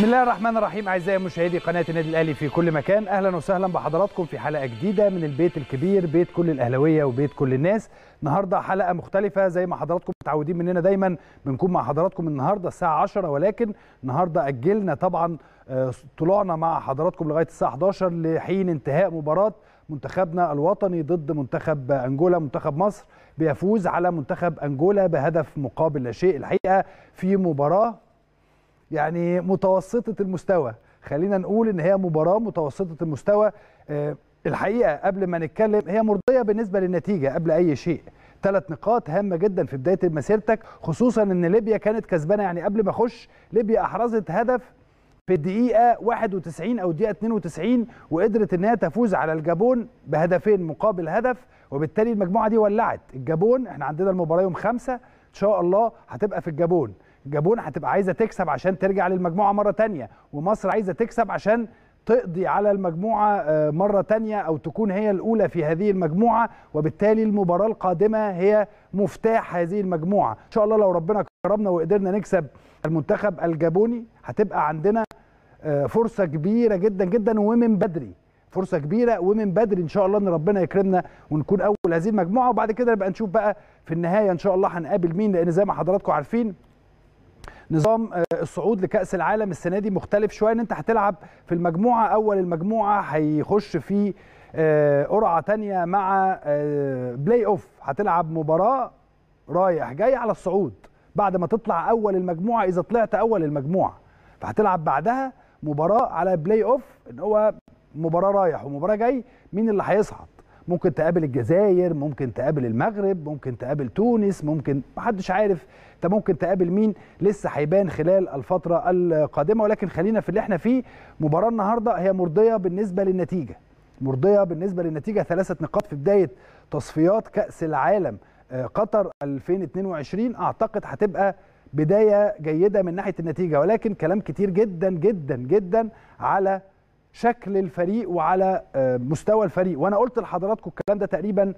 بسم الله الرحمن الرحيم. اعزائي مشاهدي قناه النادي الاهلي في كل مكان، اهلا وسهلا بحضراتكم في حلقه جديده من البيت الكبير، بيت كل الاهلاويه وبيت كل الناس. النهارده حلقه مختلفه زي ما حضراتكم متعودين مننا، دايما بنكون مع حضراتكم النهارده الساعه 10، ولكن النهارده اجلنا طبعا طلوعنا مع حضراتكم لغايه الساعه 11 لحين انتهاء مباراه منتخبنا الوطني ضد منتخب أنغولا. منتخب مصر بيفوز على منتخب أنغولا بهدف مقابل لا شيء، الحقيقه في مباراه يعني متوسطة المستوى، خلينا نقول إن هي مباراة متوسطة المستوى. الحقيقة قبل ما نتكلم هي مرضية بالنسبة للنتيجة قبل أي شيء. 3 نقاط هامة جدا في بداية مسيرتك، خصوصا إن ليبيا كانت كسبانة، يعني قبل ما أخش ليبيا أحرزت هدف في الدقيقة 91 أو الدقيقة 92 وقدرت إنها تفوز على الجابون بهدفين مقابل هدف، وبالتالي المجموعة دي ولعت. الجابون إحنا عندنا المباراة يوم 5 إن شاء الله هتبقى في الجابون. الجابون هتبقى عايزه تكسب عشان ترجع للمجموعه مره ثانيه، ومصر عايزه تكسب عشان تقضي على المجموعه مره ثانيه او تكون هي الاولى في هذه المجموعه، وبالتالي المباراه القادمه هي مفتاح هذه المجموعه. ان شاء الله لو ربنا كرمنا وقدرنا نكسب المنتخب الجابوني هتبقى عندنا فرصه كبيره جدا جدا، ومن بدري فرصه كبيره ومن بدري ان شاء الله ان ربنا يكرمنا ونكون اول هذه المجموعه، وبعد كده نبقى نشوف بقى في النهايه ان شاء الله هنقابل مين، لان زي ما حضراتكم عارفين نظام الصعود لكأس العالم السنة دي مختلف شوية، ان انت هتلعب في المجموعة، اول المجموعة هيخش في قرعة تانية مع بلاي اوف، هتلعب مباراة رايح جاي على الصعود بعد ما تطلع اول المجموعة، اذا طلعت اول المجموعة فهتلعب بعدها مباراة على بلاي اوف، ان هو مباراة رايح ومباراة جاي مين اللي هيصعد. ممكن تقابل الجزائر، ممكن تقابل المغرب، ممكن تقابل تونس، ممكن محدش عارف انت ممكن تقابل مين، لسه هيبان خلال الفتره القادمه. ولكن خلينا في اللي احنا فيه. مباراه النهارده هي مرضيه بالنسبه للنتيجه، مرضيه بالنسبه للنتيجه، 3 نقاط في بدايه تصفيات كاس العالم قطر 2022، اعتقد هتبقى بدايه جيده من ناحيه النتيجه، ولكن كلام كتير جدا جدا جدا على شكل الفريق وعلى مستوى الفريق. وانا قلت لحضراتكم الكلام ده تقريبا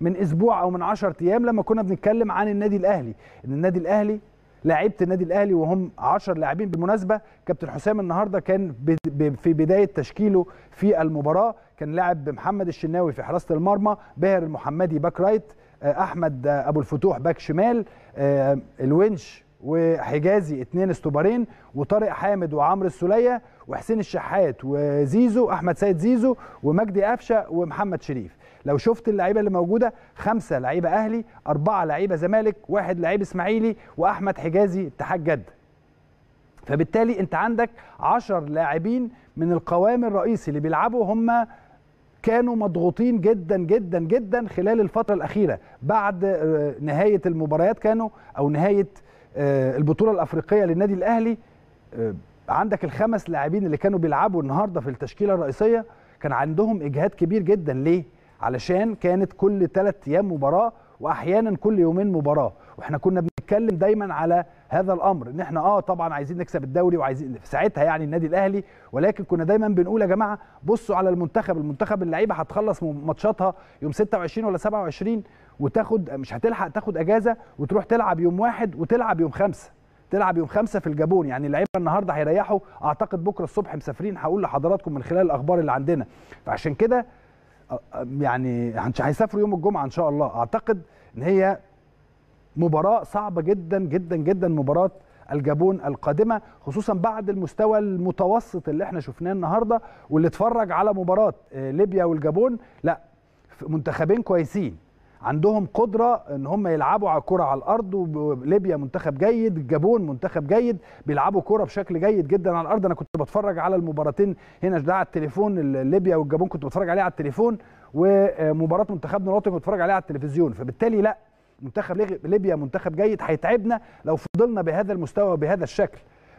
من اسبوع او من 10 ايام لما كنا بنتكلم عن النادي الاهلي، ان النادي الاهلي لاعيبه النادي الاهلي وهم 10 لاعبين، بالمناسبه كابتن حسام النهارده كان في بدايه تشكيله في المباراه، كان لاعب محمد الشناوي في حراسه المرمى، باهر المحمدي باك رايت، احمد ابو الفتوح باك شمال، الونش وحجازي 2 استوبرين، وطارق حامد وعمرو السوليه، وحسين الشحات وزيزو احمد سيد زيزو ومجدي أفشة ومحمد شريف. لو شفت اللعيبه اللي موجوده، 5 لعيبه اهلي، 4 لعيبه زمالك، 1 لعيب اسماعيلي، واحمد حجازي اتحاد جده. فبالتالي انت عندك 10 لاعبين من القوام الرئيسي اللي بيلعبوا، هم كانوا مضغوطين جدا جدا جدا خلال الفتره الاخيره بعد نهايه المباريات، كانوا او نهايه البطوله الافريقيه للنادي الاهلي. عندك ال5 لاعبين اللي كانوا بيلعبوا النهارده في التشكيله الرئيسيه كان عندهم اجهاد كبير جدا. ليه؟ علشان كانت كل 3 ايام مباراه، واحيانا كل يومين مباراه، واحنا كنا بنتكلم دايما على هذا الامر ان احنا طبعا عايزين نكسب الدوري وعايزين في ساعتها يعني النادي الاهلي، ولكن كنا دايما بنقول يا جماعه بصوا على المنتخب، المنتخب اللعيبه هتخلص ماتشاتها يوم 26 ولا 27 وتاخد، مش هتلحق تاخد اجازه وتروح تلعب يوم 1 وتلعب يوم 5، تلعب يوم 5 في الجابون. يعني اللعيبه النهارده هيريحوا، اعتقد بكره الصبح مسافرين، هقول لحضراتكم من خلال الاخبار اللي عندنا. فعشان كده يعني هيسافروا يوم الجمعه ان شاء الله. اعتقد ان هي مباراه صعبه جدا جدا جدا، مباراه الجابون القادمه، خصوصا بعد المستوى المتوسط اللي احنا شفناه النهارده. واللي اتفرج على مباراه ليبيا والجابون، لا منتخبين كويسين عندهم قدرة ان هم يلعبوا على كرة على الارض، وليبيا منتخب جيد، الجابون منتخب جيد، بيلعبوا كرة بشكل جيد جدا على الارض. انا كنت بتفرج على المباراتين هنا ده على التليفون، ليبيا والجابون كنت بتفرج عليها على التليفون، ومباراة منتخبنا الوطني كنت بتفرج عليها على التلفزيون. فبالتالي لا، منتخب ليبيا منتخب جيد، هيتعبنا لو فضلنا بهذا المستوى وبهذا الشكل.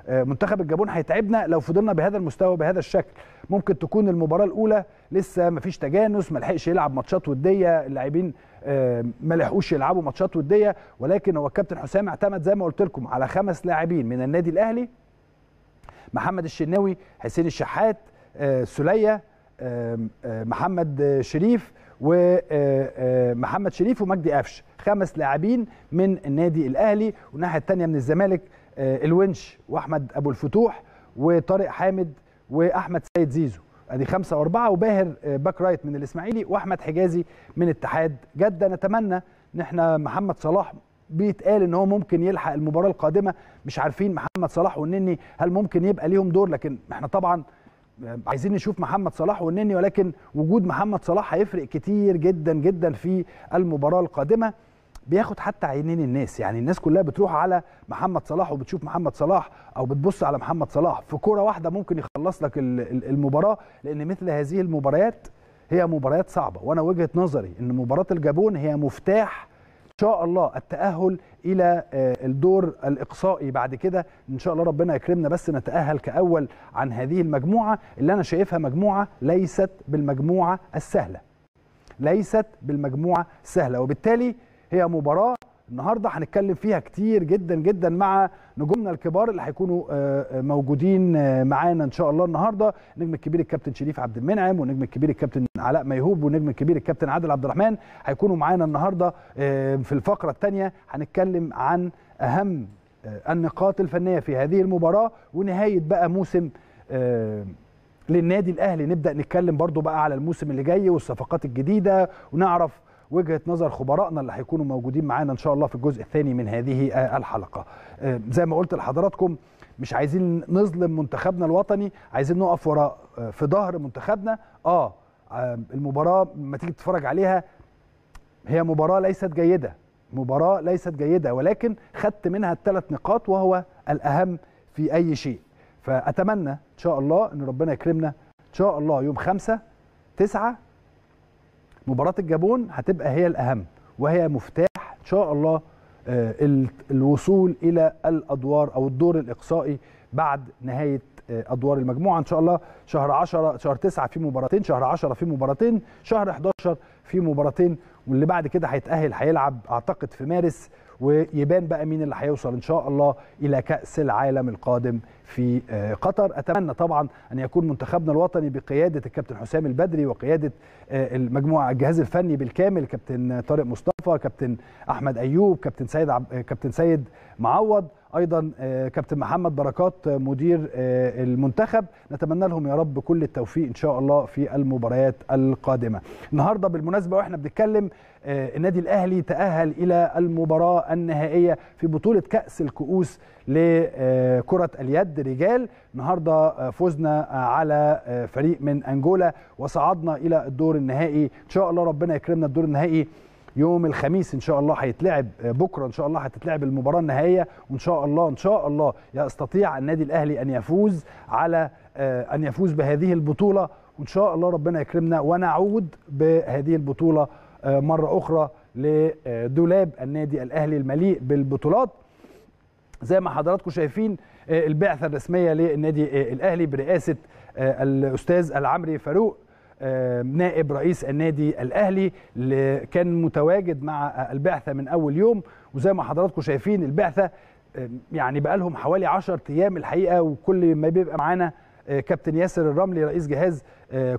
منتخب الجابون هيتعبنا لو فضلنا بهذا المستوى وبهذا الشكل. ممكن تكون المباراة الأولى لسه مفيش تجانس، ملحقش يلعب ماتشات ودية، اللاعبين ملحقوش يلعبوا ماتشات ودية، ولكن هو الكابتن حسام اعتمد زي ما قلت لكم على 5 لاعبين من النادي الأهلي، محمد الشناوي، حسين الشحات، سلية، محمد شريف، ومحمد شريف ومجدي أفشة، 5 لاعبين من النادي الأهلي. والناحية الثانية من الزمالك الونش واحمد ابو الفتوح وطارق حامد واحمد سيد زيزو، ادي 5 و4، وباهر باك رايت من الاسماعيلي واحمد حجازي من اتحاد جدة. نتمنى ان احنا محمد صلاح بيتقال ان هو ممكن يلحق المباراة القادمة، مش عارفين محمد صلاح والنني هل ممكن يبقى ليهم دور، لكن احنا طبعا عايزين نشوف محمد صلاح والنني، ولكن وجود محمد صلاح هيفرق كتير جدا جدا في المباراة القادمة. بياخد حتى عينين الناس، يعني الناس كلها بتروح على محمد صلاح وبتشوف محمد صلاح او بتبص على محمد صلاح، في كرة واحدة ممكن يخلص لك المباراة، لان مثل هذه المباريات هي مباريات صعبة، وانا وجهة نظري ان مباراة الجابون هي مفتاح إن شاء الله التأهل إلى الدور الإقصائي. بعد كده إن شاء الله ربنا يكرمنا بس نتأهل كأول عن هذه المجموعة اللي أنا شايفها مجموعة ليست بالمجموعة السهلة، ليست بالمجموعة السهلة، وبالتالي هي مباراة النهاردة هنتكلم فيها كتير جدا جدا مع نجومنا الكبار اللي هيكونوا موجودين معانا إن شاء الله النهاردة، النجم الكبير الكابتن شريف عبد المنعم، والنجم الكبير الكابتن علاء ميهوب، والنجم الكبير الكابتن عادل عبد الرحمن، هيكونوا معانا النهاردة. في الفقرة الثانية هنتكلم عن أهم النقاط الفنية في هذه المباراة ونهاية بقى موسم للنادي الأهلي، نبدأ نتكلم برضو بقى على الموسم اللي جاي والصفقات الجديدة، ونعرف وجهة نظر خبرائنا اللي هيكونوا موجودين معانا إن شاء الله في الجزء الثاني من هذه الحلقة. زي ما قلت لحضراتكم مش عايزين نظلم منتخبنا الوطني، عايزين نقف وراء في ظهر منتخبنا. المباراة ما تيجي تتفرج عليها هي مباراة ليست جيدة، مباراة ليست جيدة، ولكن خدت منها ال3 نقاط وهو الأهم في أي شيء. فأتمنى إن شاء الله إن ربنا يكرمنا إن شاء الله يوم 5/9 مباراة الجابون هتبقى هي الأهم، وهي مفتاح إن شاء الله الوصول إلى الأدوار أو الدور الإقصائي بعد نهاية أدوار المجموعة. إن شاء الله شهر 9 في مباراتين، شهر 10 في مباراتين، شهر 11 في مباراتين، واللي بعد كده هيتأهل هيلعب أعتقد في مارس، ويبان بقى مين اللي هيوصل إن شاء الله إلى كأس العالم القادم في قطر. أتمنى طبعا أن يكون منتخبنا الوطني بقيادة الكابتن حسام البدري وقيادة المجموعة الجهاز الفني بالكامل، كابتن طارق مصطفى، كابتن أحمد أيوب، كابتن سيد معوض، أيضا كابتن محمد بركات مدير المنتخب. نتمنى لهم يا رب كل التوفيق إن شاء الله في المباريات القادمة. النهاردة بالمناسبة وإحنا بنتكلم النادي الأهلي تأهل إلى المباراة النهائية في بطولة كأس الكؤوس لكرة اليد رجال. النهاردة فوزنا على فريق من أنغولا وصعدنا إلى الدور النهائي، إن شاء الله ربنا يكرمنا. الدور النهائي يوم الخميس إن شاء الله هيتلعب، بكرة إن شاء الله هتتلعب المباراة النهائية، وإن شاء الله إن شاء الله يستطيع النادي الأهلي أن يفوز بهذه البطولة، وإن شاء الله ربنا يكرمنا ونعود بهذه البطولة مرة أخرى لدولاب النادي الأهلي المليء بالبطولات. زي ما حضراتكم شايفين البعثة الرسمية للنادي الأهلي برئاسة الأستاذ العمري فاروق نائب رئيس النادي الأهلي، اللي كان متواجد مع البعثة من أول يوم. وزي ما حضراتكم شايفين البعثة يعني بقى لهم حوالي 10 أيام الحقيقة، وكل ما بيبقى معانا كابتن ياسر الرملي رئيس جهاز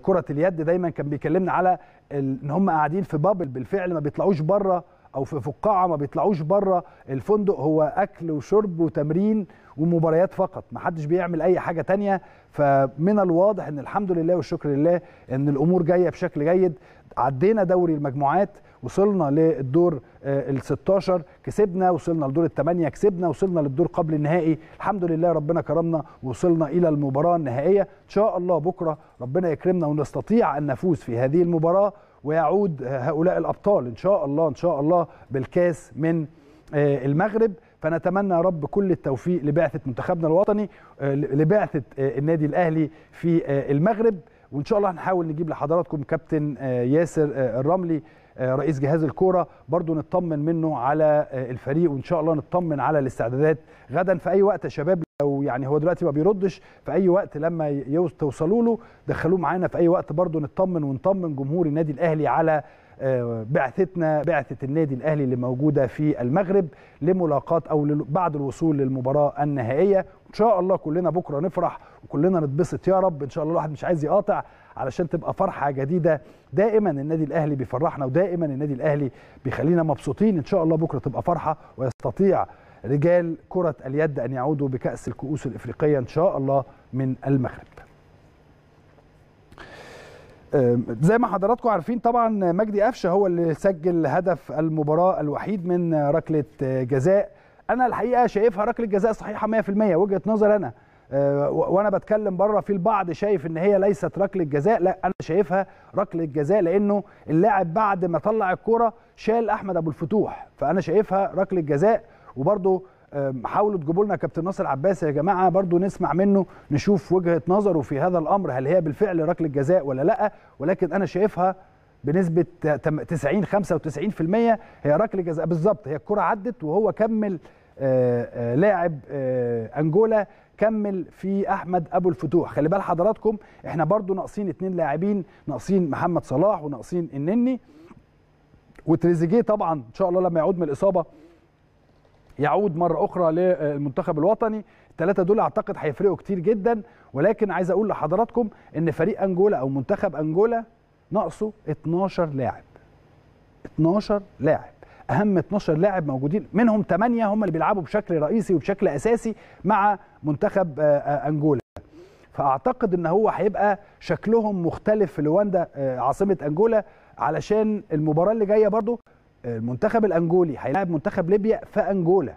كرة اليد دايما كان بيكلمنا على ان هم قاعدين في بابل بالفعل، ما بيطلعوش بره او في فقاعه، ما بيطلعوش بره الفندق، هو اكل وشرب وتمرين ومباريات فقط، ما حدش بيعمل اي حاجه تانية. فمن الواضح ان الحمد لله والشكر لله ان الامور جايه بشكل جيد. عدينا دوري المجموعات، وصلنا للدور ال16 كسبنا، وصلنا لدور ال8 كسبنا، وصلنا للدور قبل النهائي، الحمد لله ربنا كرمنا ووصلنا الى المباراه النهائيه. ان شاء الله بكره ربنا يكرمنا ونستطيع ان نفوز في هذه المباراه، ويعود هؤلاء الأبطال إن شاء الله إن شاء الله بالكاس من المغرب. فنتمنى يا رب كل التوفيق لبعثة منتخبنا الوطني، لبعثة النادي الأهلي في المغرب، وإن شاء الله هنحاول نجيب لحضراتكم كابتن ياسر الرملي رئيس جهاز الكورة برضو نطمن منه على الفريق، وإن شاء الله نطمن على الاستعدادات غدا. في أي وقت يا شباب، لو يعني هو دلوقتي ما بيردش، في أي وقت لما توصلوا له دخلوه معانا، في أي وقت برضو نطمن ونطمن جمهور النادي الأهلي على بعثتنا، بعثة النادي الأهلي اللي موجودة في المغرب لملاقات أو بعد الوصول للمباراة النهائية. إن شاء الله كلنا بكرة نفرح وكلنا نتبسط يا رب، إن شاء الله الواحد مش عايز يقاطع علشان تبقى فرحة جديدة. دائما النادي الأهلي بيفرحنا، ودائما النادي الأهلي بيخلينا مبسوطين. إن شاء الله بكرة تبقى فرحة، ويستطيع رجال كرة اليد أن يعودوا بكأس الكؤوس الإفريقية إن شاء الله من المغرب. زي ما حضراتكم عارفين طبعا مجدي أفشة هو اللي سجل هدف المباراة الوحيد من ركلة جزاء. أنا الحقيقة شايفها ركلة جزاء صحيحة 100%، وجهة نظر أنا، وأنا بتكلم بره في البعض شايف إن هي ليست ركلة جزاء، لا أنا شايفها ركلة جزاء لأنه اللاعب بعد ما طلع الكرة شال أحمد أبو الفتوح، فأنا شايفها ركلة جزاء. وبرضه حاولوا تجيبوا لنا كابتن ناصر العباسي يا جماعه برضو نسمع منه نشوف وجهه نظره في هذا الامر، هل هي بالفعل ركله جزاء ولا لا؟ ولكن انا شايفها بنسبه 95% هي ركله جزاء بالظبط. هي الكره عدت وهو كمل، لاعب انجولا كمل في احمد ابو الفتوح. خلي بال حضراتكم احنا برضو ناقصين 2 لاعبين، ناقصين محمد صلاح وناقصين النني وتريزيجيه، طبعا ان شاء الله لما يعود من الاصابه يعود مرة أخرى للمنتخب الوطني. الثلاثة دول أعتقد هيفرقوا كتير جدا، ولكن عايز أقول لحضراتكم إن فريق أنجولا أو منتخب أنجولا ناقصه 12 لاعب، 12 لاعب، أهم 12 لاعب موجودين، منهم 8 هم اللي بيلعبوا بشكل رئيسي وبشكل أساسي مع منتخب أنجولا. فأعتقد إن هو هيبقى شكلهم مختلف في لواندا عاصمة أنجولا، علشان المباراة اللي جاية برضو المنتخب الأنجولي هيلاعب منتخب ليبيا في أنجولا،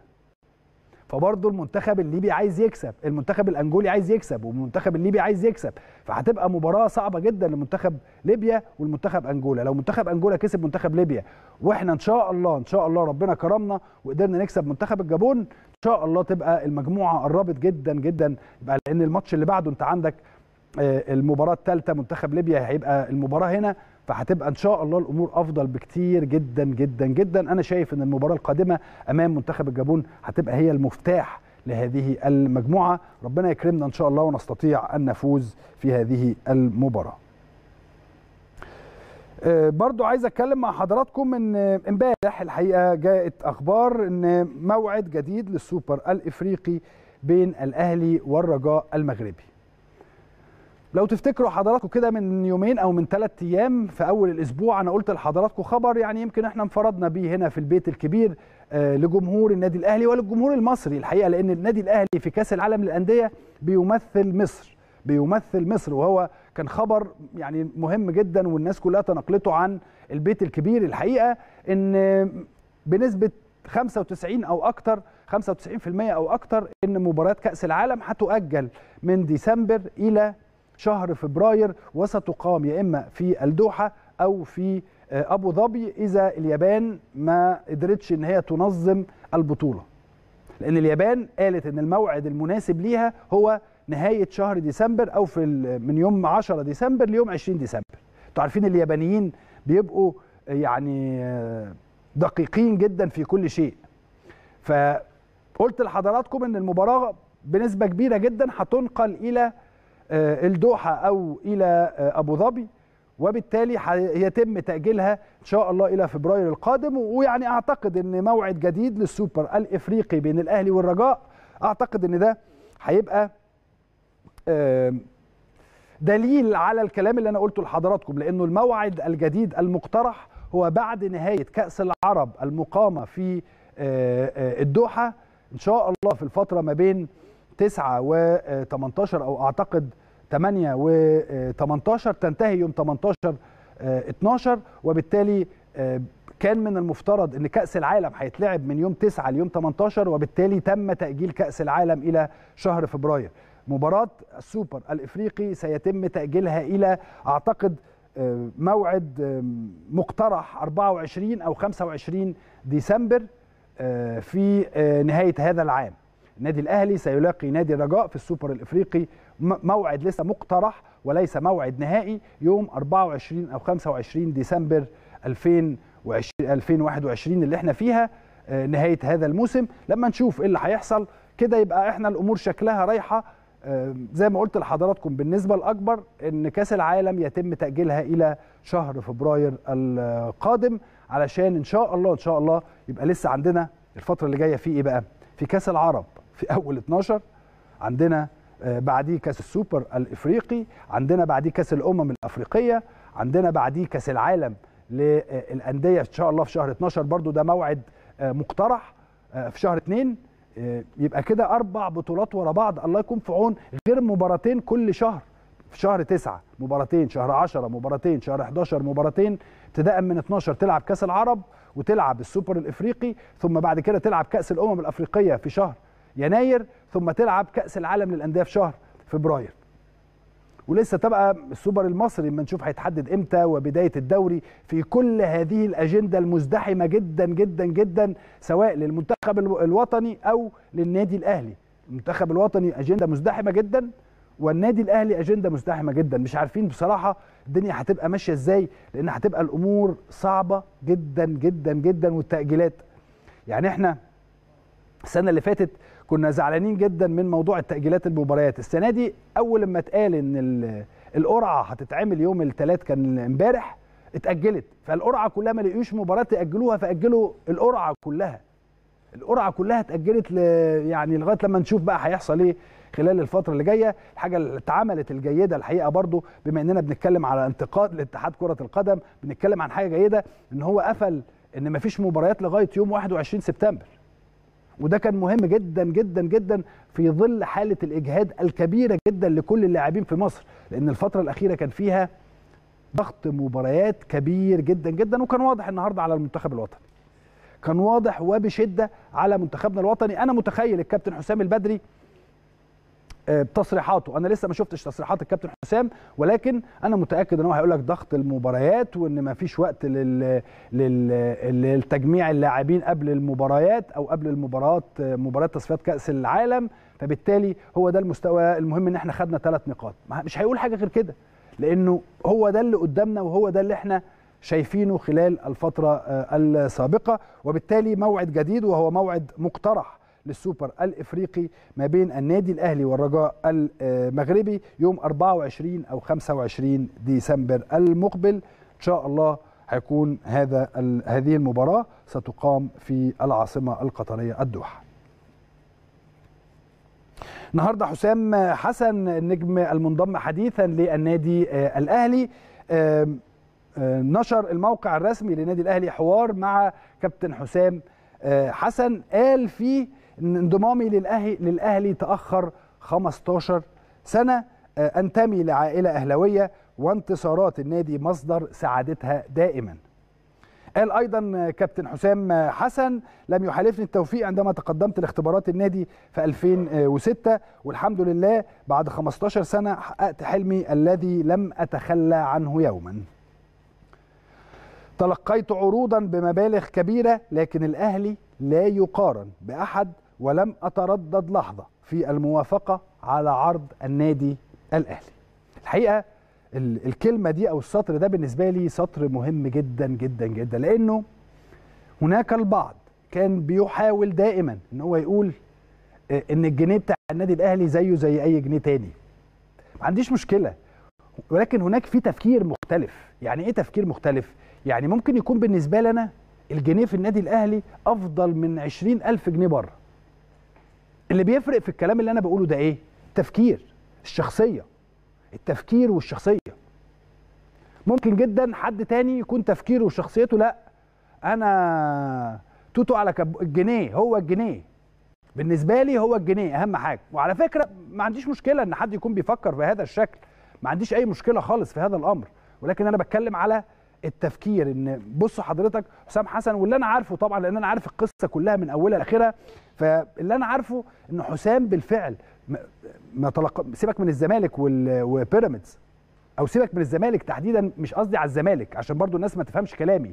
فبرضه المنتخب الليبي عايز يكسب، المنتخب الأنجولي عايز يكسب، والمنتخب الليبي عايز يكسب، فهتبقى مباراة صعبة جدا لمنتخب ليبيا والمنتخب أنجولا. لو منتخب أنجولا كسب منتخب ليبيا واحنا إن شاء الله إن شاء الله ربنا كرمنا وقدرنا نكسب منتخب الجابون، إن شاء الله تبقى المجموعة قربت جدا جدا، لأن الماتش اللي بعده أنت عندك المباراة الثالثة منتخب ليبيا، هيبقى المباراة هنا، فهتبقى ان شاء الله الامور افضل بكتير جدا جدا جدا. انا شايف ان المباراه القادمه امام منتخب الجابون هتبقى هي المفتاح لهذه المجموعه، ربنا يكرمنا ان شاء الله ونستطيع ان نفوز في هذه المباراه. برضو عايز اتكلم مع حضراتكم ان امبارح الحقيقه جاءت اخبار ان موعد جديد للسوبر الافريقي بين الاهلي والرجاء المغربي. لو تفتكروا حضراتكم كده من يومين أو من 3 أيام في أول الأسبوع أنا قلت لحضراتكم خبر يعني يمكن إحنا انفردنا بيه هنا في البيت الكبير لجمهور النادي الأهلي وللجمهور المصري الحقيقة، لأن النادي الأهلي في كأس العالم للأندية بيمثل مصر، بيمثل مصر، وهو كان خبر يعني مهم جدا والناس كلها تناقلته عن البيت الكبير الحقيقة، إن بنسبة 95 أو أكتر 95% أو أكتر إن مباراة كأس العالم هتؤجل من ديسمبر إلى شهر فبراير، وستقام يا إما في الدوحة أو في أبو ظبي إذا اليابان ما قدرتش إن هي تنظم البطولة، لأن اليابان قالت إن الموعد المناسب ليها هو نهاية شهر ديسمبر أو في من يوم 10 ديسمبر ليوم 20 ديسمبر. أنتوا عارفين اليابانيين بيبقوا يعني دقيقين جدا في كل شيء، فقلت لحضراتكم إن المباراة بنسبة كبيرة جدا هتنقل إلى الدوحة أو إلى أبو ظبي، وبالتالي هيتم تأجيلها إن شاء الله إلى فبراير القادم. ويعني أعتقد إن موعد جديد للسوبر الإفريقي بين الأهلي والرجاء أعتقد إن ده هيبقى دليل على الكلام اللي أنا قلته لحضراتكم، لأنه الموعد الجديد المقترح هو بعد نهاية كأس العرب المقامة في الدوحة إن شاء الله في الفترة ما بين 9 و 18 أو أعتقد 8 و 18 تنتهي يوم 18/12، وبالتالي كان من المفترض أن كأس العالم هيتلعب من يوم 9 ليوم 18، وبالتالي تم تأجيل كأس العالم إلى شهر فبراير. مباراة السوبر الإفريقي سيتم تأجيلها إلى أعتقد موعد مقترح 24 أو 25 ديسمبر في نهاية هذا العام. النادي الأهلي سيلاقي نادي الرجاء في السوبر الإفريقي، موعد لسه مقترح وليس موعد نهائي، يوم 24 أو 25 ديسمبر 2021 اللي احنا فيها نهاية هذا الموسم. لما نشوف ايه اللي هيحصل كده يبقى احنا الأمور شكلها رايحة زي ما قلت لحضراتكم بالنسبة الأكبر إن كأس العالم يتم تأجيلها إلى شهر فبراير القادم، علشان إن شاء الله إن شاء الله يبقى لسه عندنا الفترة اللي جاية في ايه بقى؟ في كأس العرب في أول 12 عندنا، بعديه كأس السوبر الإفريقي، عندنا بعديه كأس الأمم الأفريقية، عندنا بعديه كأس العالم للأندية إن شاء الله في شهر 12 برضو، ده موعد مقترح في شهر 2، يبقى كده 4 بطولات ورا بعض، الله يكون في عون، غير مباراتين كل شهر، في شهر 9 مباراتين، شهر 10 مباراتين، شهر 11 مباراتين، ابتداء من 12 تلعب كأس العرب وتلعب السوبر الافريقي، ثم بعد كده تلعب كأس الامم الافريقية في شهر يناير، ثم تلعب كأس العالم للأندية في شهر فبراير. ولسه تبقى السوبر المصري ما نشوف هيتحدد امتى، وبدايه الدوري. في كل هذه الاجنده المزدحمه جدا جدا جدا، سواء للمنتخب الوطني او للنادي الاهلي. المنتخب الوطني اجنده مزدحمه جدا، والنادي الاهلي اجنده مزدحمه جدا. مش عارفين بصراحه الدنيا هتبقى ماشيه ازاي، لان هتبقى الامور صعبه جدا جدا جدا. والتاجيلات، يعني احنا السنه اللي فاتت كنا زعلانين جدا من موضوع التأجيلات المباريات. السنه دي اول لما اتقال ان القرعه هتتعمل يوم الثلاث، كان امبارح، اتأجلت، فالقرعه كلها ما لقيوش مباراه يأجلوها، فأجلوا القرعه كلها. القرعه كلها اتأجلت يعني لغايه لما نشوف بقى هيحصل ايه خلال الفتره اللي جايه. الحاجه اللي اتعملت الجيده الحقيقه برضو، بما اننا بنتكلم على انتقاد لاتحاد كره القدم، بنتكلم عن حاجه جيده، ان هو قفل ان ما فيش مباريات لغايه يوم 21 سبتمبر. وده كان مهم جدا جدا جدا في ظل حالة الإجهاد الكبيرة جدا لكل اللاعبين في مصر، لأن الفترة الأخيرة كان فيها ضغط مباريات كبير جدا جدا، وكان واضح النهاردة على المنتخب الوطني، كان واضح وبشدة على منتخبنا الوطني. أنا متخيل الكابتن حسام البدري بتصريحاته، أنا لسه ما شفتش تصريحات الكابتن حسام، ولكن أنا متأكد أنه هيقول لك ضغط المباريات، وأن ما فيش وقت للتجميع اللاعبين قبل المباريات أو قبل المباريات، مباراة تصفيات كأس العالم، فبالتالي هو ده المستوى. المهم أن احنا خدنا 3 نقاط، مش هيقول حاجة غير كده، لأنه هو ده اللي قدامنا، وهو ده اللي احنا شايفينه خلال الفترة السابقة. وبالتالي موعد جديد، وهو موعد مقترح للسوبر الافريقي ما بين النادي الاهلي والرجاء المغربي يوم 24 او 25 ديسمبر المقبل. ان شاء الله هيكون هذه المباراة ستقام في العاصمة القطرية الدوحة. النهارده حسام حسن النجم المنضم حديثا للنادي الاهلي نشر الموقع الرسمي للنادي الاهلي حوار مع كابتن حسام حسن، قال فيه ان انضمامي للأهلي تأخر 15 سنة، أنتمي لعائلة أهلاوية وانتصارات النادي مصدر سعادتها دائما. قال أيضا كابتن حسام حسن: لم يحالفني التوفيق عندما تقدمت لاختبارات النادي في 2006، والحمد لله بعد 15 سنة حققت حلمي الذي لم أتخلى عنه يوما. تلقيت عروضا بمبالغ كبيرة، لكن الأهلي لا يقارن بأحد، ولم أتردد لحظة في الموافقة على عرض النادي الأهلي. الحقيقة الكلمة دي أو السطر ده بالنسبة لي سطر مهم جدا جدا جدا، لأنه هناك البعض كان بيحاول دائما إن هو يقول إن الجنيه بتاع النادي الأهلي زيه زي أي جنيه تاني، ما عنديش مشكلة، ولكن هناك في تفكير مختلف. يعني إيه تفكير مختلف؟ يعني ممكن يكون بالنسبة لنا الجنيه في النادي الأهلي أفضل من 20,000 جنيه بره. اللي بيفرق في الكلام اللي أنا بقوله ده إيه؟ التفكير، الشخصية، التفكير والشخصية. ممكن جدا حد تاني يكون تفكيره وشخصيته لأ، أنا توتو على الجنيه، هو الجنيه بالنسبة لي، هو الجنيه أهم حاجة. وعلى فكرة ما عنديش مشكلة إن حد يكون بيفكر بهذا الشكل، ما عنديش أي مشكلة خالص في هذا الأمر، ولكن أنا بتكلم على التفكير. ان بصوا حضرتك حسام حسن، واللي انا عارفه طبعا لان انا عارف القصه كلها من اولها لاخرها، فاللي انا عارفه ان حسام بالفعل ما تلقى، سيبك من الزمالك وبيراميدز، او سيبك من الزمالك تحديدا، مش قصدي على الزمالك عشان برضو الناس ما تفهمش كلامي،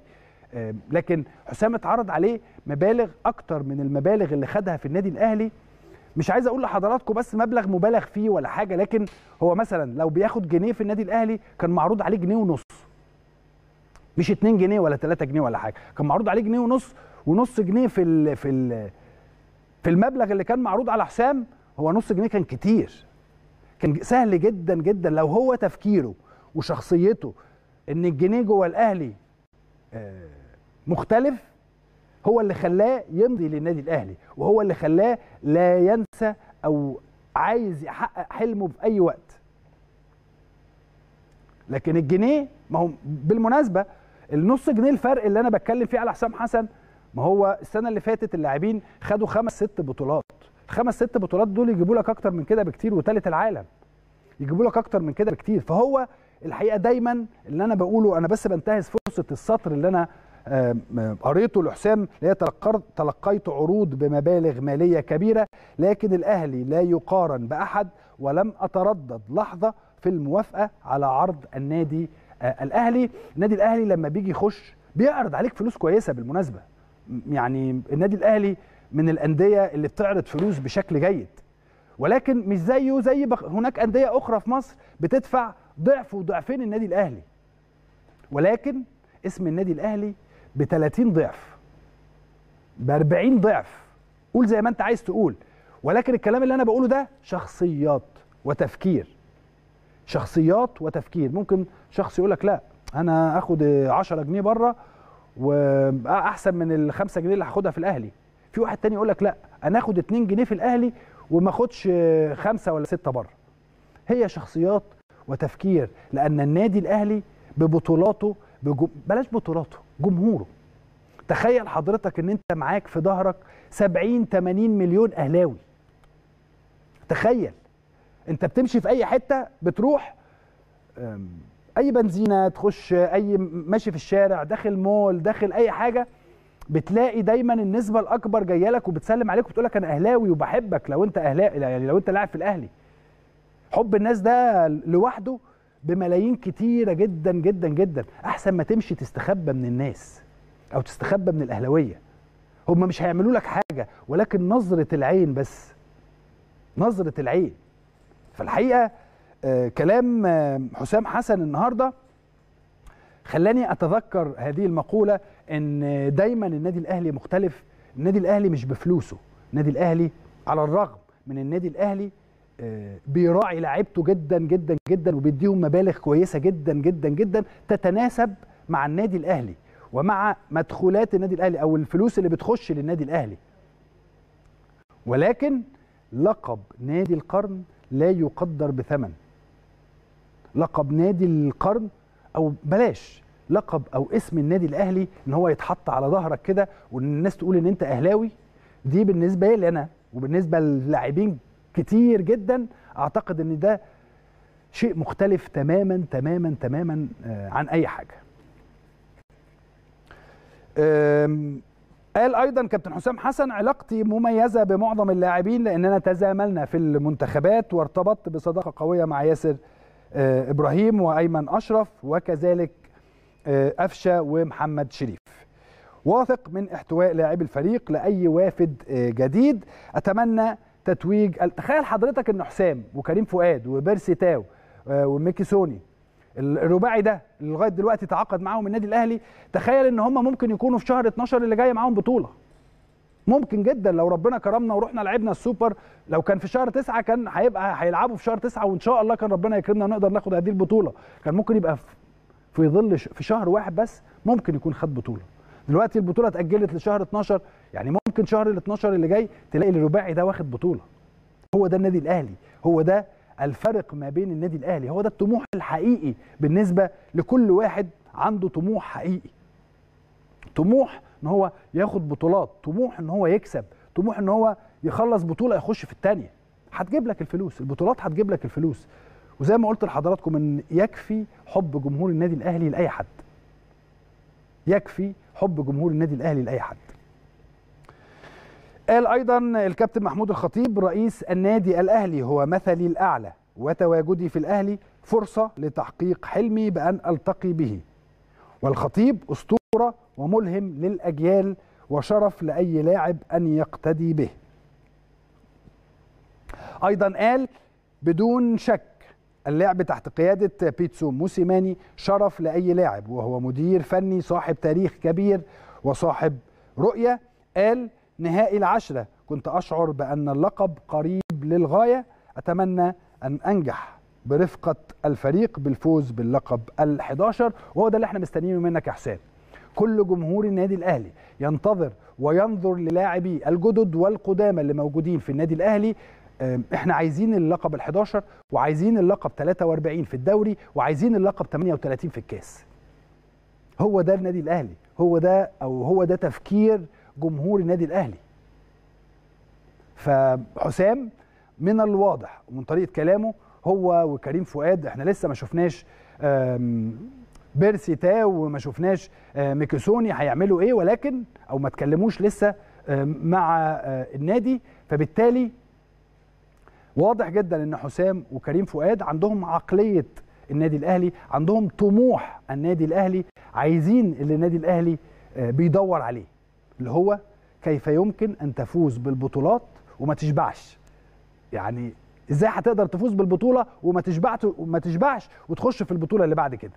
لكن حسام اتعرض عليه مبالغ اكتر من المبالغ اللي خدها في النادي الاهلي. مش عايز اقول لحضراتكم بس مبلغ مبالغ فيه ولا حاجه، لكن هو مثلا لو بياخد جنيه في النادي الاهلي كان معروض عليه 1.5 جنيه، مش 2 جنيه ولا 3 جنيه ولا حاجه، كان معروض عليه 1.5 جنيه، ونص جنيه في المبلغ اللي كان معروض على حسام. هو نص جنيه كان كتير، كان سهل جدا جدا لو هو تفكيره وشخصيته ان الجنيه جوه الاهلي مختلف، هو اللي خلاه يمضي للنادي الاهلي، وهو اللي خلاه لا ينسى او عايز يحقق حلمه في اي وقت. لكن الجنيه، ما هو بالمناسبه النص جنيه الفرق اللي انا بتكلم فيه على حسام حسن ما هو السنه اللي فاتت اللاعبين خدوا 5 6 بطولات، ال5 6 بطولات دول يجيبوا لك اكتر من كده بكتير، وثالث العالم يجيبوا لك اكتر من كده بكتير. فهو الحقيقه دايما اللي انا بقوله، انا بس بنتهز فرصه السطر اللي انا قريته لحسام، اللي هي تلقيت عروض بمبالغ ماليه كبيره، لكن الاهلي لا يقارن باحد، ولم اتردد لحظه في الموافقه على عرض النادي الاهلي. النادي الاهلي لما بيجي يخش بيعرض عليك فلوس كويسه بالمناسبه، يعني النادي الاهلي من الانديه اللي بتعرض فلوس بشكل جيد، ولكن مش زيه زي هناك انديه اخرى في مصر بتدفع ضعف وضعفين النادي الاهلي، ولكن اسم النادي الاهلي ب 30 ضعف ب 40 ضعف، قول زي ما انت عايز تقول، ولكن الكلام اللي انا بقوله ده شخصيات وتفكير، شخصيات وتفكير. ممكن شخص يقول لك لا انا اخد 10 جنيه بره واحسن من ال 5 جنيه اللي هاخدها في الاهلي، في واحد تاني يقول لك لا انا اخد 2 جنيه في الاهلي وما اخدش 5 ولا 6 بره. هي شخصيات وتفكير، لان النادي الاهلي ببطولاته بلاش بطولاته، جمهوره. تخيل حضرتك ان انت معاك في ظهرك 70 80 مليون اهلاوي، تخيل انت بتمشي في اي حته، بتروح اي بنزينه، تخش اي ماشي في الشارع، داخل مول، داخل اي حاجه، بتلاقي دايما النسبه الاكبر جايه لك وبتسلم عليك وبتقول لك انا اهلاوي وبحبك لو انت اهلاوي، يعني لو انت لاعب في الاهلي. حب الناس ده لوحده بملايين كتيره جدا جدا جدا، احسن ما تمشي تستخبى من الناس او تستخبى من الاهلاويه. هم مش هيعملوا لك حاجه، ولكن نظره العين بس، نظره العين. فالحقيقه كلام حسام حسن النهارده خلاني اتذكر هذه المقوله، ان دايما النادي الاهلي مختلف، النادي الاهلي مش بفلوسه، النادي الاهلي على الرغم من النادي الاهلي بيراعي لاعيبته جدا جدا جدا وبيديهم مبالغ كويسه جدا جدا جدا تتناسب مع النادي الاهلي ومع مدخولات النادي الاهلي او الفلوس اللي بتخش للنادي الاهلي. ولكن لقب نادي القرن لا يقدر بثمن. لقب نادي القرن، او بلاش لقب او اسم النادي الاهلي ان هو يتحط على ظهرك كده والناس تقول ان انت اهلاوي، دي بالنسبه لي انا وبالنسبه للاعبين كتير جدا اعتقد ان ده شيء مختلف تماما تماما تماما عن اي حاجه. قال ايضا كابتن حسام حسن علاقتي مميزه بمعظم اللاعبين لاننا تزاملنا في المنتخبات وارتبطت بصداقه قويه مع ياسر ابراهيم وايمن اشرف وكذلك أفشة ومحمد شريف. واثق من احتواء لاعبي الفريق لاي وافد جديد، اتمنى تتويج. تخيل حضرتك ان حسام وكريم فؤاد وبيرسي تاو وميكي سوني، الرباعي ده اللي لغايه دلوقتي تعاقد معاهم النادي الاهلي، تخيل ان هم ممكن يكونوا في شهر 12 اللي جاي معاهم بطوله. ممكن جدا لو ربنا كرمنا ورحنا لعبنا السوبر، لو كان في شهر 9 كان هيبقى هيلعبوا في شهر 9، وان شاء الله كان ربنا يكرمنا ونقدر ناخد هذه البطوله. كان ممكن يبقى في ظل في شهر واحد بس ممكن يكون خد بطوله. دلوقتي البطوله اتاجلت لشهر 12، يعني ممكن شهر ال 12 اللي جاي تلاقي الرباعي ده واخد بطوله. هو ده النادي الاهلي، هو ده الفرق ما بين النادي الاهلي، هو ده الطموح الحقيقي بالنسبه لكل واحد عنده طموح حقيقي. طموح ان هو ياخد بطولات، طموح ان هو يكسب، طموح ان هو يخلص بطوله يخش في الثانيه. هتجيب لك الفلوس، البطولات هتجيب لك الفلوس. وزي ما قلت لحضراتكم ان يكفي حب جمهور النادي الاهلي لاي حد. يكفي حب جمهور النادي الاهلي لاي حد. قال ايضا الكابتن محمود الخطيب رئيس النادي الاهلي هو مثلي الاعلى، وتواجدي في الاهلي فرصه لتحقيق حلمي بان التقي به، والخطيب اسطوره وملهم للاجيال وشرف لاي لاعب ان يقتدي به. ايضا قال بدون شك اللعب تحت قيادة بيتسو موسيماني شرف لأي لاعب، وهو مدير فني صاحب تاريخ كبير وصاحب رؤية. قال نهائي العشرة كنت أشعر بأن اللقب قريب للغاية، أتمنى أن أنجح برفقة الفريق بالفوز باللقب ال11. وهو ده اللي احنا مستنيينه منك يا حسام. كل جمهور النادي الأهلي ينتظر وينظر للاعبي الجدد والقدامى اللي موجودين في النادي الأهلي. احنا عايزين اللقب ال11، وعايزين اللقب 43 في الدوري، وعايزين اللقب 38 في الكاس. هو ده النادي الاهلي، هو ده تفكير جمهور النادي الاهلي. فحسام من الواضح ومن طريقه كلامه هو وكريم فؤاد، احنا لسه ما شفناش بيرسي تاو وما شفناش ميكيسوني هيعملوا ايه، ولكن او ما تكلموش لسه مع النادي، فبالتالي واضح جدا ان حسام وكريم فؤاد عندهم عقليه النادي الاهلي، عندهم طموح النادي الاهلي، عايزين اللي النادي الاهلي بيدور عليه، اللي هو كيف يمكن ان تفوز بالبطولات وما تشبعش. يعني ازاي هتقدر تفوز بالبطوله وما تشبعش وتخش في البطوله اللي بعد كده؟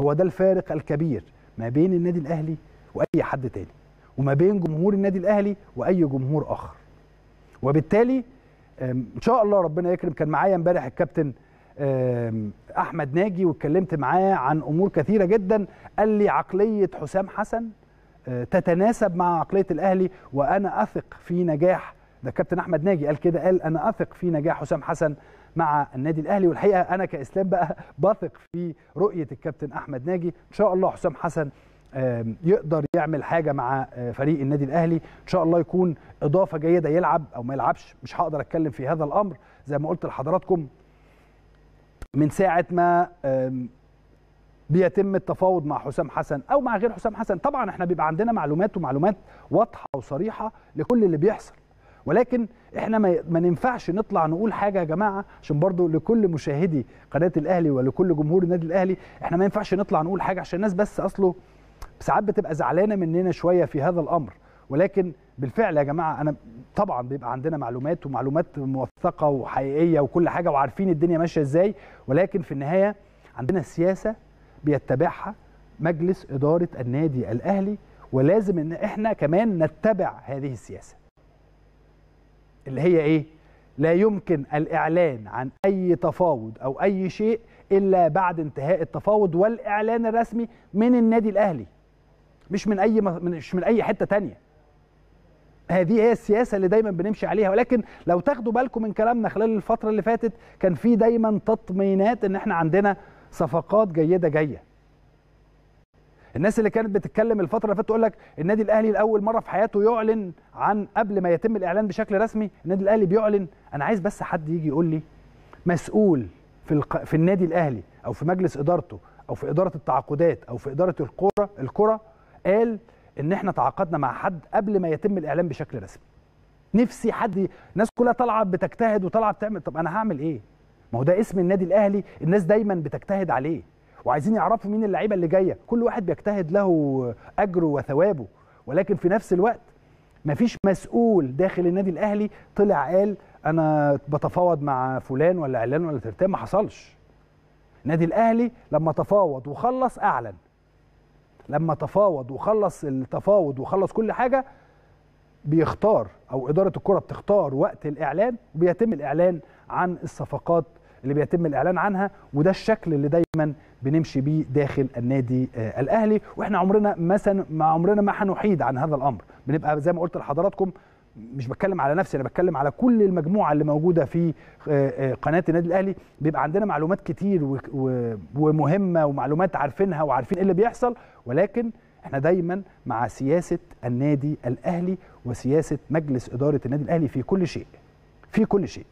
هو ده الفارق الكبير ما بين النادي الاهلي واي حد تاني، وما بين جمهور النادي الاهلي واي جمهور اخر. وبالتالي ان شاء الله ربنا يكرم. كان معايا امبارح الكابتن احمد ناجي واتكلمت معاه عن امور كثيره جدا، قال لي عقليه حسام حسن تتناسب مع عقليه الاهلي، وانا اثق في نجاح، ده الكابتن احمد ناجي قال كده، قال انا اثق في نجاح حسام حسن مع النادي الاهلي. والحقيقه انا كاسلام بقى بثق في رؤيه الكابتن احمد ناجي. ان شاء الله حسام حسن يقدر يعمل حاجه مع فريق النادي الاهلي، ان شاء الله يكون اضافه جيده، يلعب او ما يلعبش مش هقدر اتكلم في هذا الامر. زي ما قلت لحضراتكم من ساعه ما بيتم التفاوض مع حسام حسن او مع غير حسام حسن، طبعا احنا بيبقى عندنا معلومات ومعلومات واضحه وصريحه لكل اللي بيحصل، ولكن احنا ما ينفعش نطلع نقول حاجه يا جماعه، عشان برضو لكل مشاهدي قناه الاهلي ولكل جمهور النادي الاهلي، احنا ما ينفعش نطلع نقول حاجه عشان الناس بس اصله ساعات بتبقى زعلانه مننا شويه في هذا الامر. ولكن بالفعل يا جماعه انا طبعا بيبقى عندنا معلومات ومعلومات موثقه وحقيقيه وكل حاجه، وعارفين الدنيا ماشيه ازاي، ولكن في النهايه عندنا سياسه بيتبعها مجلس اداره النادي الاهلي، ولازم ان احنا كمان نتبع هذه السياسه، اللي هي ايه؟ لا يمكن الاعلان عن اي تفاوض او اي شيء الا بعد انتهاء التفاوض والاعلان الرسمي من النادي الاهلي، مش من اي حته تانية. هذه هي السياسه اللي دايما بنمشي عليها. ولكن لو تاخدوا بالكم من كلامنا خلال الفتره اللي فاتت، كان في دايما تطمينات ان احنا عندنا صفقات جيده جايه. الناس اللي كانت بتتكلم الفتره اللي فاتت تقول لك النادي الاهلي لاول مره في حياته يعلن عن، قبل ما يتم الاعلان بشكل رسمي النادي الاهلي بيعلن. انا عايز بس حد يجي يقول لي مسؤول في النادي الاهلي او في مجلس ادارته او في اداره التعاقدات او في اداره الكره قال ان احنا تعاقدنا مع حد قبل ما يتم الاعلان بشكل رسمي. نفسي حد، الناس كلها طالعه بتجتهد وطالعه بتعمل، طب انا هعمل ايه؟ ما هو ده اسم النادي الاهلي، الناس دايما بتجتهد عليه وعايزين يعرفوا مين اللعيبه اللي جايه، كل واحد بيجتهد له اجره وثوابه، ولكن في نفس الوقت مفيش مسؤول داخل النادي الاهلي طلع قال انا بتفاوض مع فلان ولا علان ولا ترتان، ما حصلش. النادي الاهلي لما تفاوض وخلص اعلن، لما تفاوض وخلص التفاوض وخلص كل حاجه بيختار، او اداره الكره بتختار وقت الاعلان، وبيتم الاعلان عن الصفقات اللي بيتم الاعلان عنها. وده الشكل اللي دايما بنمشي بيه داخل النادي الاهلي، واحنا عمرنا مثلا ما عمرنا ما هنحيد عن هذا الامر. بنبقى زي ما قلت لحضراتكم، مش بتكلم على نفسي، انا بتكلم على كل المجموعه اللي موجوده في قناه النادي الاهلي، بيبقى عندنا معلومات كتير ومهمه ومعلومات عارفينها وعارفين ايه اللي بيحصل، ولكن احنا دايما مع سياسه النادي الاهلي وسياسه مجلس اداره النادي الاهلي في كل شيء، في كل شيء.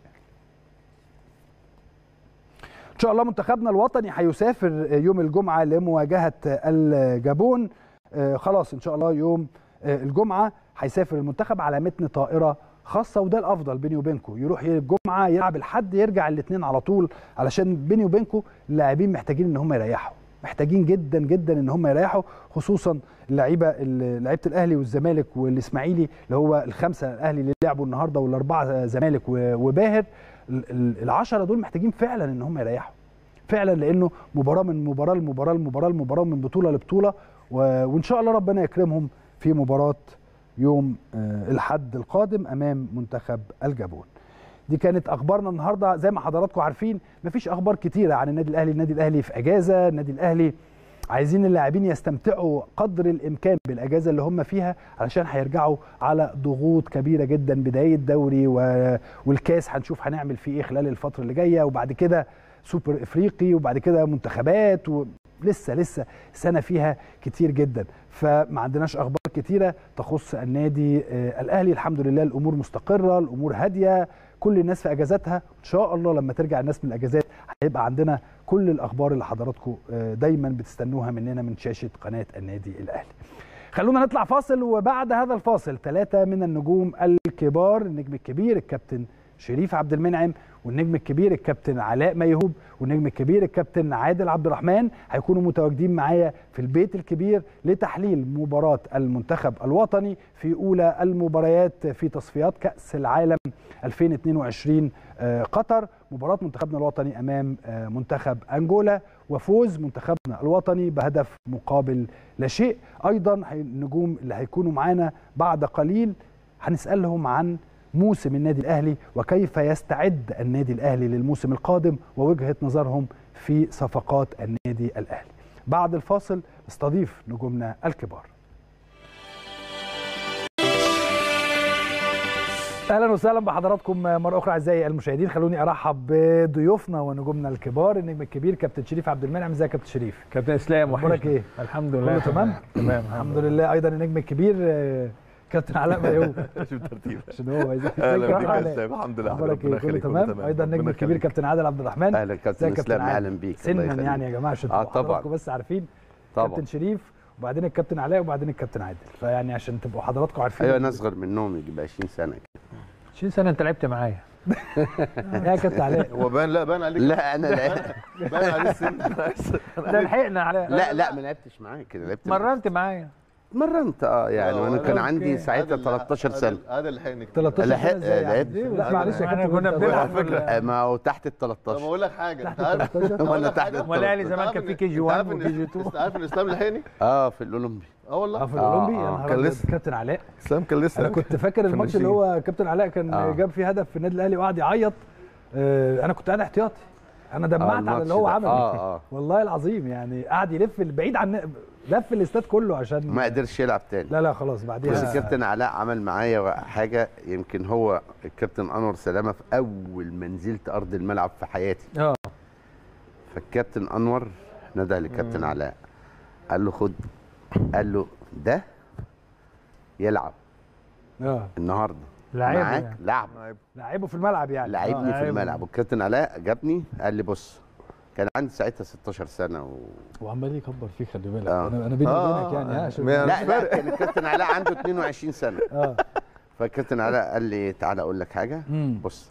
ان شاء الله منتخبنا الوطني هيسافر يوم الجمعه لمواجهه الجابون، خلاص ان شاء الله يوم الجمعه هيسافر المنتخب على متن طائره خاصه، وده الافضل بيني وبينكم، يروح الجمعه يلعب الحد يرجع الاثنين على طول، علشان بيني وبينكم اللاعبين محتاجين ان هم يريحوا، محتاجين جدا جدا ان هم يريحوا، خصوصا لعيبه الاهلي والزمالك والاسماعيلي، اللي هو الخمسه الاهلي اللي لعبوا النهارده والاربعه زمالك وباهر، العشرة دول محتاجين فعلا ان هم يريحوا فعلا، لانه مباراه من مباراه لمباراه لمباراه لمباراه، من بطوله لبطوله، وان شاء الله ربنا يكرمهم في مباراه يوم الحد القادم امام منتخب الجابون. دي كانت اخبارنا النهارده. زي ما حضراتكم عارفين مفيش اخبار كتيره عن النادي الاهلي، النادي الاهلي في اجازه، النادي الاهلي عايزين اللاعبين يستمتعوا قدر الامكان بالاجازه اللي هم فيها، علشان هيرجعوا على ضغوط كبيره جدا، بدايه دوري والكاس هنشوف هنعمل فيه ايه خلال الفتره اللي جايه، وبعد كده سوبر افريقي، وبعد كده منتخبات، ولسه سنه فيها كتير جدا، فما عندناش اخبار كتيرة تخص النادي الأهلي. الحمد لله الأمور مستقرة، الأمور هادية، كل الناس في أجازاتها. إن شاء الله لما ترجع الناس من الأجازات هيبقى عندنا كل الأخبار اللي حضراتكم دايما بتستنوها مننا من شاشة قناة النادي الأهلي. خلونا نطلع فاصل، وبعد هذا الفاصل ثلاثة من النجوم الكبار، النجم الكبير الكابتن شريف عبد المنعم، والنجم الكبير الكابتن علاء ميهوب، والنجم الكبير الكابتن عادل عبد الرحمن، هيكونوا متواجدين معايا في البيت الكبير لتحليل مباراة المنتخب الوطني في أولى المباريات في تصفيات كأس العالم 2022 قطر. مباراة منتخبنا الوطني أمام منتخب أنغولا، وفوز منتخبنا الوطني بهدف مقابل لا شيء. أيضا النجوم اللي هيكونوا معانا بعد قليل هنسألهم عن موسم النادي الأهلي وكيف يستعد النادي الأهلي للموسم القادم ووجهة نظرهم في صفقات النادي الأهلي. بعد الفاصل نستضيف نجومنا الكبار. اهلا وسهلا بحضراتكم مره اخرى اعزائي المشاهدين. خلوني ارحب بضيوفنا ونجومنا الكبار، النجم الكبير كابتن شريف عبد المنعم. ازيك يا كابتن شريف؟ كابتن اسلام، اخبارك ايه؟ الحمد لله تمام تمام الحمد لله. ايضا النجم الكبير كابتن علاء ميهوب. شوف ترتيب عشان هو عايز الحمد لله كله تمام. ايضا النجم الكبير كابتن عادل عبد الرحمن. اهلا كابتن اسلام، اهلا بيك. سنا يعني يا جماعه حضراتكم بس عارفين كابتن شريف وبعدين الكابتن علاء وبعدين الكابتن عادل، فيعني عشان تبقوا حضراتكم عارفين. ايوه انا اصغر منهم يجي 20 سنه كده. 20 سنه انت لعبت معايا يا كابتن علاء. هو بان لا بان عليك. لا انا لا بان على السن ده لحقنا علاء. لا لا ما لعبتش معايا كده، لعبت مرنت معايا مرنت يعني وانا كان عندي ساعتها 13 سنه. هذا اللي لحقني 13 سنه لعبت. لا معلش يا كابتن كنا بنلعب على فكره، ما هو تحت ال 13. طب اقول لك حاجه، انت عارف وانا تحت الاهلي زمان كان في كي جي 1 وكي جي 2. انت عارف ان اسلام لحقني في الاولمبي. والله في الاولمبي. انا كان لسه كابتن علاء اسلام كان لسه. انا كنت فاكر الماتش اللي هو كابتن علاء كان جاب فيه هدف في النادي الاهلي وقعد يعيط. انا كنت قاعد احتياطي، انا دمعت على اللي هو عمله والله العظيم. يعني قعد يلف بعيد عن لف الاستاد كله عشان ما قدرش يلعب تاني. لا لا خلاص بعدين. بس الكابتن علاء عمل معايا حاجه، يمكن هو الكابتن انور سلامه في اول ما نزلت ارض الملعب في حياتي. فالكابتن انور نادى للكابتن علاء قال له خد، قال له ده يلعب النهارده معاك لعبه في الملعب يعني لعبني في الملعب. والكابتن علاء جابني قال لي بص، كان عندي ساعتها 16 سنه وعمال يكبر فيك خلي بالك. انا بيني وبينك يعني لا لا كان الكابتن علاء عنده 22 سنه. فالكابتن علاء قال لي تعالى اقول لك حاجه، بص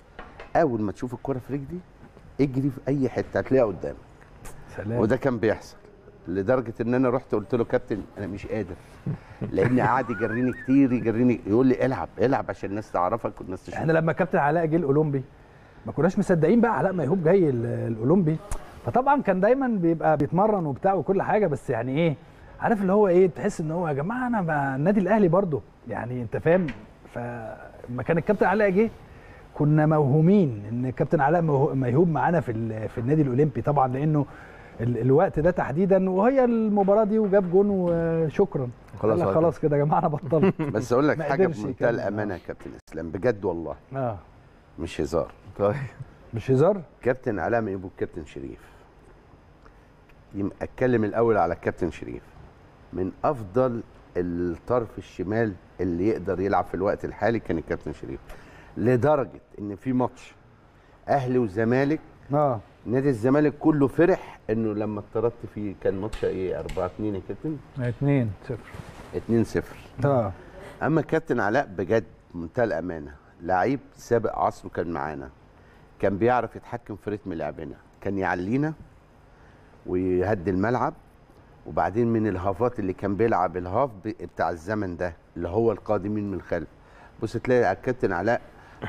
اول ما تشوف الكره في رجلي اجري في اي حته هتلاقيها قدامك. سلام. وده كان بيحصل لدرجه ان انا رحت قلت له كابتن انا مش قادر، لان قعد يجريني كتير يجريني يقول لي العب العب عشان الناس تعرفك والناس تشوفك. احنا لما كابتن علاء جه الاولمبي ما كناش مصدقين بقى علاء ميهوب جاي الاولمبي. فطبعا كان دايما بيبقى بيتمرن وبتاع وكل حاجه، بس يعني ايه عارف اللي هو ايه، تحس ان هو يا جماعه انا النادي الاهلي برضه يعني انت فاهم. فما كان الكابتن علاء جه كنا موهومين ان الكابتن علاء ميهوب معانا في النادي الاولمبي طبعا، لانه الوقت ده تحديدا وهي المباراه دي وجاب جون وشكرا خلاص كده يا جماعه انا بطلت. بس اقول لك حاجه بمنتهى الامانه يا كابتن اسلام بجد والله مش هزار. طيب مش هزار. كابتن علاء ميهوب كابتن شريف، يبقى اتكلم الاول على الكابتن شريف، من افضل الطرف الشمال اللي يقدر يلعب في الوقت الحالي كان الكابتن شريف، لدرجه ان في ماتش اهلي وزمالك نادي الزمالك كله فرح انه لما اتطردت فيه. كان ماتش ايه 4-2 يا كابتن؟ 2-0. اما كابتن علاء بجد منتهى الامانه لعيب سابق عصره، كان معانا كان بيعرف يتحكم في رتم لعبنا، كان يعلينا ويهدي الملعب. وبعدين من الهافات اللي كان بيلعب الهاف بتاع الزمن ده اللي هو القادمين من الخلف، بص تلاقي الكابتن علاء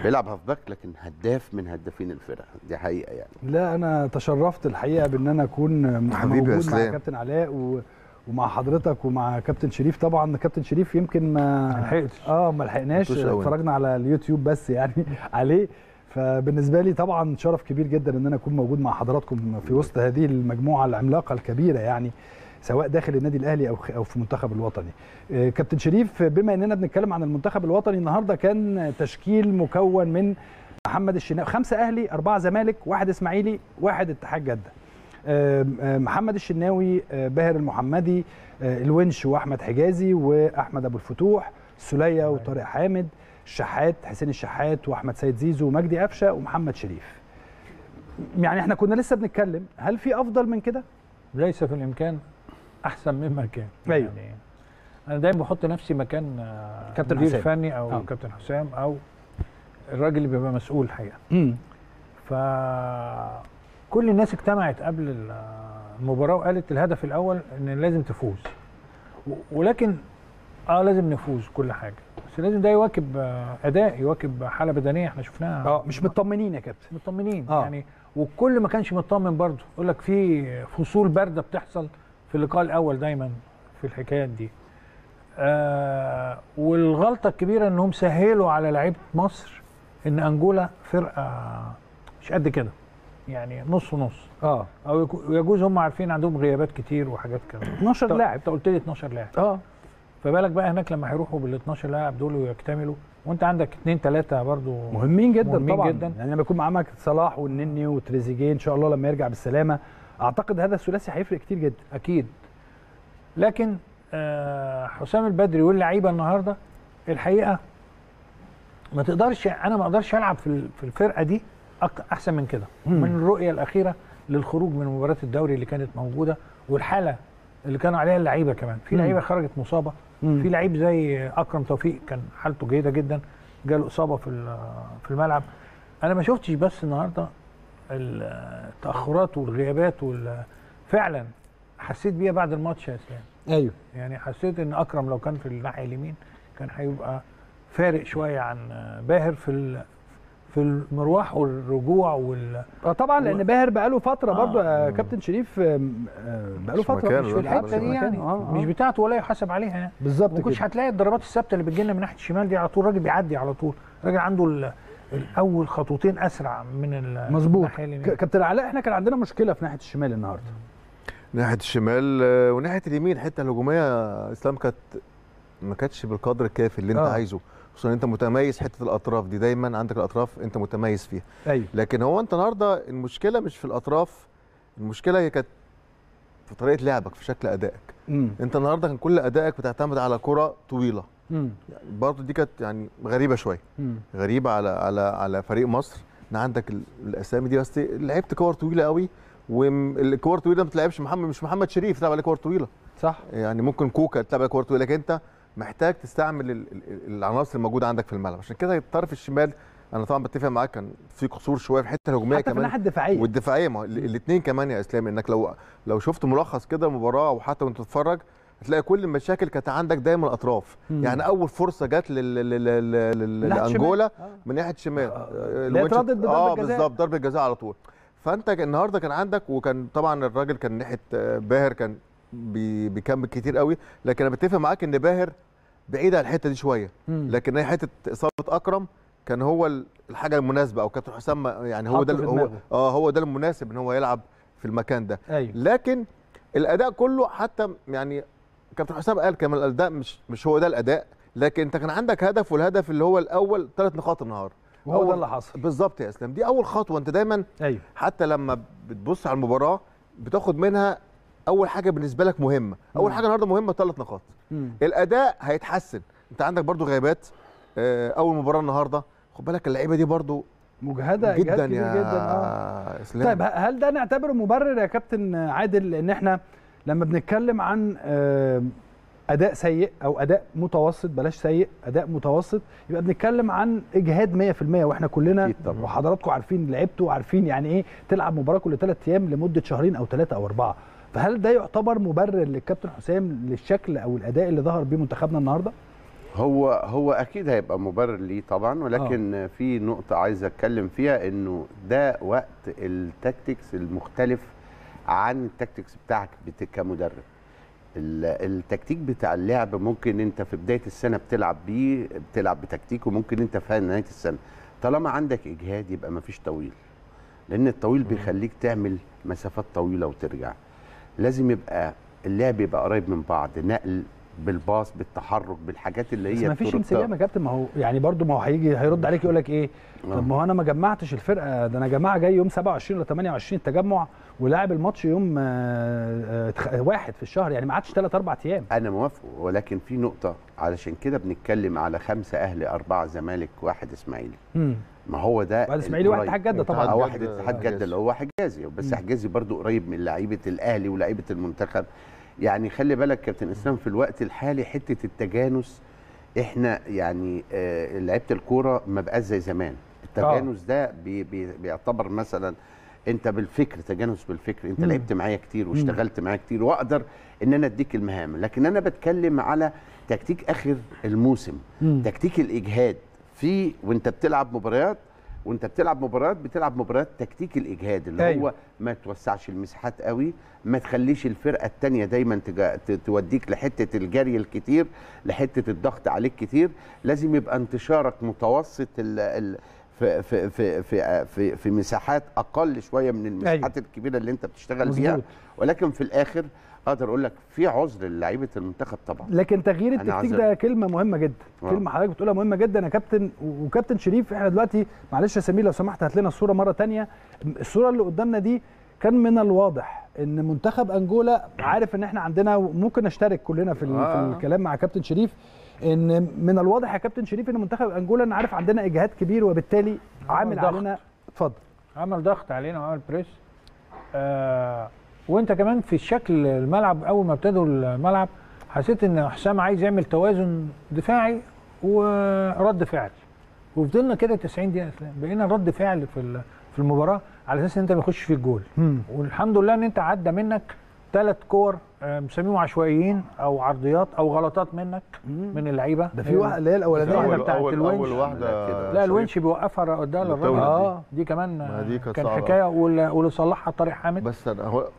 بيلعب هاف باك لكن هداف من هدافين الفرقه دي حقيقه يعني. لا انا تشرفت الحقيقه بان انا اكون موجود مع كابتن علاء ومع حضرتك ومع كابتن شريف. طبعا كابتن شريف يمكن ما لحقناش، اتفرجنا على اليوتيوب بس يعني عليه. فبالنسبه لي طبعا شرف كبير جدا ان انا اكون موجود مع حضراتكم في وسط هذه المجموعه العملاقه الكبيره يعني، سواء داخل النادي الاهلي او في المنتخب الوطني. كابتن شريف بما اننا بنتكلم عن المنتخب الوطني النهارده، كان تشكيل مكون من محمد الشناوي 5 اهلي 4 زمالك 1 اسماعيلي 1 اتحاد جده. محمد الشناوي، باهر المحمدي، الونش واحمد حجازي واحمد ابو الفتوح، السليه وطارق حامد، الشحات حسين الشحات واحمد سيد زيزو ومجدي أفشة ومحمد شريف. يعني احنا كنا لسه بنتكلم، هل في افضل من كده؟ ليس في الامكان احسن مما كان. ايوه يعني انا دايما بحط نفسي مكان كابتن حسام فني او كابتن حسام او الراجل اللي بيبقى مسؤول الحقيقه. فكل الناس اجتمعت قبل المباراه وقالت الهدف الاول ان لازم تفوز، ولكن لازم نفوز كل حاجه، بس لازم ده يواكب اداء، يواكب حاله بدنيه احنا شفناها. مش مطمنين يا كابتن، مطمنين يعني. والكل ما كانش مطمن برضه، يقول لك في فصول بارده بتحصل في اللقاء الاول دايما في الحكايات دي. والغلطه الكبيره انهم سهلوا على لعيبه مصر ان انجولا فرقه مش قد كده، يعني نص ونص او يجوز هم عارفين عندهم غيابات كتير وحاجات كده. 12 لاعب انت قلت لي 12 لاعب فبالك بقى هناك لما هيروحوا بال 12 لاعب دول ويكتملوا، وانت عندك 2 3 برضو مهمين جدا. طبعا يعني لما يكون معاك صلاح والنني وتريزيجيه ان شاء الله لما يرجع بالسلامه، اعتقد هذا الثلاثي هيفرق كتير جدا. اكيد. لكن حسام البدري واللعيبه النهارده الحقيقه ما تقدرش، انا ما اقدرش العب في الفرقه دي احسن من كده، من الرؤيه الاخيره للخروج من مباراه الدوري اللي كانت موجوده والحاله اللي كانوا عليها اللعيبه كمان، في لعيبه خرجت مصابه، في لعيب زي اكرم توفيق كان حالته جيده جدا جاله اصابه في الملعب. انا ما شفتش بس النهارده التاخرات والغيابات فعلا حسيت بيها بعد الماتش يا اسلام. ايوه يعني حسيت ان اكرم لو كان في الناحيه اليمين كان هيبقى فارق شويه عن باهر في المروح والرجوع طبعا لان باهر بقى له فتره برضه كابتن شريف، بقى له فتره مش في الحته دي يعني مش بتاعته ولا يحاسب عليها يعني بالظبط كده. ما كنتش هتلاقي الضربات الثابته اللي بتجي لنا من ناحيه الشمال دي على طول، الراجل بيعدي على طول، الراجل عنده الاول خطوتين اسرع من الناحيه. مظبوط كابتن علاء، احنا كان عندنا مشكله في ناحيه الشمال النهارده، ناحيه الشمال وناحيه اليمين الحته الهجوميه اسلام كانت ما كانتش بالقدر الكافي اللي انت عايزه، خصوصا انت متميز حته الاطراف دي، دايما عندك الاطراف انت متميز فيها. أيوة. لكن هو انت النهارده المشكله مش في الاطراف، المشكله هي كانت في طريقه لعبك، في شكل ادائك. انت النهارده كان كل ادائك بتعتمد على كره طويله، يعني برضه دي كانت يعني غريبه شويه، غريبه على فريق مصر ان عندك الاسامي دي، بس لعبت كور طويله قوي، والكور الطويله ما بتلعبش مش محمد شريف تلعب عليه كور طويله صح، يعني ممكن كوكا تلعب عليه كور طويله، لكن انت محتاج تستعمل العناصر الموجوده عندك في الملعب. عشان كده الطرف الشمال انا طبعا بتفق معاك كان في قصور شويه في الحته الهجوميه كمان، في الناحيه الدفاعيه والدفاعيه، ما الاثنين كمان يا اسلام، انك لو شفت ملخص كده المباراه وحتى وانت تتفرج هتلاقي كل المشاكل كانت عندك دايما الاطراف. يعني اول فرصه جت لانجولا من ناحيه الشمال اتردت بضربه جزاء، بالظبط ضربه جزاء على طول. فانت النهارده كان عندك، وكان طبعا الراجل كان ناحيه باهر كان بيكمل كتير قوي، لكن انا بتفق معاك ان باهر بعيد عن الحته دي شويه، لكن هي حته اصابه اكرم كان هو الحاجه المناسبه، او كابتن حسام يعني هو ده هو ده المناسب ان هو يلعب في المكان ده. أيوه. لكن الاداء كله حتى يعني كابتن حسام قال كمان الاداء مش هو ده الاداء، لكن انت كان عندك هدف، والهدف اللي هو الاول 3 نقاط النهارده، وهو ده اللي حصل بالظبط يا اسلام. دي اول خطوه انت دايما. أيوه. حتى لما بتبص على المباراه بتاخد منها اول حاجه بالنسبه لك مهمه، اول حاجه النهارده مهمه 3 نقاط. الاداء هيتحسن، انت عندك برضو غيابات، اول مباراه النهارده خد بالك اللعيبه دي برضو مجهده جدا يا اسلام. طيب هل ده نعتبره مبرر يا كابتن عادل ان احنا لما بنتكلم عن اداء سيء او اداء متوسط، بلاش سيء، اداء متوسط، يبقى بنتكلم عن اجهاد 100%، واحنا كلنا وحضراتكم عارفين لعبتوا وعارفين يعني ايه تلعب مباراه كل 3 ايام لمده شهرين او 3 أو 4، فهل ده يعتبر مبرر للكابتن حسام للشكل او الاداء اللي ظهر بيه منتخبنا النهارده؟ هو اكيد هيبقى مبرر ليه طبعا، ولكن في نقطه عايز اتكلم فيها، انه ده وقت التكتيكس المختلف عن التكتيكس بتاعك كمدرب. التكتيك بتاع اللعب ممكن انت في بدايه السنه بتلعب بتكتيك، وممكن انت في نهايه السنه طالما عندك اجهاد يبقى مفيش طويل، لان الطويل بيخليك تعمل مسافات طويله وترجع. لازم يبقى اللعب يبقى قريب من بعض، نقل بالباص بالتحرك بالحاجات اللي هي ما فيش انسجام يا كابتن. ما هو يعني برده ما هو هيجي هيرد عليك يقول لك ايه طب ما هو انا ما جمعتش الفرقه، ده انا يا جماعه جاي يوم 27 ولا 28 التجمع ولاعب الماتش يوم 1 في الشهر، يعني ما عادش 3-4 ايام. انا موافق، ولكن في نقطه علشان كده بنتكلم على 5 اهلي 4 زمالك 1 اسماعيلي. ما هو ده بعد اسماعيلي 1 اتحاد جده طبعا او 1 اتحاد جده اللي هو حجازي، بس حجازي برده قريب من لعيبه الاهلي ولعيبه المنتخب. يعني خلي بالك كابتن اسلام في الوقت الحالي حته التجانس، احنا يعني لعيبه الكوره ما بقاش زي زمان. التجانس ده بيعتبر مثلا انت بالفكر، تجانس بالفكر، انت لعبت معايا كتير واشتغلت معايا كتير واقدر ان انا اديك المهام، لكن انا بتكلم على تكتيك اخر الموسم، تكتيك الاجهاد في وانت بتلعب مباريات، بتلعب مباريات تكتيك الاجهاد اللي هو ما توسعش المساحات قوي، ما تخليش الفرقه الثانيه دايما توديك لحته الجري الكتير، لحته الضغط عليك كتير. لازم يبقى انتشارك متوسط في في في في في مساحات اقل شويه من المساحات الكبيره اللي انت بتشتغل بيها. ولكن في الاخر اقدر اقول لك في عذر لعيبه المنتخب طبعا، لكن تغيير التكتيك ده كلمه مهمه جدا. كلمه حضرتك بتقولها مهمه جدا يا كابتن. وكابتن شريف احنا دلوقتي معلش يا سمير لو سمحت هات لنا الصوره مره ثانيه. الصوره اللي قدامنا دي كان من الواضح ان منتخب انجولا عارف ان احنا عندنا، ممكن نشترك كلنا في الكلام مع كابتن شريف، ان من الواضح يا كابتن شريف ان منتخب انجولا انا عارف عندنا اجهاد كبير، وبالتالي عامل علينا اتفضل عمل ضغط علينا وعمل بريس. وانت كمان في شكل الملعب اول ما ابتدوا الملعب حسيت ان حسام عايز يعمل توازن دفاعي ورد فعل، وفضلنا كده 90 دقيقه بقينا رد فعل في المباراه على اساس ان انت ما تخش في الجول. والحمد لله ان انت عدى منك 3 كور مسميهم عشوائيين او عرضيات او غلطات منك من اللعيبه. ده في واحده اللي هي الاولانيه بتاعت الونش، لا الونش بيوقفها قدام الراجل دي كمان كان حكايه، واللي صلحها طارق حامد.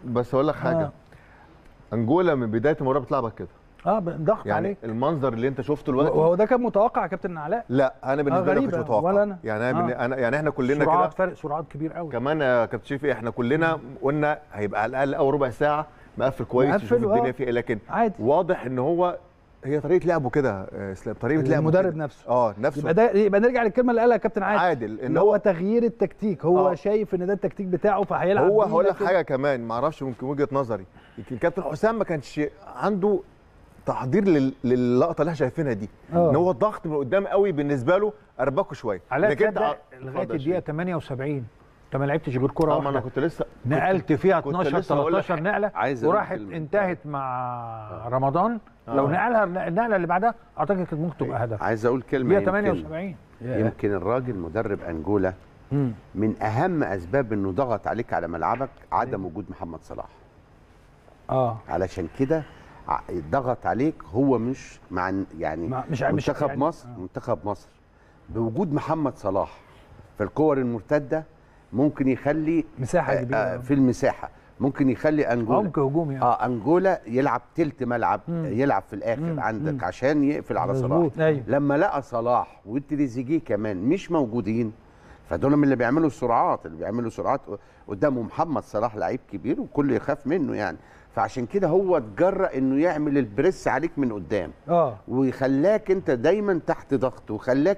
بس اقول لك حاجه، انجولا من بدايه المباراه بتلعبك كده ضغط يعني عليك. المنظر اللي انت شفته الوقت وهو ده كان متوقع يا كابتن علاء؟ لا انا بالنسبه لي مش متوقع ولا أنا. يعني انا يعني احنا كلنا كده فرق سرعات كبير قوي كمان يا كابتن شريف. احنا كلنا قلنا هيبقى على الاقل اول ربع ساعه مقفل كويس يشوف الدنيا فيه، لكن عادي. واضح ان هي طريقه لعبه كده اسلام، طريقه لعبه المدرب نفسه نفسه. يبقى نرجع للكلمه اللي قالها كابتن عادل ان هو تغيير التكتيك، هو شايف ان ده التكتيك بتاعه فهيلعب. هو هقول لك حاجه كمان ما اعرفش، ممكن وجهه نظري يمكن كابتن حسام ما كانش عنده تحضير للقطه اللي احنا شايفينها دي، ان هو الضغط من قدام قوي بالنسبه له اربكه شويه. لكن لغايه الدقيقه 78 انت ما لعبتش غير كوره واحده. انا كنت لسه نقلت فيها 12 13 نقله وراحت انتهت مع رمضان. لو نقلها النقله اللي بعدها اعتقد كانت ممكن تبقى هدف. عايز اقول كلمه، الدقيقه 78 يمكن الراجل مدرب انجولا من اهم اسباب انه ضغط عليك على ملعبك عدم وجود محمد صلاح. علشان كده ضغط عليك. هو مش مع يعني منتخب مصر منتخب مصر بوجود محمد صلاح في الكور المرتده ممكن يخلي مساحه كبيره في المساحه، ممكن يخلي انجولا عمق هجومي يعني. انجولا يلعب تلت ملعب، يلعب في الاخر عندك عشان يقفل على صلاح. لما لقى صلاح والتريزيجيه كمان مش موجودين، فدول من اللي بيعملوا السرعات قدامه محمد صلاح لعيب كبير وكل يخاف منه يعني. فعشان كده هو اتجرأ انه يعمل البريس عليك من قدام ويخلاك انت دايما تحت ضغط، وخلاك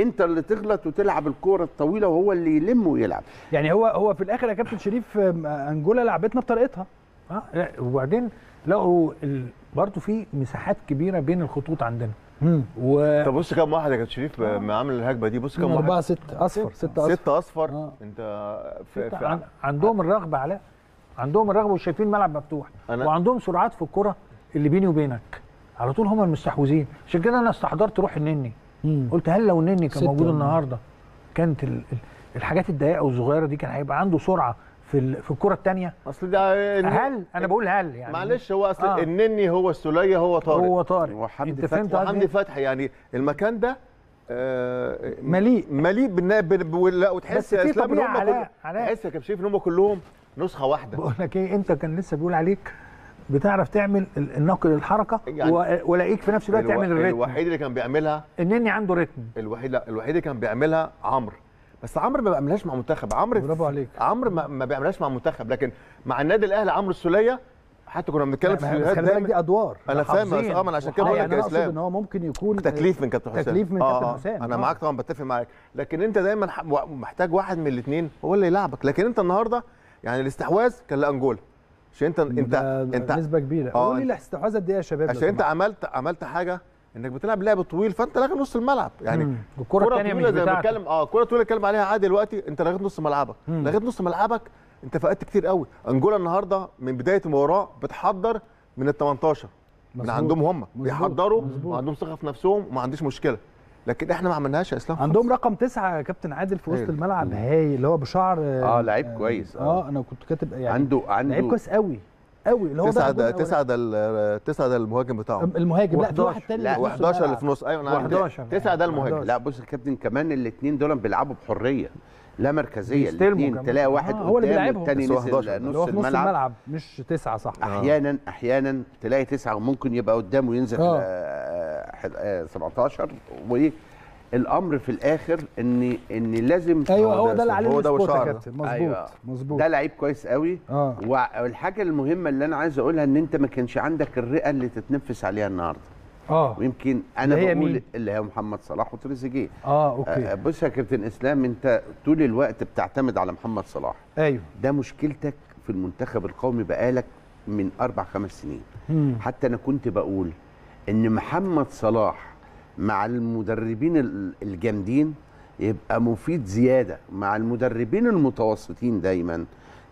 انت اللي تغلط وتلعب الكوره الطويله وهو اللي يلم ويلعب. يعني هو في الاخر يا كابتن شريف انجولا لعبتنا بطريقتها. وبعدين لقوا برضه في مساحات كبيره بين الخطوط عندنا. طب بص كام واحد يا كابتن شريف عامل الهجمه دي، بص كام واحد. 6 اصفر. انت في عندهم الرغبه علاء، عندهم الرغبه وشايفين ملعب مفتوح، وعندهم سرعات في الكره اللي بيني وبينك على طول. هم المستحوذين. عشان كده انا استحضرت روح النني، قلت هل لو النني كان موجود النهارده كانت الحاجات الضيقه والصغيره دي كان هيبقى عنده سرعه في الكره الثانيه. اصل ده هل انا بقول هل يعني معلش هو اصل النني هو السوليه هو طارق وحمدي فتحي يعني المكان ده مليء وتحس يا اسلام ان هم تحس يا كابتن شريف ان هم كلهم نسخه واحده. بقول لك ايه، انت كان لسه بيقول عليك بتعرف تعمل النقل الحركه يعني، ولاقيك في نفس الوقت تعمل الريتم. الوحيد اللي كان بيعملها النني عنده ريتم، الوحيد اللي كان بيعملها عمرو، بس عمرو ما بيعملهاش مع منتخب. عمرو برافو عليك، عمرو ما بيعملهاش مع منتخب، لكن مع النادي الاهلي عمرو السوليه حتى كنا بنتكلم في الفيديوهات دي ادوار. انا فاهم، ما انا عشان كده بقول لك يا اسلام ان هو ممكن يكون تكليف من كابتن حسام. تكليف من كابتن حسام. انا معاك طبعا، بتفق معاك، لكن انت دايما محتاج واحد من الاثنين هو اللي يلعبك. لكن انت النهارده يعني الاستحواذ كان لانجولا، عشان انت نسبه كبيره. قول لي الاستحواذ قد ايه يا شباب؟ عشان انت عملت حاجه انك بتلعب لعب طويل، فانت لغيت نص الملعب. يعني الكره الثانيه مش بتتكلم الكره الطويله اللي اتكلم عليها عادل دلوقتي، انت لغيت نص ملعبك، انت فقدت كتير قوي. انجولا النهارده من بدايه ما وراه بتحضر من ال 18 من عندهم، هم بيحضروا وعندهم ثقه في نفسهم وما عنديش مشكله، لكن احنا ما عملناش يا اسلام. عندهم رقم 9 يا كابتن عادل في وسط الملعب، هاي اللي هو بشعر لعيب كويس. انا كنت كاتب يعني عنده لعيب كويس قوي اللي هو 9 ده المهاجم بتاعه. المهاجم لا، في واحد تاني و11 اللي في النص. ايوه انا عارف 9 ده المهاجم. لا بص يا كابتن، كمان الاثنين دول بيلعبوا بحريه لا مركزيه، الاثنين تلاقي واحد قدام والثاني نص الملعب، مش 9 صح. احيانا تلاقي 9 ممكن يبقى قدام وينزل 17، والامر في الاخر ان لازم. ايوه هو ده اللي عليه السبوت يا كابتن. مظبوط ده لعيب كويس قوي. والحاجه المهمه اللي انا عايز اقولها ان انت ما كانش عندك الرئه اللي تتنفس عليها النهارده. ويمكن انا بقول اللي هي محمد صلاح وتريزيجيه. اوكي بص يا كابتن اسلام، انت طول الوقت بتعتمد على محمد صلاح. ايوه ده مشكلتك في المنتخب القومي بقالك من 4 5 سنين. حتى انا كنت بقول ان محمد صلاح مع المدربين الجامدين يبقى مفيد زياده، مع المدربين المتوسطين دايما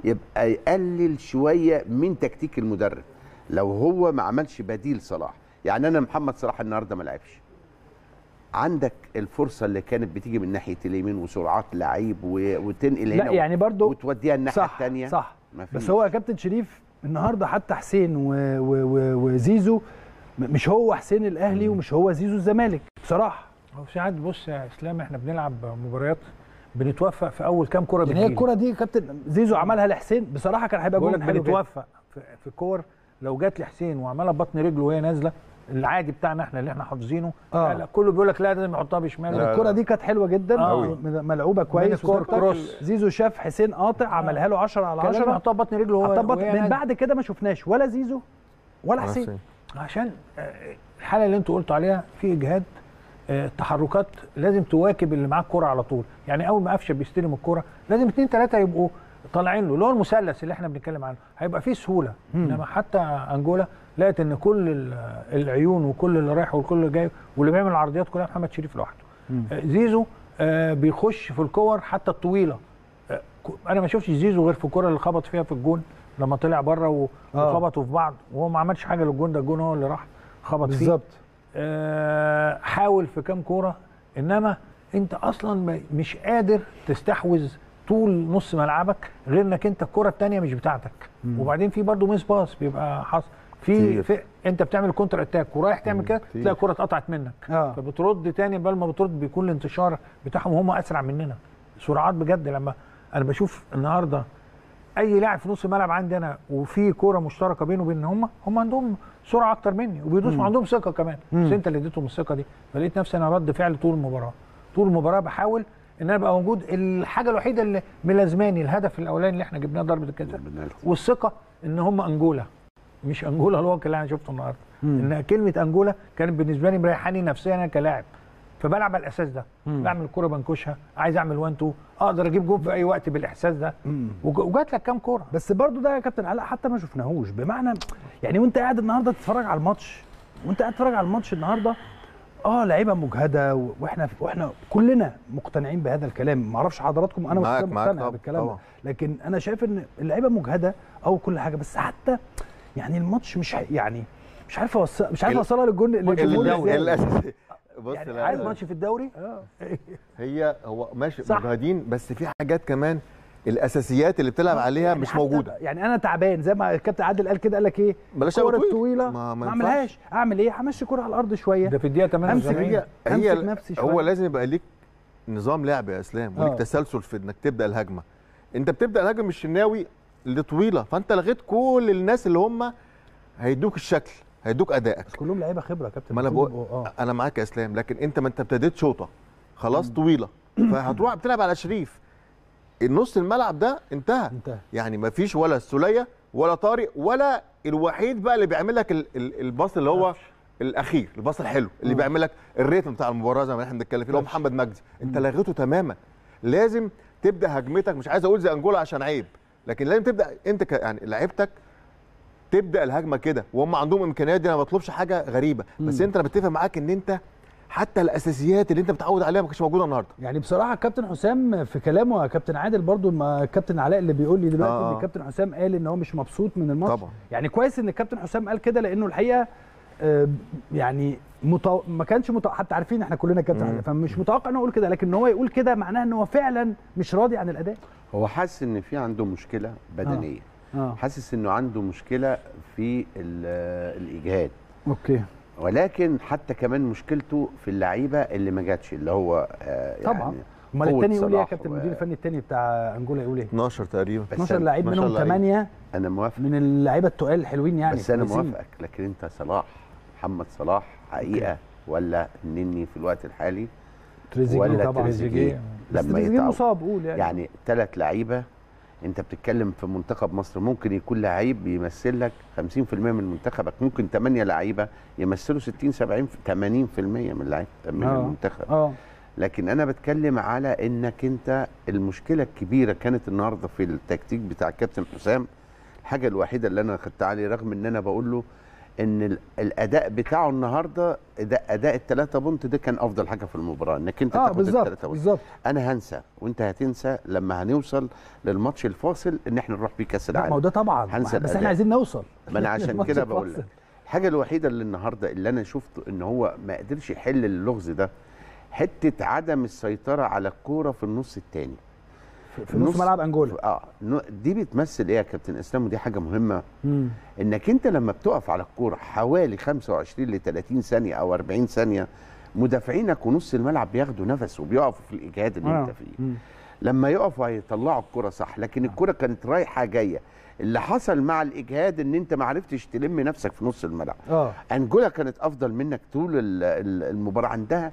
يبقى يقلل شويه من تكتيك المدرب لو هو ما عملش بديل صلاح. يعني انا محمد صلاح النهارده ما لعبش، عندك الفرصه اللي كانت بتيجي من ناحيه اليمين وسرعات لعيب وتنقل هنا يعني برضو وتوديها الناحيه الثانيه. صح بس هو يا كابتن شريف النهارده حتى حسين وزيزو مش هو حسين الاهلي ومش هو زيزو الزمالك بصراحه. هو ساعات بص يا اسلام، احنا بنلعب مباريات بنتوفق في اول كام كوره بتجيلي. هي الكوره دي كابتن زيزو عملها لحسين بصراحه كان هيبقى جول. بنتوفق في كور لو جات لحسين وعملها ببطن رجله وهي نازله، العادي بتاعنا احنا اللي احنا حافظينه. لا كله بيقول لك لا لازم يحطها بشمال. الكره دي كانت حلوه جدا، ملعوبه كويس، كروس. زيزو شاف حسين قاطع عملها له 10/10، حطها ببطن رجله هو. من بعد كده ما شفناش ولا زيزو ولا حسين، عشان الحاله اللي انتوا قلتوا عليها في اجهاد. التحركات لازم تواكب اللي معاك كرة على طول. يعني اول ما أفشة بيستلم الكرة لازم 2 3 يبقوا طالعين له، اللي هو المثلث اللي احنا بنتكلم عنه، هيبقى فيه سهوله. انما حتى انجولا لقت ان كل العيون وكل اللي رايح وكل اللي جاي واللي بيعمل العرضيات كلها محمد شريف لوحده. زيزو بيخش في الكور حتى الطويله. انا ما شفتش زيزو غير في الكره اللي خبط فيها في الجون لما طلع بره وخبطوا في بعض وهو ما عملش حاجه للجون ده، الجون هو اللي راح خبط فيه بالظبط. حاول في كام كوره، انما انت اصلا مش قادر تستحوذ طول نص ملعبك غير انك انت الكره الثانيه مش بتاعتك. وبعدين في برضه ميس باس بيبقى حاصل في انت بتعمل كونتر اتاك ورايح تعمل كده تلاقي الكره اتقطعت منك. فبترد تاني، بل ما بترد بيكون الانتشار بتاعهم هم اسرع مننا. سرعات بجد. لما انا بشوف النهارده اي لاعب في نص الملعب عندي انا وفي كوره مشتركه بينه وبين هم عندهم سرعه اكتر مني وبيدوسوا، عندهم ثقه كمان، بس انت اللي اديتهم الثقه دي. فلقيت نفسي انا رد فعل طول المباراه بحاول ان انا ابقى موجود. الحاجه الوحيده اللي ملازماني الهدف الاولاني اللي احنا جبناه ضربه الجزاء، والثقه ان هم انجولا مش انجولا الواقع اللي انا شفته النهارده. ان كلمه انجولا كانت بالنسبه لي مريحاني نفسيا انا كلاعب، فبلعب على الاساس ده. بعمل الكوره بنكشها، عايز اعمل 1-2 اقدر اجيب جول في اي وقت بالاحساس ده. وجات لك كام كوره بس برضو ده يا كابتن علاء حتى ما شفناهوش. بمعنى يعني وانت قاعد النهارده تتفرج على الماتش النهارده لعيبه مجهده، واحنا كلنا مقتنعين بهذا الكلام. ما اعرفش حضراتكم، انا مقتنع بالكلام ده، لكن انا شايف ان اللعيبه مجهده كل حاجه، بس حتى يعني الماتش مش عارف اوصلها للجون الاساسي. بص يعني عايز ماتش في الدوري. هو ماشي مجهدين، بس في حاجات كمان الاساسيات اللي بتلعب عليها يعني مش موجوده. يعني انا تعبان زي ما الكابتن عادل قال لك ايه، بلاش الكوره الطويله ما اعملهاش. اعمل ايه؟ همشي الكوره على الارض شويه، ده في الدقيقه 98. امسك نفسي شويه. هو لازم يبقى ليك نظام لعب يا اسلام، وليك تسلسل في انك تبدا الهجمه. انت بتبدا الهجمه الشناوي اللي طويله، فانت لغيت كل الناس اللي هم هيدوك الشكل، هيدوك ادائك، بس كلهم لعيبه خبره يا كابتن. ما انا انا معاك يا اسلام، لكن انت ما ابتديت شوطه خلاص طويله، فهتروح بتلعب على شريف. النص الملعب ده انتهى. يعني ما فيش ولا السوليه ولا طارق، ولا الوحيد بقى اللي بيعمل لك الباص اللي هو الاخير، الباص الحلو اللي بيعمل لك الريتم بتاع المباراه زي ما احنا بنتكلم فيه، هو محمد مجدي انت لغيته تماما. لازم تبدا هجمتك، مش عايز اقول زي انجولا عشان عيب، لكن لازم تبدا انت يعني لعيبتك تبدا الهجمه كده، وهم عندهم امكانيات دي، انا ما بطلبش حاجه غريبه، بس انت انا بتفق معاك ان انت حتى الاساسيات اللي انت بتعود عليها ما كانتش موجوده النهارده. يعني بصراحه الكابتن حسام في كلامه، كابتن عادل برضو ما كابتن علاء اللي بيقول لي دلوقتي ان الكابتن حسام قال ان هو مش مبسوط من الماتش، يعني كويس ان الكابتن حسام قال كده، لانه الحقيقه يعني ما كانش حتى عارفين احنا كلنا كابتن عادل، فمش متوقع انه يقول كده، لكن ان هو يقول كده معناه ان هو فعلا مش راضي عن الاداء، هو حاسس ان في عنده مشكله بدنيه، حاسس انه عنده مشكله في الاجهاد، اوكي، ولكن حتى كمان مشكلته في اللعيبه اللي ما جاتش، اللي هو يعني طبعا امال الثاني يقول ايه يا كابتن المدير الفني الثاني بتاع انجولا يقول ايه؟ 12 تقريبا، 12 لعيب منهم 8 انا موافق من اللعيبه التقال الحلوين يعني، بس انا موافقك، لكن انت صلاح، محمد صلاح حقيقه ولا النني في الوقت الحالي ولا تريزيجيه لما يتعب يعني 3 لعيبه، انت بتتكلم في منتخب مصر ممكن يكون لعيب بيمثل لك 50% من منتخبك، ممكن 8 لعيبه يمثلوا 60 70 80% من لعيبه من المنتخب، لكن انا بتكلم على انك انت المشكله الكبيره كانت النهارده في التكتيك بتاع الكابتن حسام. الحاجه الوحيده اللي انا خدت عليه رغم ان انا بقول له ان الاداء بتاعه النهارده اداء الثلاثه بونت ده كان افضل حاجه في المباراه، انك انت تاخد الثلاثه بونت. انا هنسى وانت هتنسى لما هنوصل للماتش الفاصل ان احنا نروح بيه كاس العالم، ما هو ده طبعا هنسى، بس احنا عايزين نوصل، ما انا عشان كده بقول لك الحاجه الوحيده اللي النهارده اللي انا شفته ان هو ما قدرش يحل اللغز ده، حته عدم السيطره على الكوره في النص الثاني في نص ملعب انجولا. دي بتمثل ايه يا كابتن اسلام؟ ودي حاجه مهمه، انك انت لما بتقف على الكوره حوالي 25 ل 30 ثانيه او 40 ثانيه مدافعينك ونص الملعب بياخدوا نفس وبيقفوا في الاجهاد اللي انت فيه، لما يقفوا هيطلعوا الكوره صح، لكن الكوره كانت رايحه جايه، اللي حصل مع الاجهاد ان انت ما عرفتش تلم نفسك في نص الملعب. انجولا كانت افضل منك طول المباراه، عندها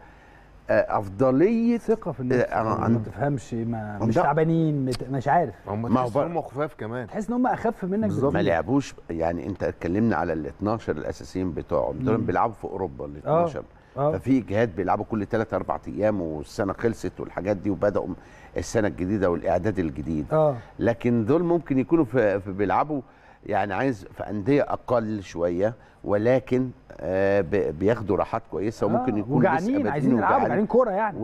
افضليه ثقه في النفس، ما تفهمش، مش تعبانين، مش عارف، ما هم خفاف كمان، تحس ان هم اخف منك بالظبط، ما لعبوش. يعني انت اتكلمنا على ال 12 الاساسيين بتوعهم، دول بيلعبوا في اوروبا ال 12، ففي اجهاد بيلعبوا كل 3-4 ايام، والسنه خلصت والحاجات دي، وبداوا السنه الجديده والاعداد الجديد، لكن دول ممكن يكونوا بيلعبوا يعني عايز في انديه اقل شويه، ولكن بياخدوا راحات كويسه، وممكن يكون وجعانين عايزين يلعبوا، جعانين كوره يعني.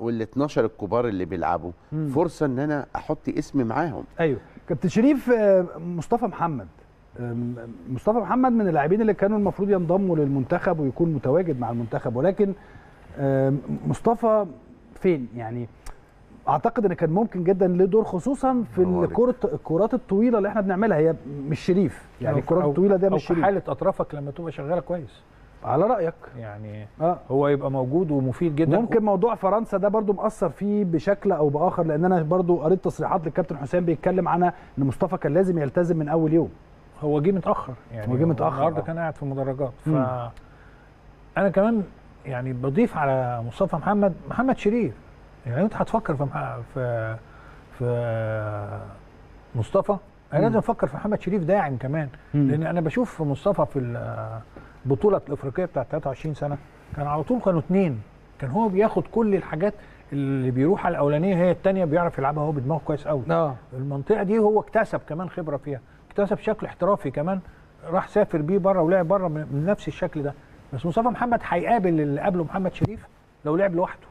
وال 12 الكبار اللي بيلعبوا فرصه ان انا احط اسمي معاهم. ايوه كابتن شريف، مصطفى محمد، مصطفى محمد من اللاعبين اللي كانوا المفروض ينضموا للمنتخب ويكون متواجد مع المنتخب، ولكن مصطفى فين يعني؟ اعتقد ان كان ممكن جدا له دور، خصوصا في الكرات الطويله اللي احنا بنعملها، هي مش شريف يعني، الكرات الطويله ده مش شريف، حاله اطرافك لما تبقى شغاله كويس على رايك يعني، هو يبقى موجود ومفيد جدا. ممكن موضوع فرنسا ده برضو مأثر فيه بشكل او باخر، لان انا برضو قريت تصريحات للكابتن حسام بيتكلم عنها ان مصطفى كان لازم يلتزم من اول يوم، هو جه متاخر يعني، هو جه متاخر النهارده، كان قاعد في مدرجات. انا كمان يعني بضيف على مصطفى محمد، محمد شريف، يعني انت هتفكر في مصطفى، انا لازم افكر في محمد شريف داعم كمان، لان انا بشوف مصطفى في البطوله الافريقيه بتاعت 23 سنه كان على طول، كانوا 2، كان هو بياخد كل الحاجات اللي بيروح على الاولانيه، هي الثانيه بيعرف يلعبها هو بدماغه كويس قوي، المنطقه دي هو اكتسب كمان خبره فيها، اكتسب شكل احترافي كمان، راح سافر بيه بره ولعب بره من نفس الشكل ده. بس مصطفى محمد هيقابل اللي قابله محمد شريف لو لعب لوحده،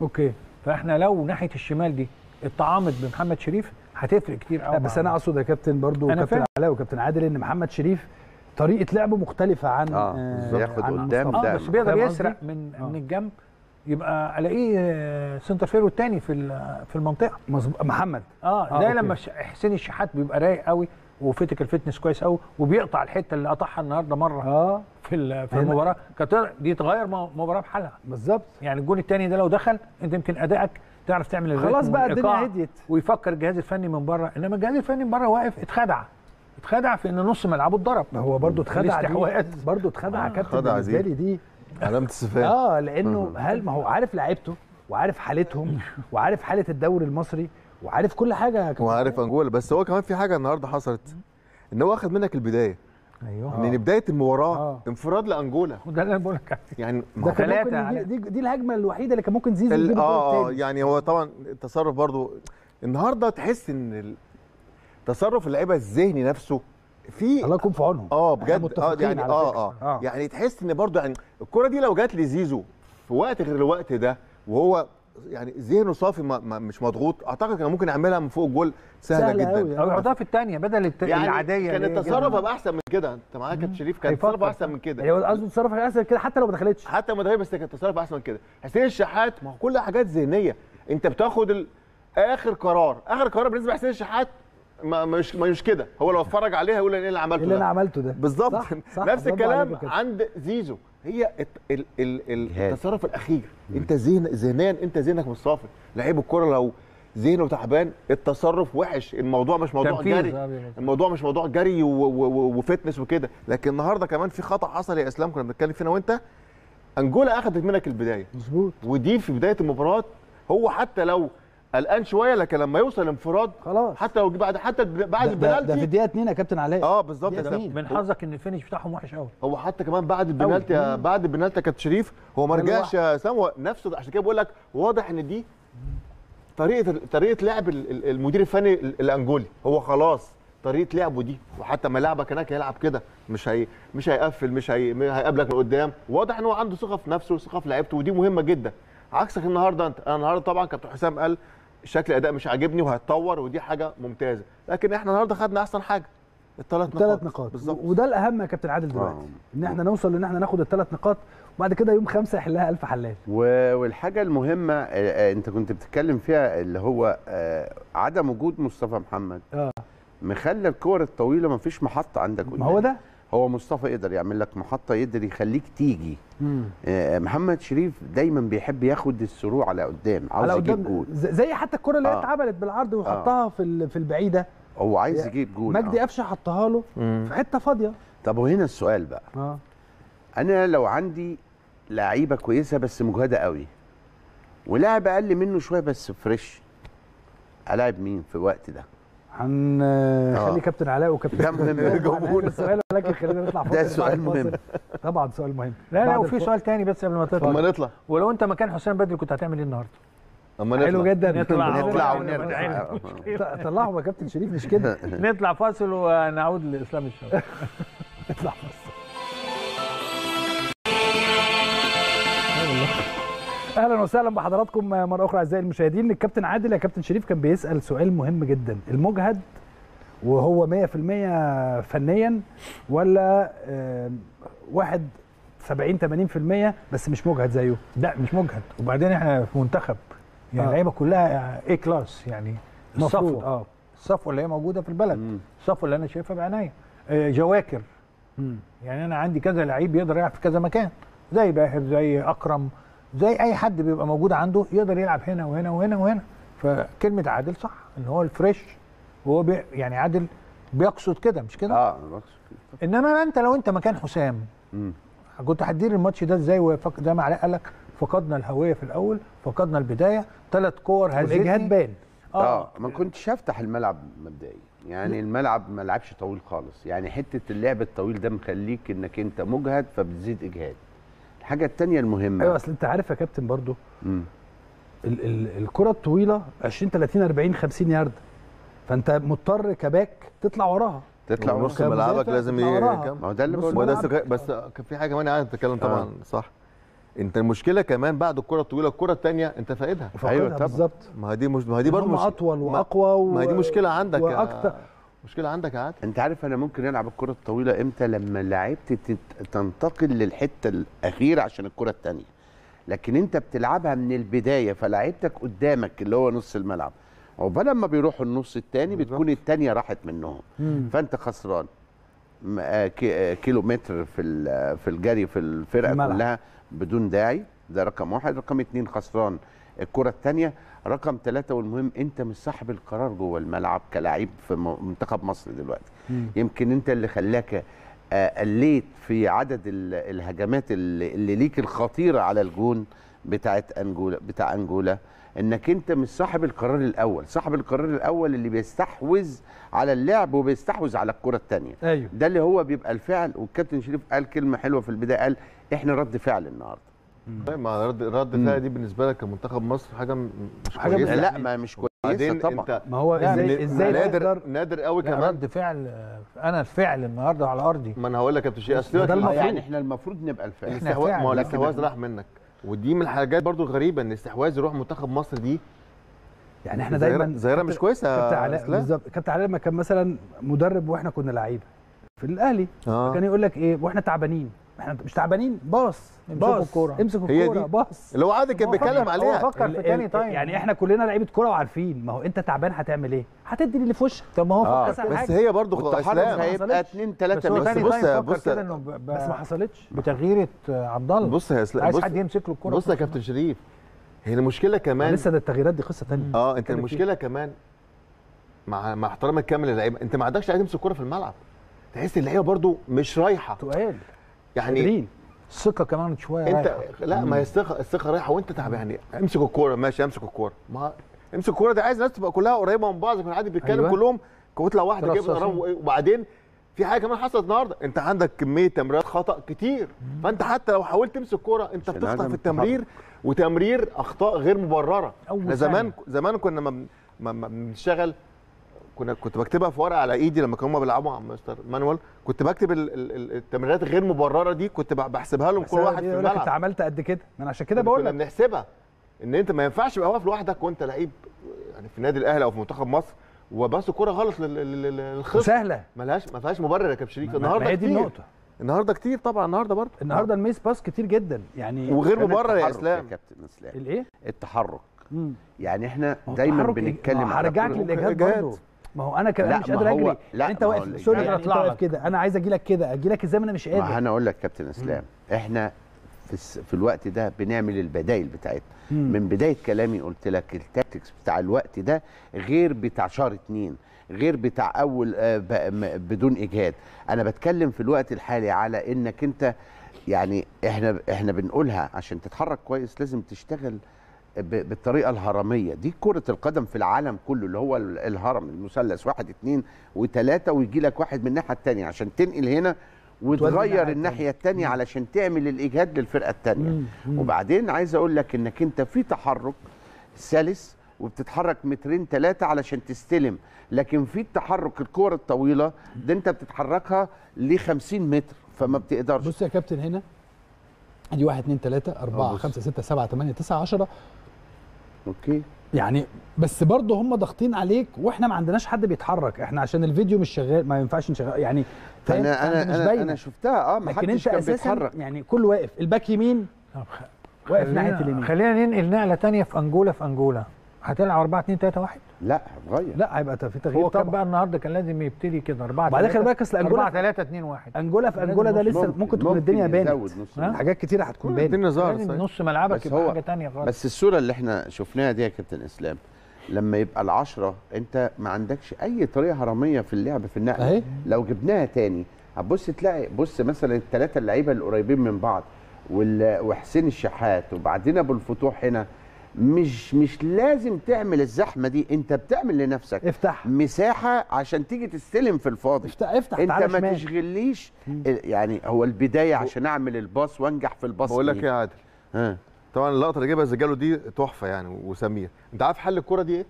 اوكي، فاحنا لو ناحيه الشمال دي اتطعمت بمحمد شريف هتفرق كتير قوي. بس انا اقصد يا كابتن برضو كابتن علاء وكابتن عادل ان محمد شريف طريقه لعبه مختلفه عن بياخد قدام ده، بس بيقدر يسرق من الجنب، يبقى الاقيه سنتر فيرو الثاني في المنطقه محمد، ده لما حسين الشحات بيبقى رايق قوي وفيتيكال فيتنس كويس قوي، وبيقطع الحته اللي قطعها النهارده مره في المباراه، كانت دي تغير مباراه بحالها بالظبط يعني. الجون الثاني ده لو دخل انت يمكن ادائك تعرف تعمل خلاص بقى، الدنيا هديت، ويفكر الجهاز الفني من بره، انما الجهاز الفني من بره واقف، اتخدع في ان نص ملعبه اتضرب، هو برضه اتخدع، برضه اتخدع كابتن بالنسبه لي، دي علامه استفهام لانه هل ما هو عارف لعيبته وعارف حالتهم وعارف حاله الدوري المصري، وعارف كل حاجه كمان. وعارف انجولا، بس هو كمان في حاجه النهارده حصلت، ان هو اخد منك البدايه. ايوه، من بدايه المباراه انفراد لانجولا. ده اللي انا بقول لك يعني ثلاثه، دي الهجمه الوحيده اللي كان ممكن زيزو يجيب يعني هو طبعا التصرف برضو النهارده تحس ان تصرف اللعيبه الذهني نفسه في الله يكون في عونهم. بجد يعني يعني تحس ان برضو يعني الكره دي لو جت لزيزو في وقت غير الوقت ده وهو يعني ذهنه صافي مش مضغوط، اعتقد كان ممكن يعملها من فوق الجول سهله جدا، او يحطها في الثانيه بدل يعني العاديه. كان التصرف هيبقى احسن من كده، انت معاك يا شريف، كان التصرف احسن من كده. هو قصده التصرف احسن من كده حتى لو ما دخلتش، حتى ما دخلتش، بس كان التصرف احسن من كده. حسين الشحات، ما هو كل حاجات ذهنيه، انت بتاخد اخر قرار، اخر قرار بالنسبه لحسين الشحات مش كده، هو لو اتفرج عليها يقول ايه اللي عملته ده، اللي انا عملته ده بالظبط. نفس الكلام عند زيزو، هي التصرف الاخير، انت ذهنيا انت ذهنك مش صافي، لعيب الكره لو ذهنه تعبان التصرف وحش، الموضوع مش موضوع جري، الموضوع مش موضوع جري وفتنس وكده. لكن النهارده كمان في خطا حصل يا اسلام، كنا بنتكلم فينا وانت، انجولا اخذت منك البدايه مظبوط، ودي في بدايه المباراه، هو حتى لو قلقان شويه لكن لما يوصل انفراد خلاص، حتى لو بعد البنالتي ده في الدقيقه 2 يا كابتن علاء. بالظبط يا كابتن، من حظك ان الفينش بتاعهم وحش قوي. هو حتى كمان بعد البنالتي، بعد البنالتي يا كابتن شريف هو ما رجعش يا اسامه نفسه، عشان كده بقول لك واضح ان دي طريقه لعب المدير الفني الانجولي، هو خلاص طريقه لعبه دي، وحتى ما لعبك هناك هيلعب كده، مش هيقفل، هيقابلك من قدام، واضح ان هو عنده ثقه في نفسه وثقه في لعيبته، ودي مهمه جدا. عكسك النهارده انت، انا النهارده طبعا كابتن حسام قال شكل اداء مش عاجبني وهيتطور، ودي حاجه ممتازه، لكن احنا النهارده خدنا احسن حاجه الثلاث نقاط بالظبط، وده الاهم يا كابتن عادل دلوقتي، ان احنا نوصل ان احنا ناخد الثلاث نقاط، وبعد كده يوم 5 يحلها 1000 حلال. والحاجه المهمه انت كنت بتتكلم فيها، اللي هو عدم وجود مصطفى محمد مخلى الكور الطويله ما فيش محطه عندك قدام. ما هو ده، هو مصطفى يقدر يعمل لك محطه، يقدر يخليك تيجي. محمد شريف دايما بيحب ياخد السرور على قدام، عاوز يجيب جول، زي حتى الكره اللي اتعملت بالعرض وحطها في البعيده، هو عايز يجيب جول. مجدي أفشة حطها له في حته فاضيه. طب وهنا السؤال بقى، انا لو عندي لعيبه كويسه بس مجهده قوي ولاعب اقل منه شويه بس فريش، الاعب مين في الوقت ده؟ خلي كابتن علاء وكابتن الجابون السؤال، ولكن خلينا نطلع فاصل. ده سؤال مهم طبعا، سؤال مهم. لا وفي سؤال تاني بس قبل ما تطلع، ولو انت مكان حسام بدري كنت هتعمل ايه النهارده؟ اما نطلع حلو جدا، نطلع ونرجع. طلعوا يا كابتن شريف، مش كده؟ نطلع فاصل ونعود لاسلام الشاطر. نطلع فاصل. اهلا وسهلا بحضراتكم مره اخرى اعزائي المشاهدين. الكابتن عادل يا كابتن شريف كان بيسال سؤال مهم جدا، المجهد وهو 100% فنيا ولا واحد 70-80% بس مش مجهد زيه؟ لا مش مجهد، وبعدين احنا في منتخب يعني اللعيبه كلها اي كلاس، يعني الصفوه الصفوه اللي هي موجوده في البلد، الصفوه اللي انا شايفها بعينيا جواكر. يعني انا عندي كذا لعيب يقدر يلعب في كذا مكان، زي باهر، زي اكرم، زي اي حد بيبقى موجود عنده يقدر يلعب هنا وهنا وهنا وهنا. فكلمه عادل صح، ان هو الفريش، وهو يعني عادل بيقصد كده، مش كده؟ انا بقصد كده. انما انت لو انت مكان حسام كنت هتدير الماتش ده ازاي؟ زي ما علاء قال لك، فقدنا الهويه في الاول، فقدنا البدايه، 3 كور هزتني، والاجهاد بان. ما كنتش هفتح الملعب مبدئيا، يعني الملعب ما لعبش طويل خالص، يعني حته اللعب الطويل ده مخليك انك انت مجهد فبتزيد اجهاد. الحاجة التانية المهمة، ايوه، اصل انت عارف يا كابتن برضو الكرة الطويلة 20 30 40 50 يارد، فانت مضطر كباك تطلع وراها، تطلع ونص ملعبك لازم يكمل. ما هو ده اللي بس كان في حاجة كمان عايز تتكلم طبعا صح، انت المشكلة كمان بعد الكرة الطويلة الكرة التانية انت فاقدها. ايوه بالظبط، ما هي دي برضو مشكلة، اطول واقوى، ما هي دي مشكلة عندك واكتر، مشكلة عندك يا عادل. انت عارف انا ممكن العب الكرة الطويلة امتى؟ لما لعبت تنتقل للحتة الأخيرة عشان الكرة الثانية، لكن انت بتلعبها من البداية، فلعبتك قدامك اللي هو نص الملعب، عقبال لما بيروحوا النص الثاني بتكون الثانية راحت منهم، فانت خسران كيلومتر في الجري في الفرقة الملعب كلها بدون داعي. ده رقم واحد. رقم 2 خسران الكرة الثانية. رقم 3 والمهم، انت مش صاحب القرار جوه الملعب كلاعب في منتخب مصر دلوقتي. يمكن انت اللي خلاك قليت في عدد الهجمات اللي ليك الخطيره على الجون بتاعت انجولا، انك انت مش صاحب القرار الاول، صاحب القرار الاول اللي بيستحوذ على اللعب وبيستحوذ على الكره الثانيه. أيوه. ده اللي هو بيبقى الفعل. والكابتن شريف قال كلمه حلوه في البدايه، قال احنا رد فعل النهارده. طيب ما رد فعل دي بالنسبه لك كمنتخب مصر حاجه مش كويسه. لا ما مش كويسه طبعا. ما هو ازاي نادر قوي كمان رد فعل. انا الفعل النهارده على ارضي، ما انا هقول لك يا كابتن شريف اصل يعني احنا المفروض نبقى الفعل. ما هو الاستحواذ راح منك، ودي من الحاجات برضو الغريبه ان استحواذ يروح منتخب مصر دي. يعني احنا دايما ظاهره مش كويسه. كابتن علاء لما كان مثلا مدرب واحنا كنا لعيبه في الاهلي كان يقول لك ايه واحنا تعبانين، احنا مش تعبانين، باص الكوره، امسك الكوره، باص. اللي هو عادي كان بيتكلم عليها، فكر في تاني. طيب يعني احنا كلنا لعيبه كوره وعارفين، ما هو انت تعبان هتعمل ايه؟ هتدي اللي في وشك. طب ما هو فكر حاجه بس هي برضو اسلام هيبقى 2-3 بس. بص بس ما حصلتش بتغييره عبد الله. بص يا اسلام، عايز حد يمسك له الكوره. بص يا كابتن شريف، هي المشكله كمان لسه ده التغييرات دي قصه ثانيه. انت المشكله كمان مع احترامك الكامل للعيبه، انت ما عندكش لعيب يمسك الكوره في الملعب. تحس اللعيبه برضو مش رايحه، تقال يعني الثقه كمان شويه انت رايحة. لا ما هي الثقه رايحه وانت تعبان. امسك الكوره، ماشي امسك الكوره، ما امسك الكوره دي عايز الناس تبقى كلها قريبه من بعض. كنا قاعدين بنتكلم كلهم كتله واحده كده. وبعدين في حاجه كمان حصلت النهارده، انت عندك كميه تمريرات خطا كتير، فانت حتى لو حاولت تمسك الكوره انت بتخطئ في التمرير، وتمرير اخطاء غير مبرره. احنا زمان كنا ما بنشتغل، كنت بكتبها في ورقه على ايدي لما كانوا بيلعبوا مع مستر مانوال. كنت بكتب التمريرات غير مبرره دي، كنت بحسبها لهم كل واحد في الملعب. انت عملت قد كده، ما انا عشان كده بقول لك بنحسبها ان انت ما ينفعش يبقى واقف لوحدك وانت لعيب يعني في النادي الاهلي او في منتخب مصر وباص الكوره غلط للخصم. سهله، ما فيهاش مبرر يا كابتن شريف. النهارده دي النقطه، النهارده كتير طبعا. النهارده برضه الميس باص كتير جدا يعني، وغير مبرر يا اسلام. يا كابتن اسلام الايه التحرك، يعني احنا دايما بنتكلم على هرجعك للاجهاد برضه. ما هو انا كمان مش قادر اجري. لا انت واقف، سوري يعني انت واقف كده، انا عايز اجي لك كده، اجي لك ازاي ما انا مش قادر؟ ما انا اقول لك كابتن اسلام، احنا في الوقت ده بنعمل البدائل بتاعتنا. من بدايه كلامي قلت لك التاكتكس بتاع الوقت ده غير بتاع شهر 2، غير بتاع اول بدون اجهاد. انا بتكلم في الوقت الحالي على انك انت يعني احنا بنقولها عشان تتحرك كويس لازم تشتغل بالطريقه الهرميه دي. كره القدم في العالم كله اللي هو الهرم، المثلث 1 2 و3، ويجي لك واحد من الناحيه الثانيه عشان تنقل هنا وتغير الناحيه الثانيه علشان تعمل الاجهاد للفرقه الثانيه. وبعدين عايز اقول لك انك انت في تحرك سلس وبتتحرك 2-3 متر علشان تستلم، لكن في التحرك الكوره الطويله ده انت بتتحركها ل 50 متر، فما بتقدرش. بص يا كابتن هنا دي 1 2 3 4 5 6 7 8 9 10. اوكي يعني بس برضه هم ضاغطين عليك واحنا ما عندناش حد بيتحرك. احنا عشان الفيديو مش شغال ما ينفعش نشغل يعني. انا شفتها ما حدش كان بيتحرك يعني، كل واقف. الباك يمين واقف ناحيه اليمين. خلينا ننقل نقله ثانيه في انجولا. هتلعب 4-2-3-1؟ لا هتغير، لا هيبقى في تغيير. هو كان بقى النهارده كان لازم يبتدي كده 4 بعد اخر بقى كاس الانجولا 4-3-2-1. انجولا في انجولا ده لسه ممكن تكون الدنيا بانت، حاجات كتيره هتكون بانت. الدنيا ظهرت نص ملعبك يبقى حاجه ثانيه خالص. بس الصوره اللي احنا شفناها دي يا كابتن اسلام، لما يبقى 10 انت ما عندكش اي طريقه هرميه في اللعب في النقل أهي. لو جبناها ثاني هتبص تلاقي مثلا الثلاثه اللعيبه القريبين من بعض وحسين الشحات وبعدين ابو الفتوح هنا، مش لازم تعمل الزحمه دي. انت بتعمل لنفسك افتح مساحه عشان تيجي تستلم في الفاضي. افتح انت ما تشغليش يعني. هو البدايه عشان اعمل الباص وانجح في الباص. بقول لك ايه يا عادل، طبعا اللقطه اللي جايبها زجاله دي تحفه يعني. وسمير انت عارف حل الكره دي ايه؟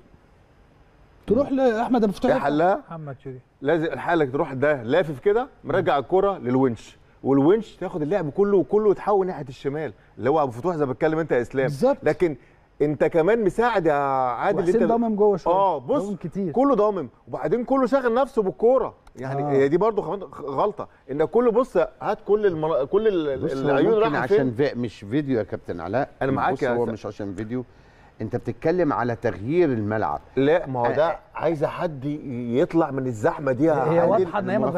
تروح لاحمد ابو الفتوح. حلها محمد شريف. لازم الحل تروح ده لافف كده مرجع الكره للونش، والونش تاخد اللعب كله وتحول ناحيه الشمال اللي هو ابو الفتوح زي ما بتكلم انت يا اسلام. بالظبط. لكن انت كمان مساعد يا عادل اللي انت ضامم جوه شويه. بص كتير. كله ضامم، وبعدين كله شاغل نفسه بالكوره يعني. هي دي برضه غلطه ان كله بص هات كل العيون راحت عشان مش فيديو يا كابتن علاء. انا معاك يا هو مش عشان فيديو، انت بتتكلم على تغيير الملعب. لا ما هو ده عايز حد يطلع من الزحمه دي. هي واضحه ان هي ما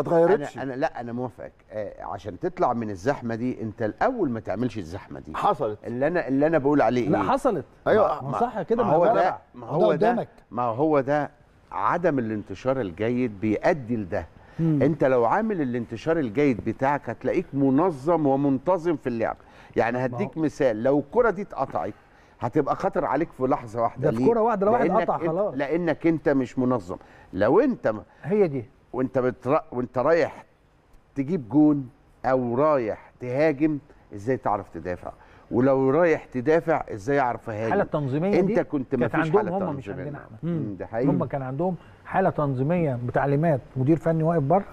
اتغيرتش. انا موافقك. عشان تطلع من الزحمه دي انت الاول ما تعملش الزحمه دي. حصلت اللي انا بقول عليه. لا حصلت. ايوه صح كده. ما هو ده عدم الانتشار الجيد بيؤدي لده. انت لو عامل الانتشار الجيد بتاعك هتلاقيك منظم ومنتظم في اللعب. يعني هديك مثال، لو الكره دي اتقطعت هتبقى خطر عليك في لحظه واحده. ده في كوره واحده لو واحد قطع خلاص، لانك انت مش منظم. لو انت هي دي وانت رايح تجيب جون او رايح تهاجم، ازاي تعرف تدافع؟ ولو رايح تدافع ازاي اعرف اهاجم؟ الحاله التنظيميه دي انت كنت ما فيش حاله تنظيميه، هم مش عندنا احنا. ده حقيقي، هم كان عندهم حاله تنظيميه بتعليمات، مدير فني واقف بره،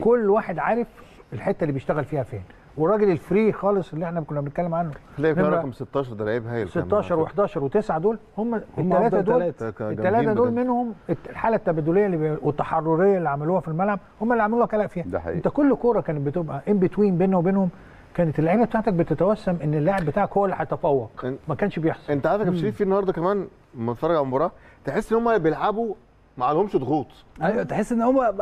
كل واحد عارف الحته اللي بيشتغل فيها فين. والراجل الفري خالص اللي احنا كنا بنتكلم عنه، تلاقي في رقم 16 ده لعيب هايل، 16 و11 و9 دول هم الثلاثه دول منهم الحاله التبادليه اللي والتحرريه اللي عملوها في الملعب، هم اللي عملوها كلاء فيها. انت كل كوره كانت بتبقى ان بتوين بيننا وبينهم، كانت اللعيبه بتاعتك بتتوسم ان اللاعب بتاعك هو اللي هيتفوق، ما كانش بيحصل. انت عارف يا شريف في النهارده كمان لما اتفرج على المباراه تحس ان هم بيلعبوا ما عليهمش ضغوط. ايوه، تحس ان هو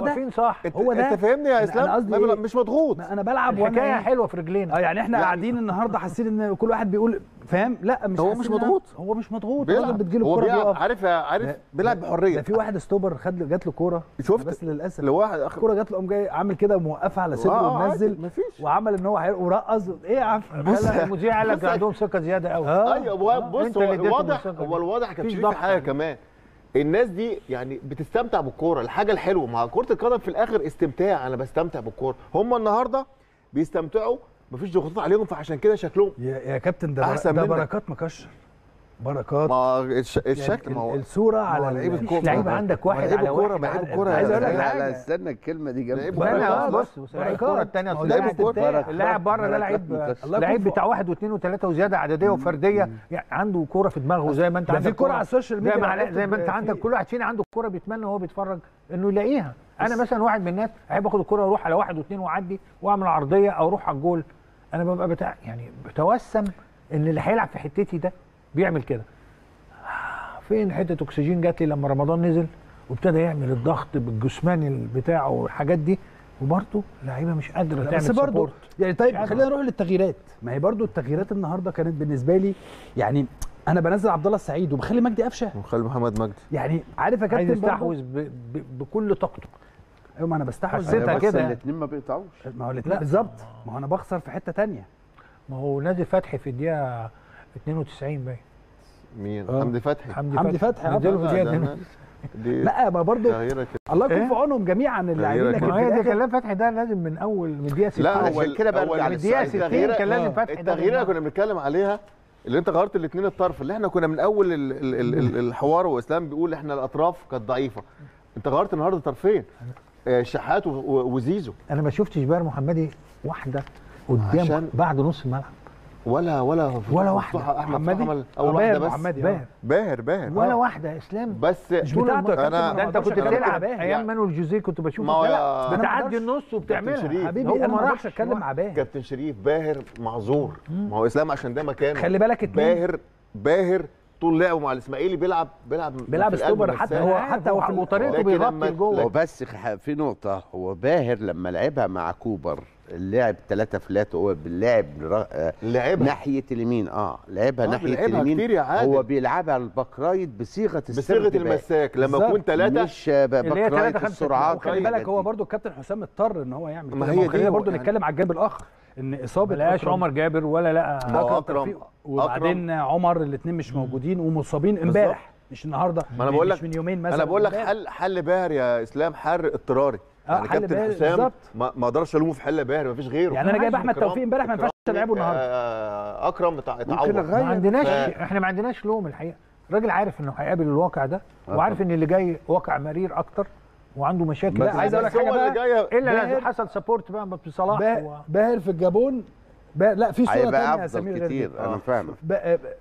ده فين صح، هو ده. انت فاهمني يا اسلام؟ أنا مش مضغوط، انا بلعب وانا حلوه في رجلينا. يعني احنا قاعدين النهارده حاسين ان كل واحد بيقول فاهم. لا، مش هو مش مضغوط، هو مش مضغوط، الراجل بتجيله الكوره بيقف، عارف بيلعب بحريه. في واحد استوبر جات له كوره، شفت؟ بس للاسف لواحد الكوره جات له قام جاي عامل كده موقفها على صدره ومنزل، وعمل ان هو هيرقص. ايه يا عم؟ بص المذيع قال لك عندهم ثقه زياده قوي. ايوه بص، هو الواضح كان شايف حاجه كمان. الناس دي يعني بتستمتع بالكوره، الحاجه الحلوه مع كره القدم في الاخر استمتاع، انا بستمتع بالكوره. هم النهارده بيستمتعوا، مفيش ضغوطات عليهم، فعشان كده شكلهم يا كابتن ده بركات مكشر، بركات الشكل يعني الصوره على لعيب الكوره. لعيب عندك واحد على واحد، لعيب كوره. عايز اقول لك حاجه، استنى الكلمه دي جامده. بص الكوره الثانيه، اللاعب بره ده لعيب بتاع واحد واثنين وثلاثه وزياده عدديه وفرديه، يعني عنده كوره في دماغه زي ما انت عندك. في كوره على السوشيال ميديا زي ما انت عندك، كل واحد فينا عنده كوره بيتمنى وهو بيتفرج انه يلاقيها. انا مثلا واحد من الناس احب اخد الكوره واروح على واحد واثنين واعدي واعمل عرضيه او اروح على الجول. انا ببقى بتاع يعني بتوسم ان اللي هيلعب في حتتي ده بيعمل كده. فين حته اكسجين جات لي لما رمضان نزل وابتدى يعمل الضغط بالجسماني بتاعه والحاجات دي، وبرده اللعيبه مش قادره تعمل سبورت يعني. طيب خلينا نروح للتغييرات. ما هي برده التغييرات النهارده كانت بالنسبه لي يعني، انا بنزل عبد الله السعيد وبخلي مجدي أفشة وبخلي محمد مجدي، يعني عارف يا كابتن بيستحوذ بكل طاقته. ايوه، ما انا بستحوذ حسيتها كده. الاثنين ما بيقطعوش، ما هو الاثنين بالظبط. ما هو انا بخسر في حته ثانيه. ما هو نادي فتحي في الدقيقه 92 باين مين؟ حمدي فتحي لا، ما برضه الله يكون في عونهم جميعا اللي عاملين كده. هي ده كلام فتحي ده لازم من اول من الدقيقه 60. لا عشان كده بقى من الدقيقه 60 كان لازم فتحي. التغيير اللي كنا بنتكلم عليها اللي انت غيرت الاثنين الطرف، اللي احنا كنا من اول الحوار واسلام بيقول احنا الاطراف كانت ضعيفه. انت غيرت النهارده طرفين، شحات وزيزو. انا ما شفتش باهر محمدي واحده قدام بعد نص الملعب، ولا واحده. محمد اول واحده بس باهر ولا واحده يا اسلام. بس مش بتاعتك انت كنت بتلعب ايام مانويل جوزيه، كنت بشوفك بتعدي النص وبتعملها حبيبي. انا ما اعرفش اتكلم مع باهر. كابتن شريف باهر معذور، ما هو اسلام عشان ده مكانه. خلي بالك باهر طول لعبه مع الاسماعيلي بيلعب استوبر، حتى هو في المطاريته بيغطي لجوه. بس في نقطه، هو باهر لما لعبها مع كوبر اللاعب 3 فلات، هو بيلعب ناحيه اليمين. لعبها ناحيه اليمين، هو بيلعبها الباكرايت بصيغه المساك لما يكون 3 مش باكرايت السرعات. خلي بالك هو برده الكابتن حسام اضطر ان هو يعمل كده. ما هي دي برده نتكلم على الجانب الاخر، ان اصابه لاش عمر جابر ولا لا اكرم، وبعدين عمر الاثنين مش موجودين ومصابين امبارح مش النهارده، مش من يومين مثلا. انا بقول لك حل باهر يا اسلام، حل اضطراري. يعني كابتن حسام ما اقدرش الومه في حل باهر، ما فيش غيره. يعني انا جايب احمد توفيق امبارح، ما ينفعش العبه النهارده. اكرم اتعور، ما عندناش احنا ما عندناش لوم الحقيقه. الراجل عارف انه هيقابل الواقع ده، وعارف ان اللي جاي واقع مرير اكتر وعنده مشاكل. لا عايز اقول لك حاجه بقى، الا لو حصل سبورت بقى بصلاح باهر في الجابون. لا، في صوره ثانيه اسامير كتير. انا فاهمك،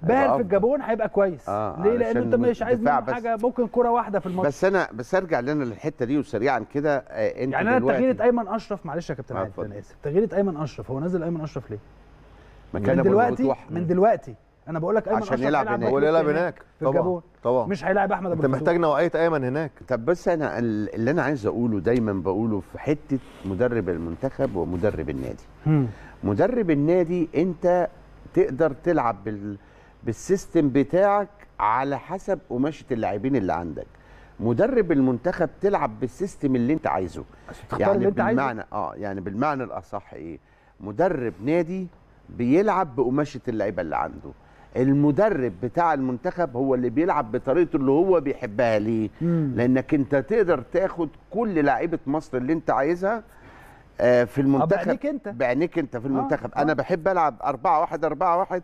باهر في الجابون هيبقى كويس. ليه؟ لان انت مش عايز حاجه، ممكن كره واحده في الماتش. بس انا ارجع لنا للحته دي وسريعا كده. انت يعني انا تغييره ايمن اشرف، معلش يا كابتن عادل انا اسف، تغييره ايمن اشرف. هو نزل ايمن اشرف ليه؟ من دلوقتي انا بقول لك ايمن اشرف عشان يلعب هناك في الجابون، طبعا مش هيلاعب احمد ابو الفتوح. انت محتاج نوعيه ايمن هناك. طب بس انا اللي انا عايز اقوله دايما بقوله في حته مدرب المنتخب ومدرب النادي. مدرب النادي انت تقدر تلعب بالسيستم بتاعك على حسب قماشه اللاعبين اللي عندك. مدرب المنتخب تلعب بالسيستم اللي انت عايزه، يعني بالمعنى يعني بالمعنى الاصح ايه؟ مدرب نادي بيلعب بقماشه اللعيبه اللي عنده. المدرب بتاع المنتخب هو اللي بيلعب بطريقته اللي هو بيحبها. ليه؟ لانك انت تقدر تاخد كل لعيبه مصر اللي انت عايزها في المنتخب بعينيك انت، في المنتخب. انا بحب العب 4-1 4-1،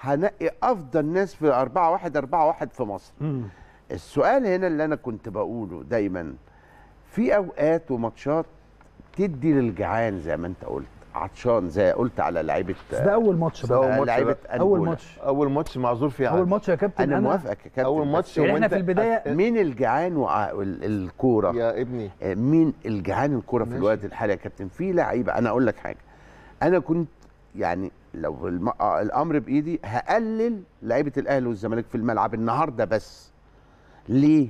هنقي افضل ناس في 4-1 4-1 في مصر. السؤال هنا اللي انا كنت بقوله دايما، في اوقات وماتشات تدي للجعان زي ما انت قلت، عطشان زي قلت على لعيبه. ده اول ماتش بقى، لعيبه اول ماتش معذور فيه، اول ماتش يا كابتن. انا موافقك يا كابتن، اول ماتش. احنا في البدايه مين الجعان والكوره يا ابني؟ مين الجعان الكوره في الوقت الحالي يا كابتن؟ في لعيبه. انا اقول لك حاجه، انا كنت يعني لو الامر بايدي هقلل لعيبه الاهلي والزمالك في الملعب النهارده. بس ليه؟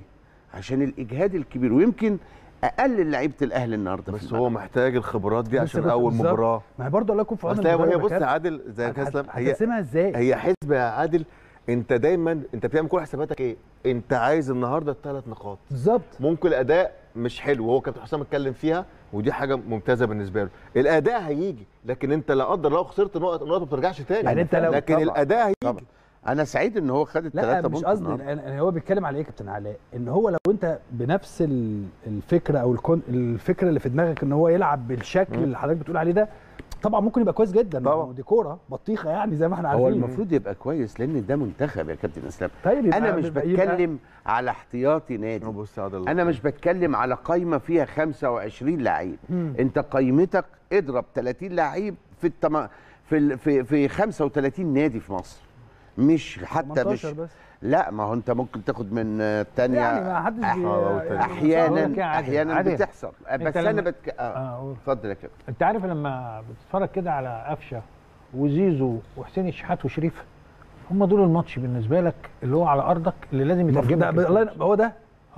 عشان الاجهاد الكبير، ويمكن اقلل لعيبه الاهلي النهارده. بس هو محتاج الخبرات دي عشان اول مباراه. ما هي برضه الله يكون في عون المدرب. هي بص يا عادل، زي كسلم هتقسمها ازاي؟ هي حسبه يا عادل. انت دايما انت بتعمل كل حساباتك ايه؟ انت عايز النهارده ال3 نقاط بالظبط. ممكن الاداء مش حلو، هو كابتن حسام اتكلم فيها ودي حاجه ممتازه بالنسبه له. الاداء هيجي، لكن انت لا قدر الله خسرت نقط ما بترجعش تاني. يعني انت لو لكن الاداء هيجي طبعا. انا سعيد ان هو خد ال3 بونت. لا مش قصدي، هو بيتكلم على ايه يا كابتن علاء؟ ان هو لو انت بنفس الفكره او الفكره اللي في دماغك ان هو يلعب بالشكل اللي حضرتك بتقول عليه ده، طبعا ممكن يبقى كويس جدا طبعا. دي كوره بطيخه يعني زي ما احنا عارفين. هو المفروض يبقى كويس لان ده منتخب يا كابتن اسلام. طيب انا مش بتكلم على احتياطي نادي، انا مش بتكلم على قايمه فيها 25 لعيب. انت قايمتك اضرب 30 لعيب في 35 نادي في مصر، مش حتى مش بس. لا ما هو انت ممكن تاخد من الثانيه يعني، ما حدش احيانا بتحصل. بس انا اتفضل يا كابتن. انت عارف لما بتتفرج كده على أفشة وزيزو وحسين الشحات وشريف، هم دول الماتش بالنسبه لك اللي هو على ارضك اللي لازم يترجمك.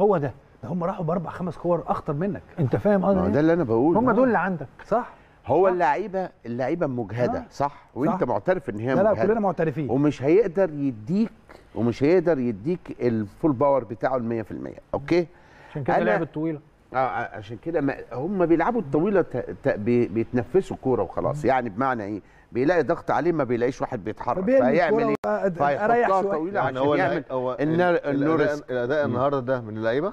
هو ده هم راحوا ب4 5 كور اخطر منك. انت فاهم قصدي؟ ده اللي انا بقوله، هم دول اللي عندك صح. هو اللعيبه مجهده صح، وانت معترف ان هي مجهده. لا كلنا معترفين. ومش هيقدر يديك الفول باور بتاعه 100%. اوكي، عشان كده لعب الطويله. عشان كده هم بيلعبوا الطويله، بيتنفسوا كوره وخلاص. يعني بمعنى ايه؟ بيلاقي ضغط عليه، ما بيلاقيش واحد بيتحرك، فيعمل ايه؟ فيحطها طويله عشان يعمل الاداء النهارده ده من اللعيبه.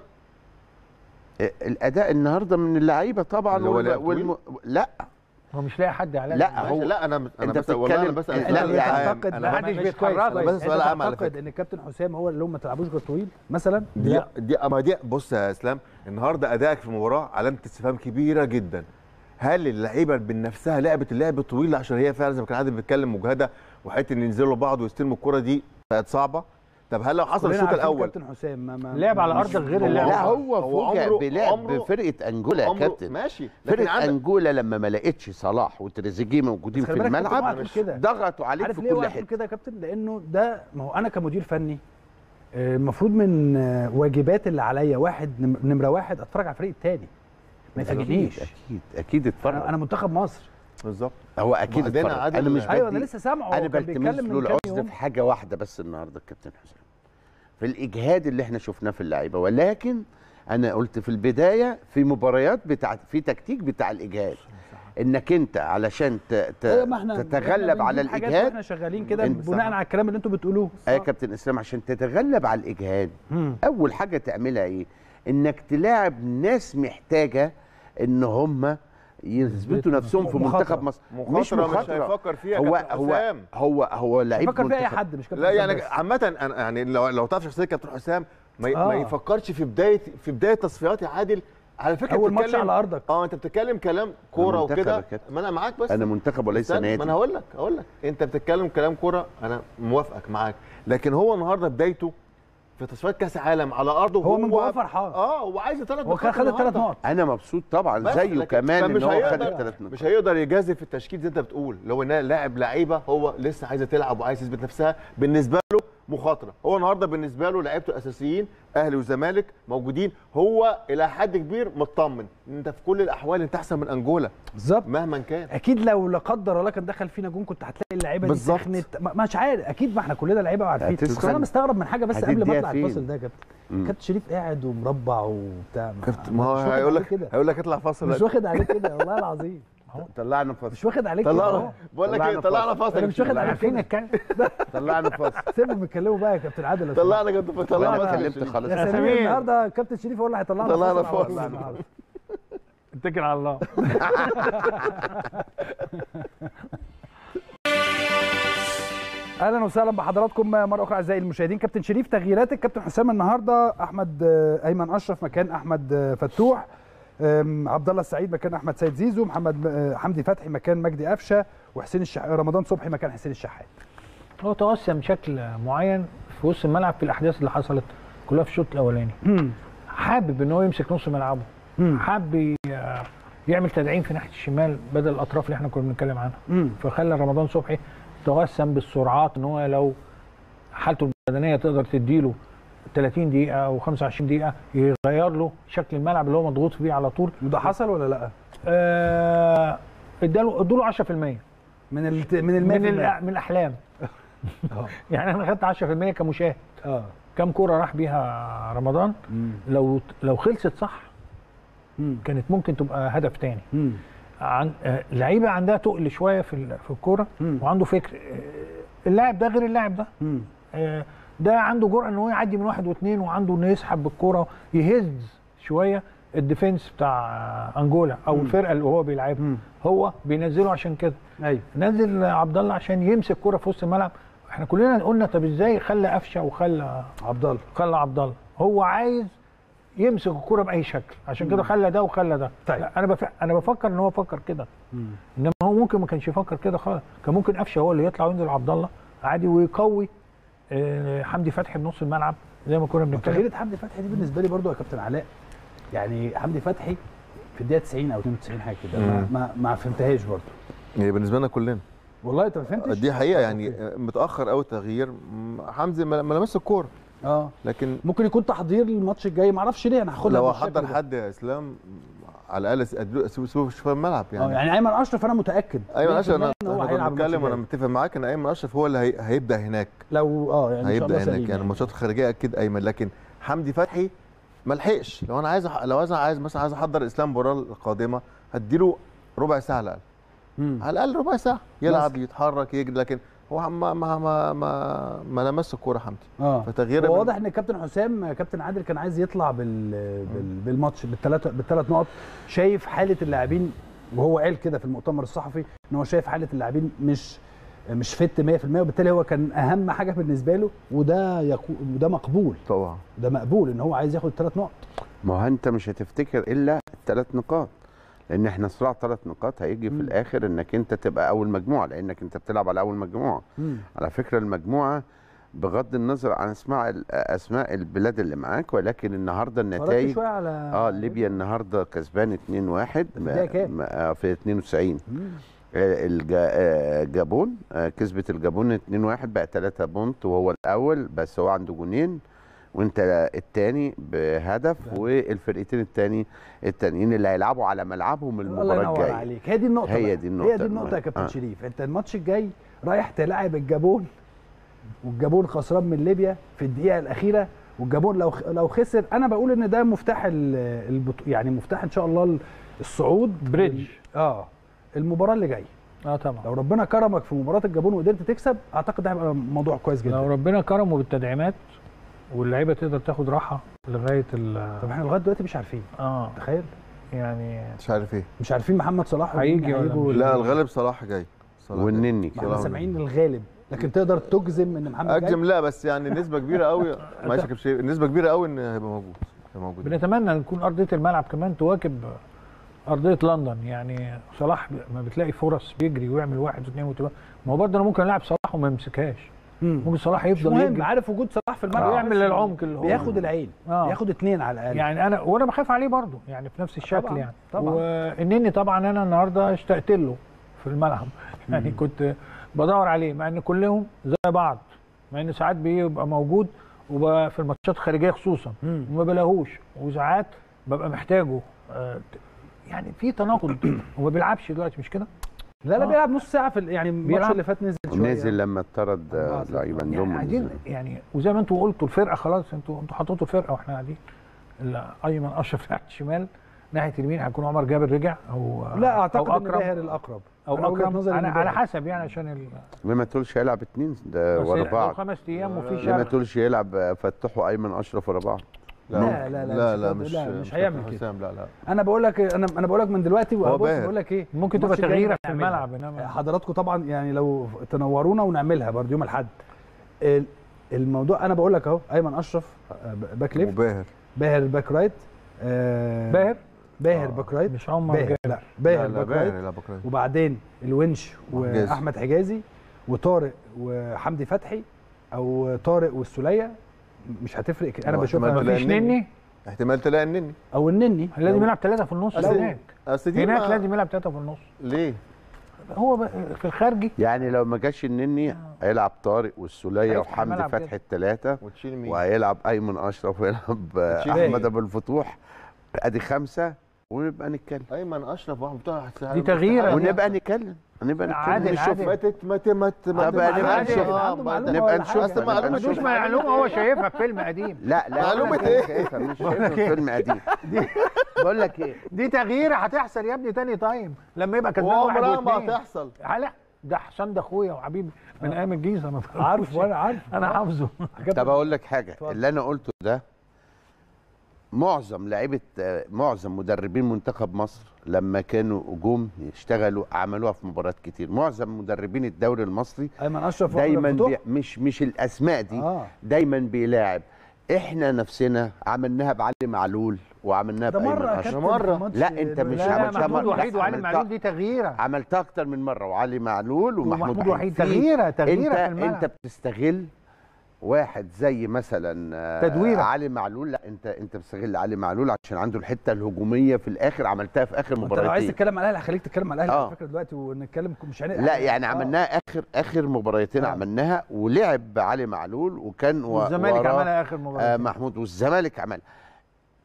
الاداء النهارده من اللعيبه طبعا. لا هو مش لاقي حد على انا بس والله. انا بعتقد ان الكابتن حسام هو اللي هم ما تلعبوش غير طويل مثلا. دي بص يا اسلام، النهارده ادائك في المباراه علامه استفهام كبيره جدا. هل اللعيبه بنفسها لعبت اللعب الطويل عشان هي فعلا زي ما كان عادل بيتكلم مجهده، وحته ان ينزلوا لبعض ويستلموا الكوره دي بقت صعبه؟ طب هل لو حصل الشوط الاول كابتن حسام لعب على ارضك غير اللعب؟ لا هو فوجئ بلعب بفرقه انجولا يا كابتن. ماشي، فرقه انجولا لما ما لقتش صلاح وتريزيجيه موجودين في الملعب ضغطوا عليك في كل حته. كده يا كابتن، لانه ده ما هو انا كمدير فني المفروض من واجبات اللي عليا نمره 1 اتفرج على الفريق الثاني، ما يفاجئنيش. اكيد اتفرج. انا منتخب مصر بالظبط، هو اكيد اتفرج. انا مش ايوه انا لسه سامعه. انا بلتمس له العذر في حاجه واحده بس النهارده الكابتن حسام، في الاجهاد اللي احنا شفناه في اللعيبه. ولكن انا قلت في البدايه في مباريات في تكتيك بتاع الاجهاد، انك انت علشان تتغلب على الاجهاد. احنا شغالين كده بناء على الكلام اللي انتم بتقولوه يا كابتن اسلام. عشان تتغلب على الاجهاد اول حاجه تعملها ايه؟ انك تلاعب ناس محتاجه ان هم يثبتوا نفسهم في منتخب مصر. مش هيفكر فيها. هو لعيب منتخب، فكر في اي حد مش كابتن. لا يعني عامه يعني لو تعرف شخصيه كابتن حسام ما يفكرش في بدايه تصفيات يا عادل. على فكره اول ماتش على ارضك انت بتتكلم كلام كوره وكده. ما انا معاك، بس انا منتخب وليس نادي. ما انا هقول لك انت بتتكلم كلام كوره، انا موافقك معاك. لكن هو النهارده بدايته في تصفيات كاس عالم على ارضه، هو من جوه فرحان. هو عايز 3 نقط، هو خد ال3 نقط. انا مبسوط طبعا زيه كمان ان هو خد ال3 نقط. مش هيقدر يجازف في التشكيل زي انت بتقول. لو ان لاعب لعيبه هو لسه عايزه تلعب وعايز يثبت نفسها، بالنسبه له مخاطره. هو النهارده بالنسبه له لعيبته الاساسيين اهلي وزمالك موجودين، هو الى حد كبير مطمن ان انت في كل الاحوال انت احسن من انجولا بالظبط مهما كان. اكيد لو لا قدر الله كان دخل فينا جون كنت هتلاقي اللعيبه دي سخنت. مش عارف، اكيد ما احنا كلنا لعيبه عارفين. بس انا مستغرب من حاجه بس قبل ما اطلع الفاصل ده يا كابتن. كابتن شريف قاعد ومربع وبتاع، ما هو هيقول لك اطلع فاصل. مش واخد عليه كده والله العظيم. طلعنا فاصل. مش واخد عليك، طلعنا، بقول لك ايه، طلعنا فاصل. انا مش واخد عليك فينك الكلام. طلعنا فاصل، سيبهم يتكلموا بقى يا كابتن عادل. طلعنا يا كابتن، طلعنا اتكلمت خالص يا سمير. النهارده كابتن شريف هو اللي هيطلعنا، طلعنا فاصل. اتكل على الله. اهلا وسهلا بحضراتكم مره اخرى اعزائي المشاهدين. كابتن شريف، تغييراتك كابتن حسام النهارده؟ احمد ايمن اشرف مكان احمد فتوح، عبد الله السعيد مكان احمد سيد زيزو، محمد حمدي فتحي مكان مجدي أفشة، وحسين الشحات رمضان صبحي مكان حسين الشحات. هو توسم شكل معين في وسط الملعب في الاحداث اللي حصلت كلها في الشوط الاولاني. حابب ان هو يمسك نص ملعبه، حابب يعمل تدعيم في ناحيه الشمال بدل الاطراف اللي احنا كنا بنتكلم عنها، فخلى رمضان صبحي توسم بالسرعات ان هو لو حالته البدنيه تقدر تديله 30 دقيقه او 25 دقيقه يغير له شكل الملعب اللي هو مضغوط فيه على طول. وده حصل ولا لا؟ اداله 10% من الاحلام. يعني انا خدت 10% كمشاهد. كم كوره راح بيها رمضان؟ لو خلصت صح كانت ممكن تبقى هدف ثاني. لعيبه عندها تقل شويه في الكوره وعنده فكر. اللاعب ده غير اللاعب ده. ده عنده جرأة ان هو يعدي من واحد واثنين، وعنده انه يسحب بالكوره، يهز شويه الديفنس بتاع انجولا او الفرقه اللي هو بيلعبها، هو بينزله عشان كده. ايوه، نزل عبد الله عشان يمسك كوره في وسط الملعب. احنا كلنا قلنا طب ازاي خلى قفشه وخلى عبد الله؟ خلى عبد الله، هو عايز يمسك الكوره باي شكل، عشان كده خلى ده وخلى ده. طيب انا بفكر ان هو فكر كده، انما هو ممكن ما كانش يفكر كده خالص. كان ممكن قفشه هو اللي يطلع وينزل عبد الله عادي، ويقوي حمدي فتحي بنص الملعب زي ما كنا بنتكلم. تغيير حمدي فتحي دي بالنسبه لي برضو يا كابتن علاء، يعني حمدي فتحي في الدقيقه 90 او 92 حاجه كده، ما فهمتهاش برضو. هي بالنسبه لنا كلنا والله انت ما فهمتش، دي حقيقه. يعني متاخر قوي تغيير حمدي، ما لمسش الكوره. لكن ممكن يكون تحضير الماتش الجاي، ما اعرفش ليه. انا هاخدها لو حضر حد يا اسلام على الاقل سيبوه في الملعب. يعني ايمن اشرف انا متاكد، ايمن اشرف انا كنت بتكلم وانا متفق معاك ان ايمن اشرف هو اللي هيبدا هناك. لو يعني هيبدا هناك سليم. يعني الماتشات الخارجيه اكيد ايمن، لكن حمدي فتحي ما لحقش. لو انا عايز مثلا عايز احضر اسلام المباراه القادمه، هديله ربع ساعه على الاقل، على الاقل ربع ساعه يلعب يتحرك يجري، لكن هو ما ما ما ما لمس الكوره حمدي. فتغيير واضح ان الكابتن حسام كابتن عادل كان عايز يطلع بالماتش بالثلاث نقط. شايف حاله اللاعبين، وهو قال كده في المؤتمر الصحفي ان هو شايف حاله اللاعبين مش فت 100%، وبالتالي هو كان اهم حاجه بالنسبه له، وده مقبول طبعا. ده مقبول ان هو عايز ياخد الثلاث نقط. ما هو انت مش هتفتكر الا الثلاث نقاط، لان احنا صراع 3 نقاط هيجي في الاخر، انك انت تبقى اول مجموعه، لانك انت بتلعب على اول مجموعه. على فكره المجموعه بغض النظر عن اسماء البلاد اللي معاك، ولكن النهارده النتائج على... ليبيا النهارده كسبان 2-1 في 92. الجابون كسبت الجابون 2-1 بقى 3 بونت، وهو الاول بس هو عنده جونين وانت الثاني بهدف، والفرقتين التانيين اللي هيلعبوا على ملعبهم المباراه الجايه. الله ينور عليك، هي دي النقطه. هي دي النقطه يا كابتن شريف. انت الماتش الجاي رايح تلاعب الجابون، والجابون خسران من ليبيا في الدقيقه الاخيره، والجابون لو خسر انا بقول ان ده مفتاح يعني مفتاح ان شاء الله الصعود بريدج المباراه اللي جايه. طبعا لو ربنا كرمك في مباراه الجابون وقدرت تكسب، اعتقد ده هيبقى موضوع كويس جدا. لو ربنا كرمه بالتدعيمات واللعيبه تقدر تاخد راحه لغايه طب احنا لغايه دلوقتي مش عارفين. تخيل، يعني مش عارف ايه، مش عارفين محمد صلاح هيجي ولا لا. الغالب صلاح جاي، والنني احنا سامعين الغالب، لكن تقدر تجزم ان محمد جاي؟ اجزم لا، بس يعني نسبه كبيره قوي. معلش يا كابتن شريف، نسبه كبيره قوي ان هيبقى موجود. بنتمنى ان تكون ارضيه الملعب كمان تواكب ارضيه لندن. يعني صلاح ما بتلاقي فرص بيجري ويعمل 1 و2 و3. ما هو برضه انا ممكن العب صلاح وما يمسكهاش. ممكن صلاح يفضل يجري، عارف وجود صلاح في الملعب يعمل للعمق اللي هو بياخد العين، بياخد 2 على الاقل. يعني وانا بخاف عليه برضه، يعني في نفس الشكل. طبعًا يعني والنني طبعا انا النهارده اشتقت له في الملعب، يعني كنت بدور عليه، مع ان كلهم زي بعض، مع ان ساعات بيبقى موجود في الماتشات الخارجيه خصوصا وما بلاقوش، وساعات ببقى محتاجه. يعني في تناقض. هو ما بيلعبش دلوقتي مش كده؟ لا بيلعب نص ساعة في يعني الماتش اللي فات نزل شوية، نزل لما اتطرد لعيب عندهم. عايزين يعني وزي ما انتوا قلتوا الفرقة خلاص، انتوا حطيتوا الفرقة واحنا قاعدين. ايمن اشرف ناحية الشمال، ناحيه اليمين هيكون عمر جابر رجع او لا اعتقد أو ان باهر الاقرب او اكرم على حسب يعني عشان ما تقولش هيلعب اثنين ورا بعض 5 ايام وفي شهر ما تقولش هيلعب فتح وايمن اشرف ورا بعض لا لا لا لا مش هيعمل كده لا. انا بقول لك انا بقول لك من دلوقتي بقول لك ايه ممكن تبقى تغييره في الملعب حضراتكم طبعا يعني لو تنورونا ونعملها برضه يوم الاحد الموضوع. انا بقول لك اهو ايمن اشرف باك ليفت باهر باك رايت باهر باك رايت مش عمر باهر لا باهر باك رايت وبعدين الونش واحمد حجازي وطارق وحمدي فتحي او طارق والسوليه مش هتفرق. انا بشوف مفيش نني احتمال تلاقي النني او النني لازم يلعب 3 في النص هناك لازم يلعب 3 في النص ليه هو في الخارجي يعني لو ما جاش النني هيلعب طارق والسوليه وحمدي فتحي ال3 وهيلعب ايمن اشرف ويلعب احمد ابو الفتوح ادي 5 ونبقى نتكلم ايمن اشرف واحمد بتاع دي تغيير ونبقى نتكلم عادل نشوف نبقى نشوف اصل معلومه مش معلومه هو شايفها في فيلم قديم لا معلومه ايه مش شايفها في فيلم قديم بقول لك ايه دي تغييره هتحصل يا ابني تاني تايم لما يبقى كسبان 1-2 عمرها ما هتحصل ده حسام ده اخويا وحبيبي من ايام الجيزه انا عارفه وانا عارف انا حافظه. طب اقول لك حاجه اللي انا قلته ده معظم مدربين منتخب مصر لما كانوا جم يشتغلوا عملوها في مباريات كتير. معظم مدربين الدوري المصري ايمن اشرف دايما مش الاسماء دي دايما بيلاعب. احنا نفسنا عملناها بعلي معلول وعملناها بايمن اشرف مره لا انت مش عملتها مره وحيد وعلي معلول دي تغييره عملتها اكتر من مره وعلي معلول ومحمود وحيد تغييره في الملعب. انت بتستغل واحد زي مثلا تدوير علي معلول لا انت بتستغل علي معلول عشان عنده الحته الهجوميه في الاخر عملتها في اخر مباراتين. انت لو عايز تتكلم على الاهلي هخليك تتكلم على الاهلي على فكره دلوقتي ونتكلم مش هنقلق لا يعني عملناها اخر مباراتين عملناها ولعب علي معلول وكان والزمالك عملها اخر مباراتين محمود والزمالك عملها.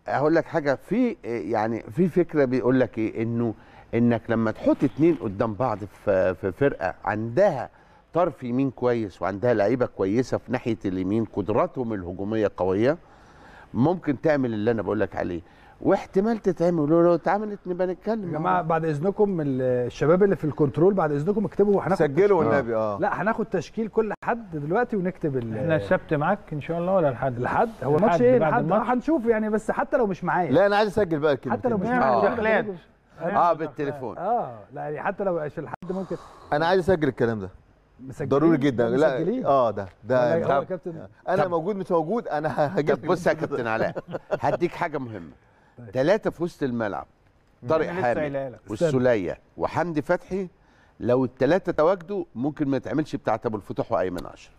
هقول لك حاجه في يعني في فكره بيقول لك ايه انه انك لما تحط 2 قدام بعض في فرقه عندها طرف يمين كويس وعندها لعيبه كويسه في ناحيه اليمين قدراتهم الهجوميه قويه ممكن تعمل اللي انا بقول لك عليه واحتمال تتعمل لو اتعملت نبقى نتكلم. يا جماعه بعد اذنكم الشباب اللي في الكنترول بعد اذنكم اكتبوا هناخد سجلوا والنبي لا هناخد تشكيل كل حد دلوقتي ونكتب احنا السبت معاك ان شاء الله ولا الحد هو الماتش ايه الحد هنشوف يعني بس حتى لو مش معايا لا انا عايز اسجل بقى الكلمه حتى لو مش معايا بالتليفون لا يعني حتى لو مش الحد ممكن انا عايز اسجل الكلام ده ضروري جدا لا ده انا موجود مش موجود انا هجيب. بص يا كابتن علاء هديك حاجه مهمه 3 في وسط الملعب طارق حامد والسوليه وحمدي فتحي لو ال3 تواجدوا ممكن ما يتعملش بتاعت ابو الفتوح وايمن اشرف.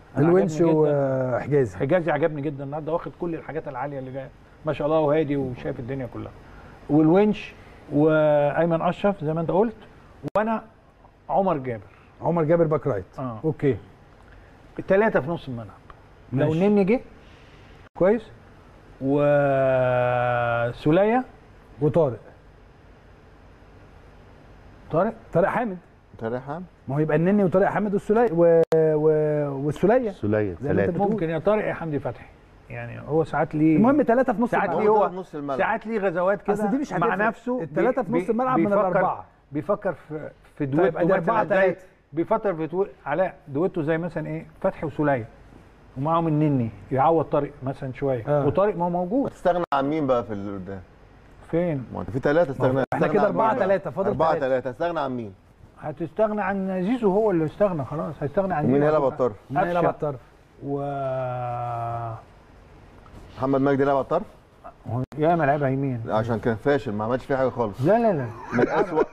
الونش وحجازي عجبني جدا النهارده واخد كل الحاجات العاليه اللي جايه ما شاء الله وهادي وشايف الدنيا كلها والونش وايمن اشرف زي ما انت قلت وانا عمر جابر باك رايت اوكي 3 في نص الملعب لو النني جه كويس وسوليه وطارق حامد ما هو يبقى النني وطارق حامد والسوليه والسوليه 3 ممكن يا طارق يا حمدي فتحي يعني هو ساعات ليه المهم 3 في نص الملعب ساعات ليه غزوات كده مع نفسه ال3 في نص الملعب من ال4 بيفكر في دويتو 4-3 بيفكر في علاء دويتو زي مثلا ايه فتحي وسوليه ومعاهم النني يعوض طارق مثلا شويه وطارق ما هو موجود هتستغنى عن مين بقى في اللي قدام فين ما انت في 3 استغنى احنا كده 4-3 فاضل 4-3 هتستغنى عن مين هتستغنى عن زيزو هو اللي استغنى خلاص هيستغنى عن مين هيلعب على الطرف؟ محمد مجدي لعب على الطرف؟ ياما لعبها يمين عشان كان فاشل ما عملش فيه حاجه خالص لا من اسوء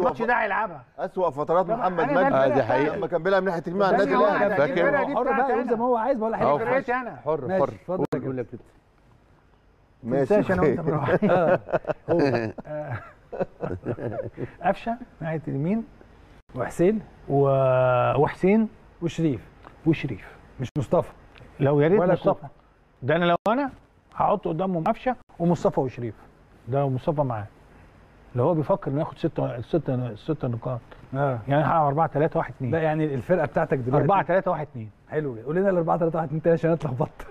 الماتش ده هيلعبها اسوء فترات محمد مجدي دي حقيقه لما كان بيلعب من ناحيه اليمين على النادي الاهلي فاكر حر بقى زي ما هو عايز بقول لك حر اتفضل ماشي انا وانت مروحين. هو أفشة ناحية اليمين وحسين وحسين وشريف مش مصطفى. لو يا ريت مصطفى ده انا لو انا هحط قدامهم أفشة ومصطفى وشريف، ده مصطفى معاه اللي هو بيفكر انه ياخد ستة نقاط. يعني هلعب 4-3-1-2. لا يعني الفرقه بتاعتك دلوقتي 4-3-1-2. حلو، قول لنا ال 4-3-1-2 عشان اتلخبطت.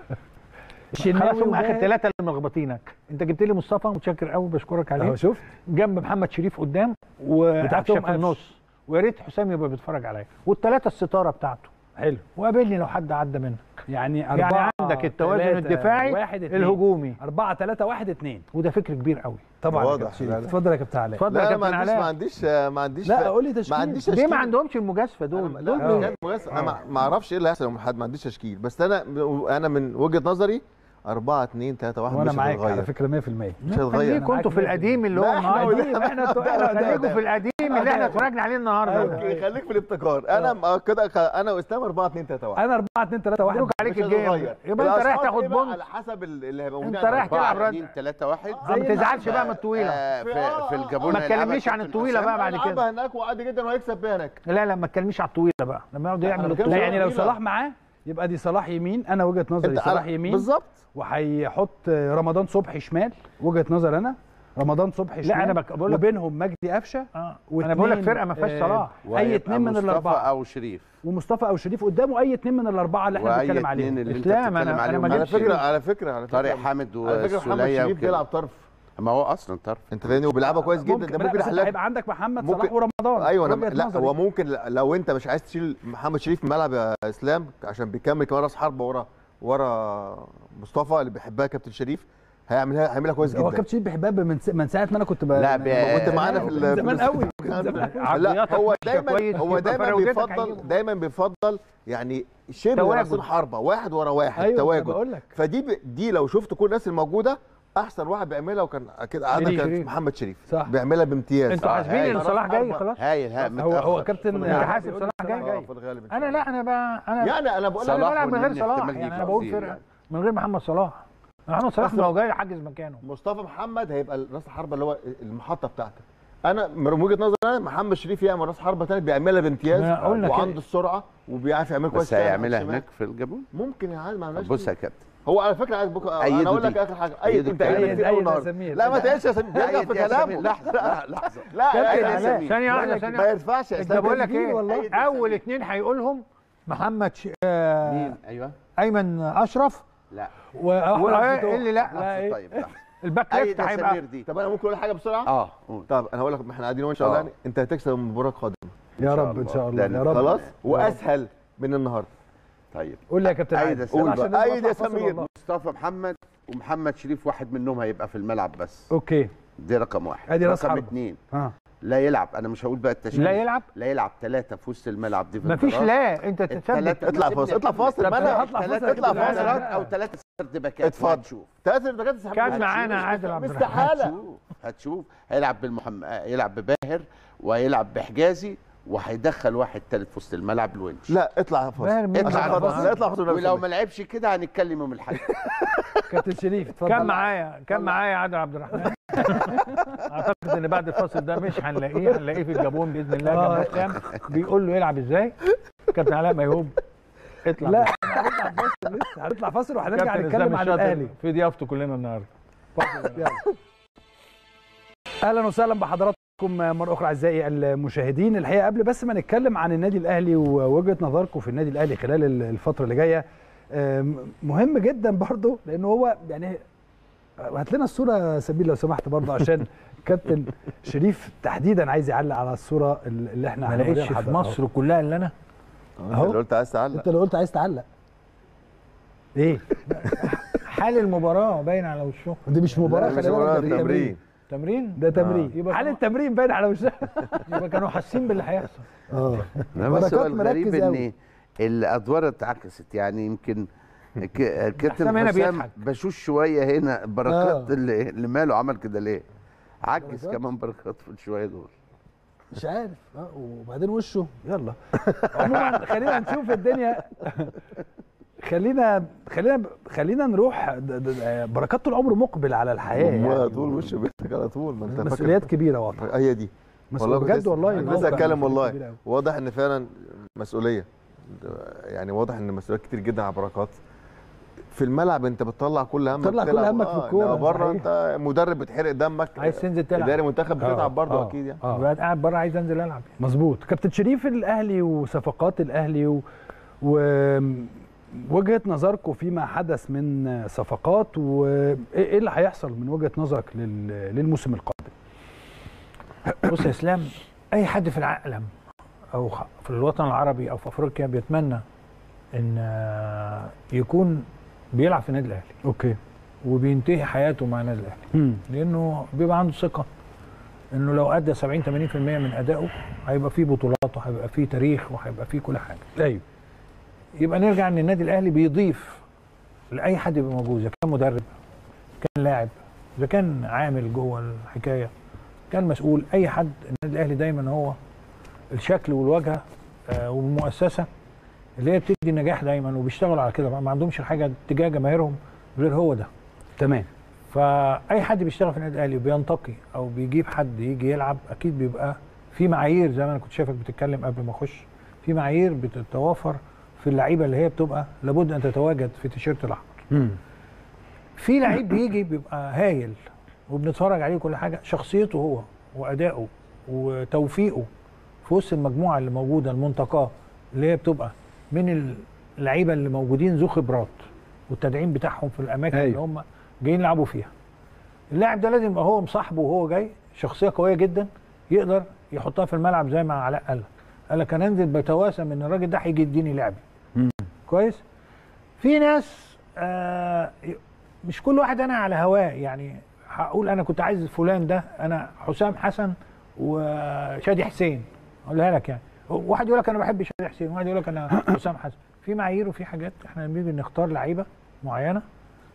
خلاص هم اخر 3 اللي ملخبطينك. انت جبت لي مصطفى، متشكر قوي، بشكرك عليه. شفت جنب محمد شريف قدام وبتعشى في النص، ويا ريت حسام يبقى بيتفرج عليا، والثلاثه الستاره بتاعته. حلو، وقابلني لو حد عدى منك. يعني 4 يعني عندك التوازن الدفاعي الهجومي 4-3-1-2، وده فكر كبير قوي طبعا. واضح. اتفضل يا كابتن علاء. اتفضل يا كابتن علاء. لا ما عنديش لا قول لي تشكيل. ما عنديش تشكيل. ليه ما عندهمش المجازفه دول؟ دول مجازفه. انا ما اعرفش ايه اللي هيحصل لو ما عنديش تشكيل، بس انا من وجهه نظري 4-2-3-1 مش هتتغير. وانا معاك على فكره 100%. مش هتتغير. ليه كنتوا في القديم اللي هو النهارده؟ احنا خليكوا في القديم اللي احنا اتفرجنا عليه النهارده. اوكي خليك في الابتكار. انا كده انا واسلام 4-2-3-1. انا 4-2-3-1. مبروك عليك الجيم. يبقى انت رايح تاخد بونت على حسب اللي هيبقى موجود. انت رايح تلعب 4-2-3-1. ما تزعلش بقى من الطويله. في الجابون ما تكلمنيش عن الطويله بقى بعد كده. هيلعبها هناك وعادي جدا وهيكسب بيها هناك. لا ما تكلمنيش على الطويله بقى. لما يقعد يعمل الطويله يعني لو صلاح معاه يبقى دي صلاح يمين. انا وجهه نظري صلاح يمين بالظبط، وهيحط رمضان صبحي شمال. وجهه نظر انا رمضان صبحي شمال. لا انا بقول لك وبينهم مجدي أفشة. انا بقول لك فرقه ما فيهاش صلاح. اي اثنين من الاربعه، مصطفى او شريف. ومصطفى او شريف قدامه اي اثنين من الاربعه اللي احنا بنتكلم عليهم. اسلام انا ما جبتش على فكره طارق حامد وسلية شريف بيلعب طرف. ما هو اصلا طرف، انت فاهمني، وبيلعبها كويس جدا. ده ممكن يحلها. هيبقى عندك محمد صلاح ورمضان. ايوه انا لا هو ممكن لو انت مش عايز تشيل محمد شريف من الملعب يا اسلام عشان بيكمل كمان راس حربه ورا مصطفى اللي بيحبها كابتن شريف، هيعملها كويس جدا. هو كابتن شريف بيحبها من ساعه ما انا كنت كنت معانا في زمان قوي. لا هو دايما بيفضل يعني شبه راس حربه واحد ورا واحد تواجد. فدي لو شفت كل الناس الموجوده احسن واحد بيعملها وكان كده عندك محمد شريف بيعملها بامتياز. انتوا حاسبين ان صلاح جاي خلاص؟ هايل هو كابتن. انت حاسب صلاح جاي؟ انا لا انا بقى انا بقول انا بلعب من غير صلاح. يعني انا بقول فرقه من غير محمد صلاح. محمد صلاح لو جاي حاجز مكانه. مصطفى محمد هيبقى راس الحربه اللي هو المحطه بتاعتك. انا من وجهه نظري انا محمد شريف يعمل راس حربه ثاني بيعملها بامتياز وعنده السرعه وبيعرف يعمل كويس. بس هيعملها هناك في الجابون ممكن يا عالم. بص يا كابتن، هو على فكره عايز بكره انا اقول لك اخر حاجه. انت لا ما تقلقش يا سمير، بيرجع في كلامه. لحظه لا ثانيه واحده ما ينفعش. انت بقول لك ايه، اول 2 هيقولهم محمد مين؟ ايوه ايمن اشرف. لا اللي لا طيب الباك ليفت هيبقى. طب انا ممكن اقول حاجه بسرعه؟ طب انا هقول لك، ما احنا قاعدين اهو ان شاء الله. انت هتكسب المباراه القادمه يا رب ان شاء الله. يا رب خلاص واسهل من النهارده. طيب قول لي يا كابتن عادل. ايد يا سمير. مصطفى محمد ومحمد شريف واحد منهم هيبقى في الملعب بس. اوكي دي رقم 1. ادي رقم 2 لا يلعب. انا مش هقول بقى التشكيل. لا يلعب 3 في وسط الملعب. دي مفيش. لا انت تتثبت. اطلع فاصل. انا هطلع فاصل. اطلع فاصل او 3 سرد باكات. اتفضل شوف 3 سرد باكات. كان معانا عادل عبد الرحمن. استحاله هتشوف هيلعب يلعب بباهر وهيلعب بحجازي وهيدخل واحد ثالث في وسط الملعب الونش. لا اطلع فاصل. اطلع فاصل. ولو ما لعبش كده هنتكلم يوم الاحد. كابتن شريف اتفضل. كان معايا عادل عبد الرحمن. اعتقد ان بعد الفاصل ده مش هنلاقيه في الجابون باذن الله. بيقول له يلعب ازاي كابتن علاء ميهوب. اطلع. لا هنطلع فاصل وهنرجع نتكلم عن الاهلي في ضيافته كلنا النهارده. اهلا وسهلا بحضراتكم مرة أخرى أعزائي المشاهدين. الحقيقة قبل بس ما نتكلم عن النادي الأهلي ووجهة نظركم في النادي الأهلي خلال الفترة اللي جاية، مهم جدا برضه لأن هو يعني هات لنا الصورة سبيل لو سمحت برضه عشان كابتن شريف تحديدا عايز يعلق على الصورة اللي احنا عاملينها. ما لقيتش في مصر كلها اللي أنا أنت اللي قلت عايز تعلق إيه؟ حال المباراة باين على وشه. دي مش مباراة، خلي بالك ده تمرين. ده تمرين. حال التمرين باين على وشها. يبقى كانوا حاسين باللي هيحصل. بس هو الغريب ان الادوار اتعكست. يعني يمكن كابتن حسام بشوش شويه هنا. بركات اللي ماله عمل كده ليه؟ عجز كمان بركات في شويه دول مش عارف. وبعدين وشه يلا. عموما خلينا نشوف الدنيا خلينا نروح بركات طول عمره مقبل على الحياه يعني. طول وش بيتك على طول، ما انت مسؤوليات كبيره واضح. هي دي والله بجد، والله بس اتكلم والله، واضح ان فعلا مسؤوليه، يعني واضح ان مسؤوليات كتير جدا على بركات. في الملعب انت بتطلع كل همك، في الكوره بره انت مدرب بتحرق دمك، عايز تنزل تلعب، اداري منتخب بتتعب برضه اكيد يعني، بقى قاعد بره عايز انزل العب. مظبوط. كابتن شريف، الاهلي وصفقات الاهلي ووجهه نظركم فيما حدث من صفقات، وايه اللي هيحصل من وجهه نظرك للموسم القادم؟ بص يا اسلام، اي حد في العالم او في الوطن العربي او في افريقيا بيتمنى ان يكون بيلعب في النادي الاهلي، اوكي، وبينتهي حياته مع النادي الاهلي، لانه بيبقى عنده ثقه انه لو ادى 70-80% من ادائه هيبقى فيه بطولات وهيبقى فيه تاريخ وهيبقى فيه كل حاجه. ايوه، يبقى نرجع ان النادي الاهلي بيضيف لاي حد يبقى موجود، اذا كان مدرب، كان لاعب، اذا كان عامل جوه الحكايه، كان مسؤول، اي حد. النادي الاهلي دايما هو الشكل والواجهه والمؤسسه اللي هي بتدي نجاح دايما، وبيشتغلوا على كده، ما عندهمش حاجه تجاه جماهيرهم غير هو ده. تمام. فاي حد بيشتغل في النادي الاهلي وبينتقي او بيجيب حد يجي يلعب، اكيد بيبقى في معايير زي ما انا كنت شايفك بتتكلم قبل ما اخش، في معايير بتتوافر في اللعيبه اللي هي بتبقى لابد ان تتواجد في تيشيرت الاحمر. في لعيب بيجي بيبقى هايل وبنتفرج عليه كل حاجه، شخصيته هو وادائه وتوفيقه في وسط المجموعه اللي موجوده المنتقاه، اللي هي بتبقى من اللعيبه اللي موجودين ذو خبرات والتدعيم بتاعهم في الاماكن اللي هم جايين يلعبوا فيها. اللاعب ده لازم يبقى هو مصاحبه وهو جاي شخصيه قويه جدا يقدر يحطها في الملعب، زي ما علاء قال لك، انا انزل بتواسم ان الراجل ده هيجي يديني لعبي. كويس. في ناس مش كل واحد انا على هواه، يعني هقول انا كنت عايز فلان ده، انا حسام حسن وشادي حسين اقولها لك يعني، واحد يقول لك انا بحب شادي حسين، واحد يقول لك انا حسام حسن. في معايير وفي حاجات احنا بنيجي نختار لعيبه معينه،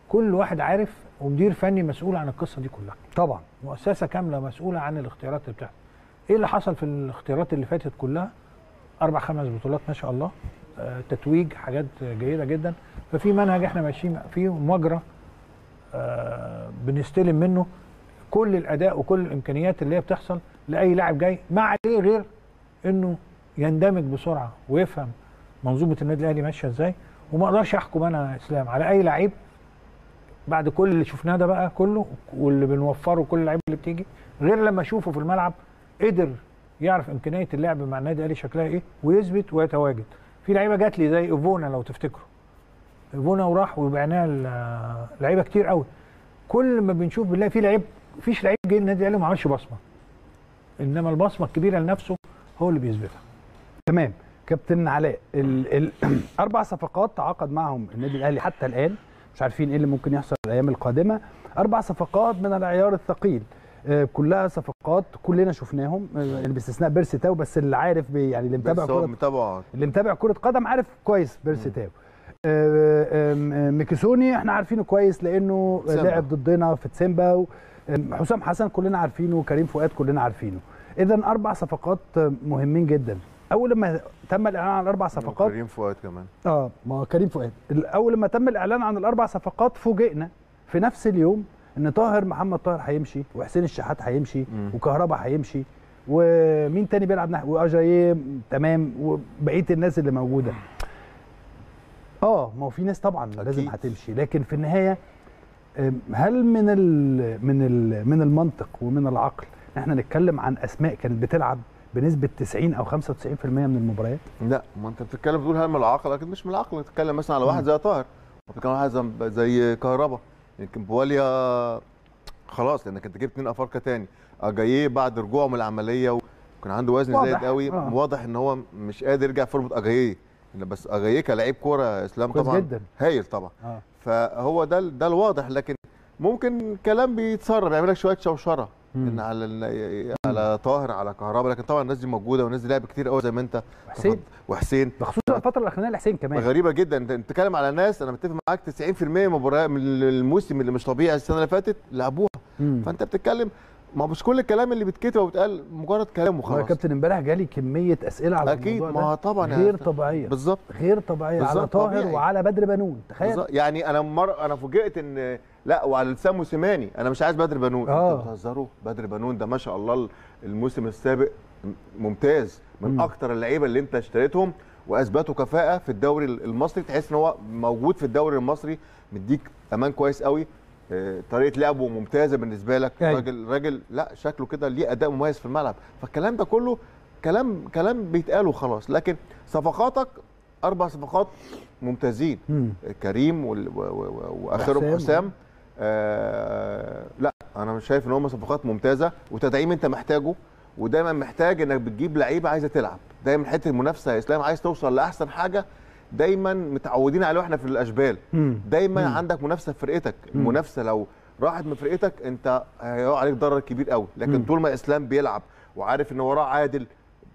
كل واحد عارف، ومدير فني مسؤول عن القصه دي كلها طبعا، مؤسسه كامله مسؤوله عن الاختيارات بتاعتها. ايه اللي حصل في الاختيارات اللي فاتت كلها؟ 4-5 بطولات ما شاء الله، تتويج، حاجات جيده جدا. ففي منهج احنا ماشيين فيه ومجرى بنستلم منه كل الاداء وكل الامكانيات اللي هي بتحصل لاي لاعب جاي، ما عليه غير انه يندمج بسرعه ويفهم منظومه النادي الاهلي ماشيه ازاي. وما اقدرش احكم انا يا اسلام على اي لعيب بعد كل اللي شفناه ده بقى كله، واللي بنوفره كل اللعيبه اللي بتيجي، غير لما اشوفه في الملعب قدر يعرف امكانيه اللعب مع النادي الاهلي شكلها ايه ويثبت ويتواجد. في لعيبه جات لي زي ايفونا، لو تفتكروا ايفونا، وراح وبعناه لعيبه كتير قوي. كل ما بنشوف بالله في لعيب، مفيش لعيب جه النادي الاهلي وما عملش بصمه، انما البصمه الكبيره لنفسه هو اللي بيثبتها. تمام. كابتن علاء، 4 صفقات تعاقد معهم النادي الاهلي حتى الان، مش عارفين ايه اللي ممكن يحصل الايام القادمه. 4 صفقات من العيار الثقيل، كلها صفقات كلنا شفناهم باستثناء بيرسي تاو، بس اللي عارف يعني اللي متابع كره، اللي متابع كره قدم عارف كويس بيرسي تاو. ميكيسوني احنا عارفينه كويس لانه لعب ضدنا في تسيمبا، حسام حسن كلنا عارفينه، وكريم فؤاد كلنا عارفينه. اذا 4 صفقات مهمين جدا. اول لما تم الاعلان عن 4 صفقات، كريم فؤاد كمان، ما كريم فؤاد اول لما تم الاعلان عن ال4 صفقات، فوجئنا في نفس اليوم ان محمد طاهر هيمشي، وحسين الشحات هيمشي، وكهربا هيمشي، ومين تاني بيلعب ناحيه، واجاييه، تمام، وبقيه الناس اللي موجوده. ما هو في ناس طبعا لازم هتمشي، لكن في النهايه هل من المنطق ومن العقل ان احنا نتكلم عن اسماء كانت بتلعب بنسبه 90 او 95% من المباريات؟ لا، ما انت بتتكلم، بتقول هل من العقل، لكن مش من العقل. بتتكلم مثلا على واحد زي طاهر، وبتتكلم على واحد زي كهربا، يمكن بواليا خلاص، لانك انت جبت 2 افارقه تاني، اجاييه بعد رجوعه من العمليه وكان عنده وزن زايد قوي، واضح ان هو مش قادر يرجع فورمه اجاييه، بس اجاييه كلاعب كوره اسلام طبعا هايل طبعا، فهو ده الواضح. لكن ممكن كلام بيتسرب، يعمل لك شويه شوشره ان على طاهر، على كهرباء، لكن طبعا الناس دي موجوده، والناس دي لعب كتير قوي زي ما انت، وحسين بخصوص الفتره الاخرانيه لحسين كمان، غريبه جدا. انت بتتكلم على ناس انا متفق معاك 90% من الموسم اللي مش طبيعي السنه اللي فاتت لعبوها، فانت بتتكلم ما مش كل الكلام اللي بيتكتب وبيتقال مجرد كلام وخلاص. يا كابتن امبارح جالي كميه اسئله على الموضوع ده. اكيد ما طبعا غير طبيعيه. بالظبط غير طبيعيه على طاهر طبيعي. وعلى بدر بنون تخيل. يعني انا فوجئت ان لا وعلى لسان موسيماني انا مش عايز بدر بنون. انتوا بتهزروا؟ بدر بنون ده ما شاء الله الموسم السابق ممتاز من اكتر اللعيبه اللي انت اشتريتهم واثبتوا كفاءه في الدوري المصري، تحس ان هو موجود في الدوري المصري مديك امان كويس قوي، طريقه لعبه ممتازه بالنسبه لك، راجل لا شكله كده ليه اداء مميز في الملعب، فالكلام ده كله كلام بيتقال وخلاص. لكن صفقاتك 4 صفقات ممتازين، كريم واخرهم حسام. لا انا مش شايف ان هم صفقات ممتازه وتدعيم انت محتاجه، ودايما محتاج انك بتجيب لعيبه عايزه تلعب، دايما حته المنافسه يا اسلام، عايز توصل لاحسن حاجه، دايما متعودين عليه واحنا في الاشبال، دايما عندك منافسه في فرقتك، المنافسه لو راحت من فرقتك انت هيقع عليك ضرر كبير قوي، لكن طول ما اسلام بيلعب وعارف ان وراه عادل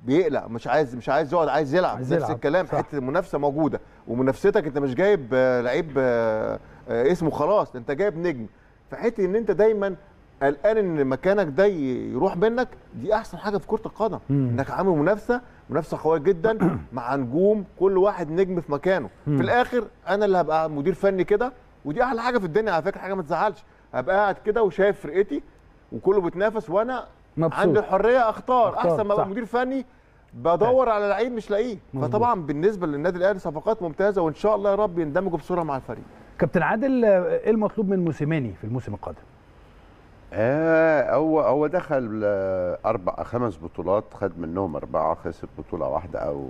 بيقلق، مش عايز يقعد، عايز يلعب، نفس الكلام صح. حته المنافسه موجوده، ومنافستك انت مش جايب لعيب اسمه خلاص، انت جايب نجم، فحته ان انت دايما قلقان ان مكانك ده يروح منك، دي احسن حاجه في كره القدم، انك عامل منافسه قويه جدا مع نجوم، كل واحد نجم في مكانه، في الاخر انا اللي هبقى مدير فني كده، ودي احلى حاجه في الدنيا على فكره، حاجه ما تزعلش، هبقى قاعد كده وشايف فرقتي وكله بيتنافس وانا مبسوط. عندي الحريه اختار احسن ما ابقى مدير فني بدور على لعيب مش لاقيه. فطبعا بالنسبه للنادي الاهلي صفقات ممتازه، وان شاء الله يا رب يندمجوا بسرعه مع الفريق. كابتن عادل، ايه المطلوب من موسيماني في الموسم القادم؟ هو دخل 5 بطولات، خد منهم 4، خسر بطوله واحده او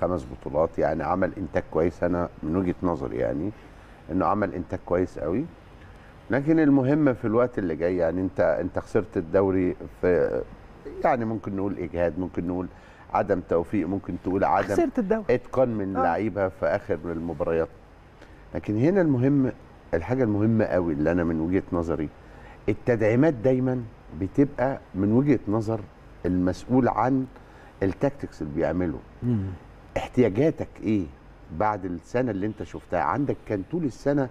5 بطولات، يعني عمل انتاج كويس. انا من وجهه نظري يعني انه عمل انتاج كويس قوي، لكن المهم في الوقت اللي جاي يعني انت خسرت الدوري في يعني ممكن نقول اجهاد، ممكن نقول عدم توفيق، ممكن تقول عدم اتقان من لعيبه في اخر المباريات، لكن هنا المهم، الحاجه المهمه قوي اللي انا من وجهه نظري، التدعيمات دايما بتبقى من وجهه نظر المسؤول عن التكتكس اللي بيعمله. احتياجاتك ايه بعد السنه اللي انت شفتها؟ عندك كان طول السنه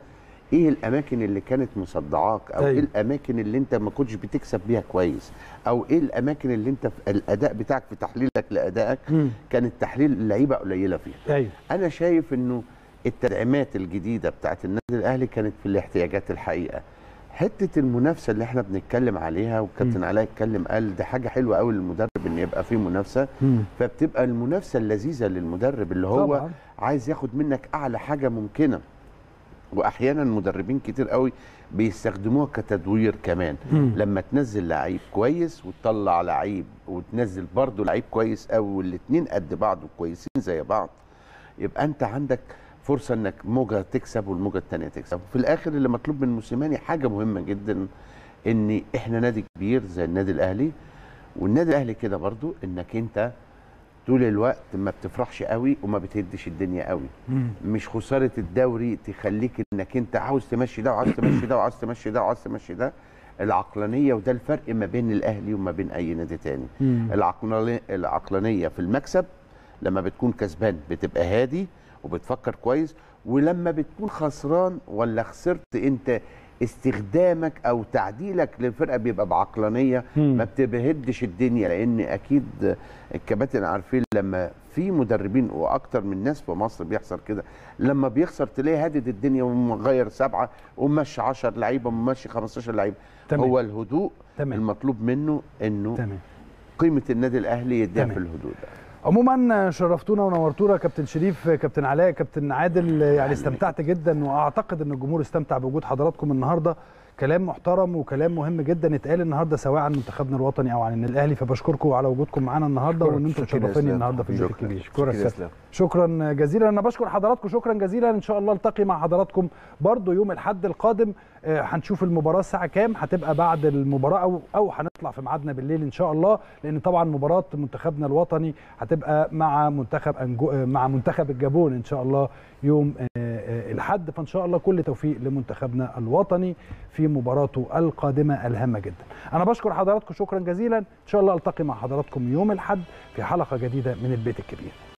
ايه الاماكن اللي كانت مصدعاك، او ايه الاماكن اللي انت ما كنتش بتكسب بيها كويس، او ايه الاماكن اللي انت في الاداء بتاعك، في تحليلك لادائك كان التحليل اللعيبه قليله فيها. انا شايف انه التدعيمات الجديده بتاعت النادي الاهلي كانت في الاحتياجات الحقيقه. حته المنافسه اللي احنا بنتكلم عليها، والكابتن علاء اتكلم قال دي حاجه حلوه قوي للمدرب ان يبقى فيه منافسه، فبتبقى المنافسه اللذيذه للمدرب اللي هو طبعا عايز ياخد منك اعلى حاجه ممكنه، واحيانا مدربين كتير قوي بيستخدموها كتدوير كمان. لما تنزل لعيب كويس وتطلع لعيب وتنزل برضه لعيب كويس قوي، والاثنين قد بعض وكويسين زي بعض، يبقى انت عندك فرصه انك موجه تكسب والموجه الثانيه تكسب. في الاخر اللي مطلوب من موسيماني حاجه مهمه جدا، ان احنا نادي كبير زي النادي الاهلي، والنادي الاهلي كده برضو انك انت طول الوقت ما بتفرحش قوي وما بتهدش الدنيا قوي. مش خساره الدوري تخليك انك انت عاوز تمشي ده وعاوز تمشي ده وعاوز تمشي ده وعاوز تمشي ده. العقلانيه، وده الفرق ما بين الاهلي وما بين اي نادي تاني، العقلانيه في المكسب، لما بتكون كسبان بتبقى هادي وبتفكر كويس، ولما بتكون خسران ولا خسرت انت استخدامك او تعديلك للفرقه بيبقى بعقلانيه، ما بتبهدش الدنيا. لان اكيد الكباتن عارفين لما في مدربين واكتر من ناس في مصر بيحصل كده، لما بيخسر تلاقيه هادد الدنيا ومغير 7 ومشي 10 لعيبه ومشي 15 لعيبه. هو الهدوء المطلوب منه، انه قيمه النادي الاهلي يديها في الهدوء ده. عموما شرفتونا ونورتونا كابتن شريف، كابتن علاء، كابتن عادل، يعني استمتعت جدا، واعتقد ان الجمهور استمتع بوجود حضراتكم النهارده. كلام محترم وكلام مهم جدا اتقال النهارده سواء عن منتخبنا الوطني او عن النادي الاهلي، فبشكركم على وجودكم معانا النهارده، وان انتم شرفتوني النهارده في البيت الكبير. شكرا جزيلا. انا بشكر حضراتكم، شكرا جزيلا. ان شاء الله التقي مع حضراتكم برضو يوم الاحد القادم، هنشوف المباراه الساعه كام، هتبقى بعد المباراه او هنطلع في ميعادنا بالليل ان شاء الله، لان طبعا مباراه منتخبنا الوطني هتبقى مع منتخب الجابون ان شاء الله يوم الأحد، فإن شاء الله كل توفيق لمنتخبنا الوطني في مباراته القادمة الهامة جدا. أنا بشكر حضراتكم، شكرا جزيلا. إن شاء الله ألتقي مع حضراتكم يوم الأحد في حلقة جديدة من البيت الكبير.